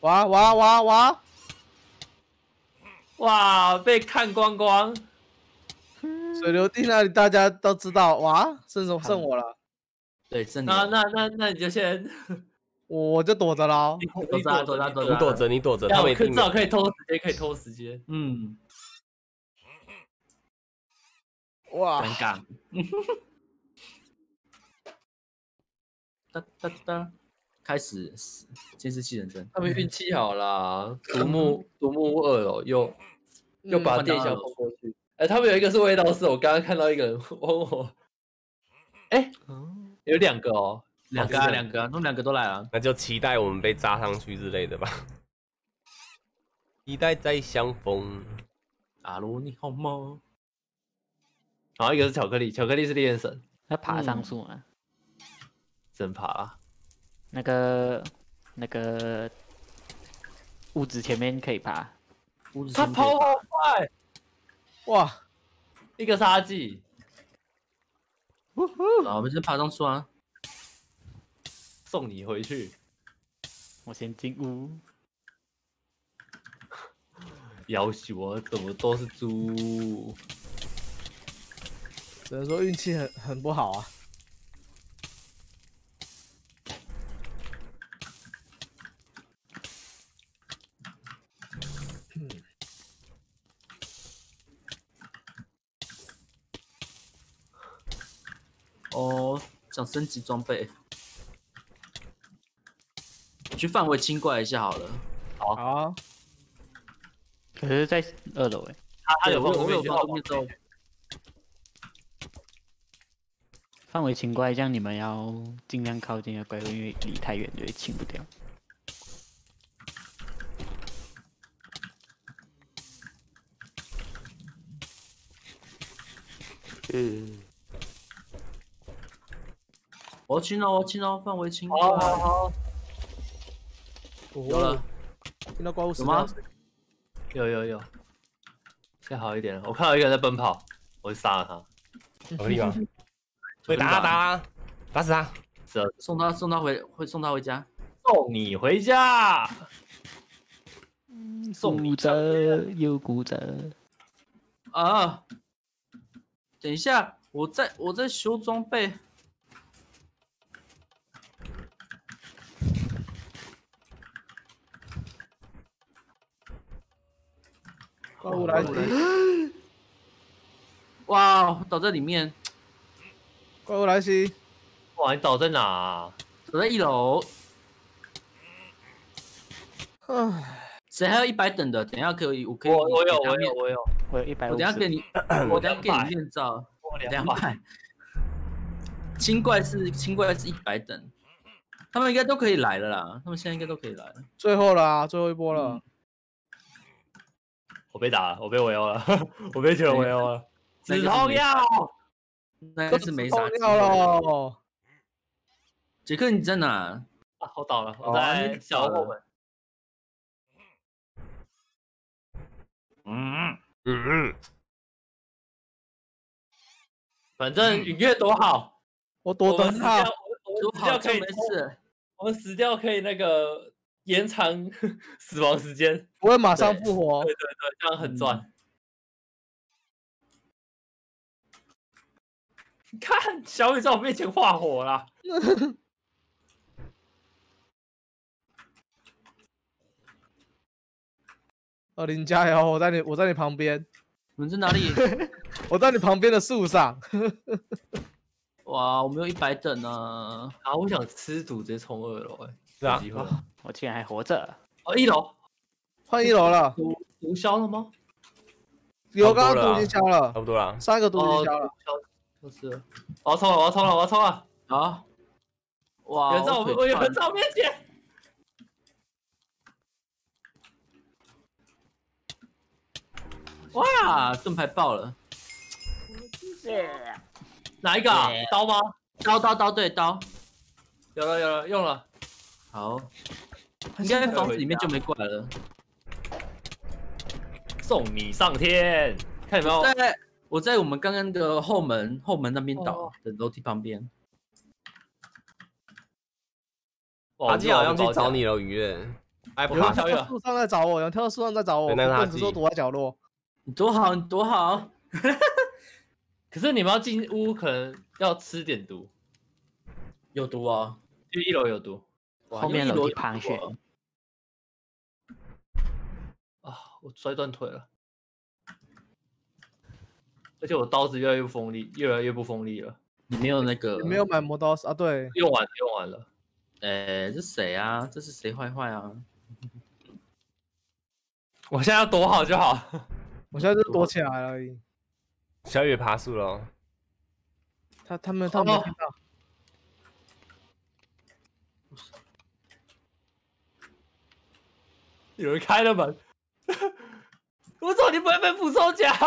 哇！哇！被看光光。水流地那里大家都知道，哇，剩我了。对，剩你。那你就先。 我就躲着喽，你躲着，他们至少可以偷时间，嗯，哇，尴尬，开始监视器人生，他们运气好啦，独木二楼又把电箱轰过去，哎，他们有一个是味道师，我刚刚看到一个人问我，哎，有2个哦。 两个，他们2个都来了，那就期待我们被炸上去之类的吧。期待再相逢。阿罗你好吗？然后一个是巧克力，巧克力是猎神，他爬上树啊，真爬啊。那个屋子前面可以爬，他跑好快，哇，一个杀技。好，我们先爬上树啊。 送你回去，我先进屋。要死我，怎么都是猪？只能说运气很不好啊。哦，想升级装备。 去范围清怪一下好了。好啊。可是，在2楼哎。他有放后面之后。范围清怪，这样你们要尽量靠近的怪物，因为离太远就会清不掉。嗯。我清了，范围清怪。好。 有了，听到怪物声吗？有，现在好一点了。我看到一个人在奔跑，我就杀了他。什么地方？会打死他，送他回家，送你回家。送你骨折啊！等一下，我在修装备。 怪物来！哇，倒在里面！怪物来袭！哇，你倒在哪、啊？倒在1楼。唉，谁还有100等的？等一下可以，我有，我有150。我等下给你，我等下给你面罩。我200。清怪是100等，他们应该都可以来了啦，他们现在应该都可以来了。最后了啊，最后一波了。嗯 我被打了，我被围殴了，我被全围殴了，止痛药，那是没啥药了。杰克，你在哪？啊，我倒了，我在小后门。反正你越躲好，我躲得好，我们死掉可以没事，我们死掉可以那个。 延长死亡时间，不会马上复活。对，这样很赚。你看，小雨在我面前化火啦。林加油！我在你旁边。你们在哪里？我在你旁边的树上。哇，我没有100等啊！啊，我想吃赌，直接冲2楼哎、欸。是啊，我竟然还活着。哦，1楼，换1楼了。毒消了吗？有，刚刚毒已经消了，差不多了。3个毒已经消了。就是，我要冲了，我要冲了，我要冲了！啊！哇！有人在我面前。 哇，盾牌爆了！哪一个、啊？刀吗？刀，对刀。有了，用了。好，应该在房子里面就没怪了。送你上天，看有没有？我在我们刚刚的后门那边倒的楼梯旁边。阿基好像去找你了，愉悦。有人跳到树上在找我，我只是躲在角落。 你躲好，可是你们要进屋，可能要吃点毒，有毒啊！就1楼有毒，后面楼梯螃蟹。啊！我摔断腿了，而且我刀子越来越不锋利了。你没有那个？你没有买磨刀啊？对，用完了。哎，这谁啊？这是谁坏啊？我现在要躲好就好。 我现在就躲起来了而已。小雨爬树了，他们看到。有人开了门，我操！你不会被捕兽夹？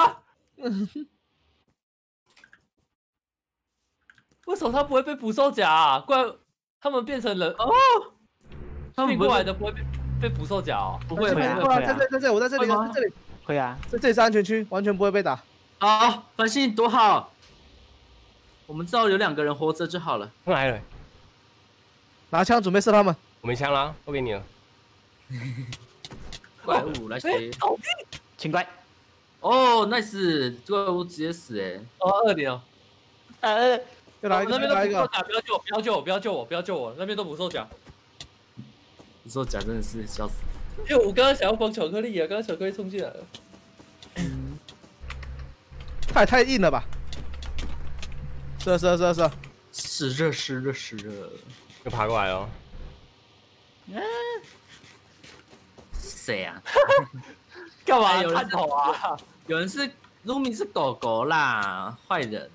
为什么他不会被捕兽夹啊？怪他们变成人哦，他们过来的不会被捕兽夹哦，不会啊！在这，我在这里，在这里。 会啊，这里是安全区，完全不会被打。好，繁星躲好。我们知道有2个人活着就好了。来了，拿枪准备射他们。我没枪啦，都给你了。怪物来谁？请乖。哦 ，nice， 怪物直接死哎。哦，2点哦。又来一个，那边都捕兽夹，不要救我，那边都捕兽夹。捕兽夹真的是笑死。 因为我刚刚想要绑巧克力啊，刚刚巧克力冲进来了，太硬了吧！是，又爬过来哦。啊！谁啊？干嘛？有人头啊？有人是卢米是狗狗啦，坏人。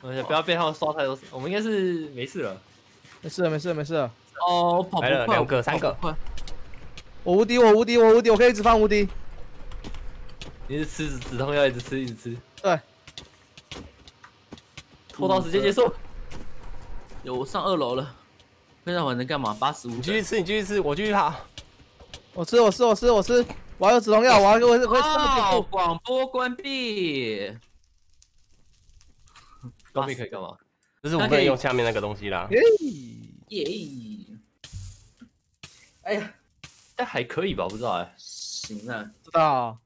而且不要被他们刷太多，我们应该是没事了。没事了。哦，跑不快，2个3个。 我无敌，我可以一直放无敌。你是吃止痛药，一直吃。对。拖到时间结束。有，我上2楼了。现在我能干嘛？85。你继续吃，我继续爬。我吃。我还有止痛药，我还有。哦，广播关闭。关闭可以干嘛？就是我们可以用下面那个东西啦。耶。哎呀。 但还可以吧，不知道哎。行啊，知道。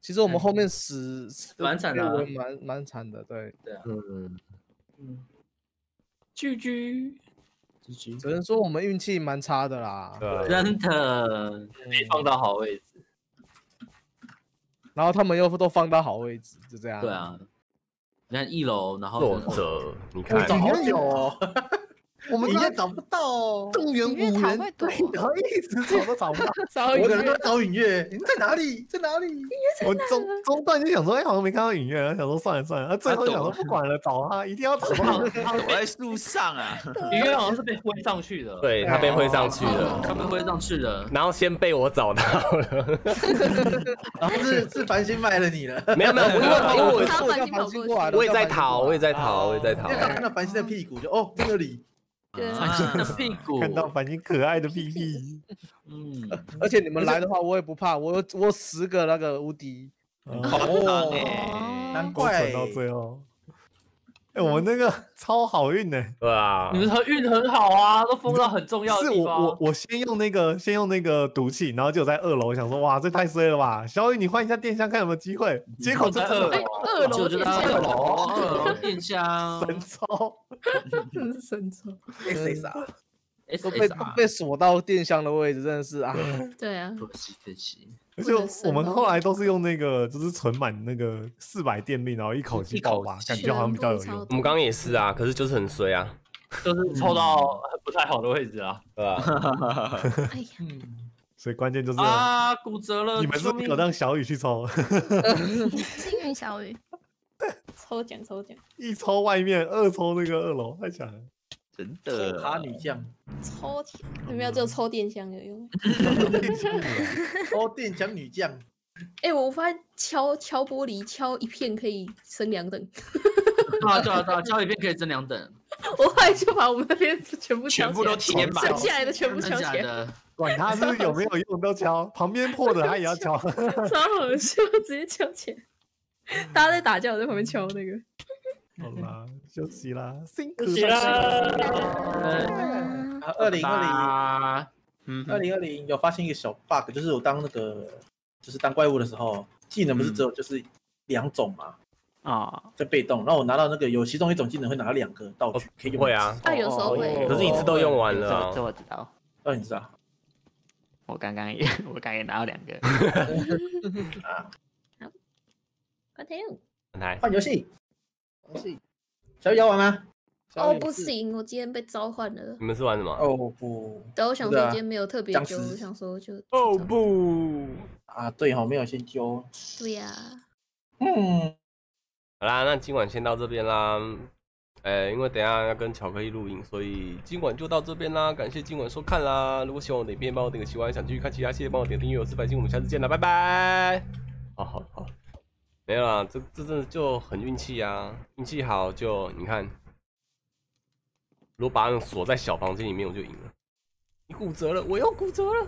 其实我们后面死蛮惨的，蛮惨的，对。对啊。GG。只能说我们运气蛮差的啦。真的。没放到好位置。然后他们又都放到好位置，就这样。对啊。你看1楼，然后作者，你看。好久哦。 我们也找不到动员5人，对，然后一直找都找不到，我可能在找允月，你在哪里？我中段就想说，哎，好像没看到允月，然后想说算了，然后最后想说不管了，找他，一定要找他。他躲在树上啊，允月好像是被挥上去的，对他被挥上去的，然后先被我找到了，然后是繁星卖了你了，没有，我也在逃，看到繁星的屁股就哦在这里。 繁星的屁股，看到繁星可爱的屁屁。嗯，而且你们来的话，我也不怕，我10个那个无敌。哦，难怪。到最后，哎，我那个超好运呢。对啊，你们运很好啊，都封到很重要的地方。我先用那个毒气，然后就在2楼，我想说哇，这太衰了吧！小雨，你换一下电箱看有没有机会。结果在2楼，就在2楼电箱神抽，真是神抽。被锁到电箱的位置，真的是啊！对啊，可惜。而且我们后来都是用那个，就是存满那个400电力，然后一口气爆发，感觉好像比较有用。我们刚刚也是啊，可是就是很衰啊，就是抽到不太好的位置啊，对吧？哎呀，所以关键就是啊，骨折了。你们是没有让小雨去抽，幸运小雨抽奖，一抽外面，二抽那个2楼，太强了。 真的，卡女将，抽有没有？只有抽电箱有用。抽电箱女将。哎，我发现敲玻璃，敲一片可以升2等。对啊，敲一片可以升2等。我后来就把我们那边全部都贴满，剩下来的全部敲起来。管他是有没有用都敲，旁边破的他也要敲。超好笑，直接敲起来。大家在打架，我在旁边敲那个。 好啦，休息啦，辛苦啦。2020，2020有发现一个小 bug， 就是我当那个，就是当怪物的时候，技能不是只有就是2种嘛？啊，在被动，然后我拿到那个有其中一种技能会拿到2个道具，可以用。会啊，有时候会，可是一次都用完了。这我知道。哦，你知道？我刚刚也拿到2个。啊，好，快点，来换游戏。 小雨要玩吗？哦，不行，我今天被召唤了。你们是玩什么？哦不，对，我想说今天没有特别揪，我想说就哦不啊，对哈，没有先揪。对呀，嗯，好啦，那今晚先到这边啦。因为等一下要跟巧克力录影，所以今晚就到这边啦。感谢今晚收看啦。如果喜欢我的影片，帮我点个喜欢。想继续看其他系列，帮我点订阅。我是白金，我们下次见啦，拜拜。好。 没有啦，这真的就很运气啊！运气好就你看，如果把人锁在小房间里面，我就赢了。你骨折了，我又骨折了。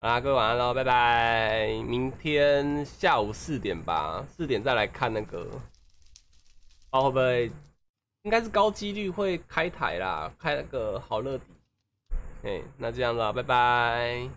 好啦，各位晚安喽，拜拜！明天下午4点吧，4点再来看那个，不知道会不会，应该是高几率会开台啦，开那个好乐迪。哎，那这样啦，拜拜。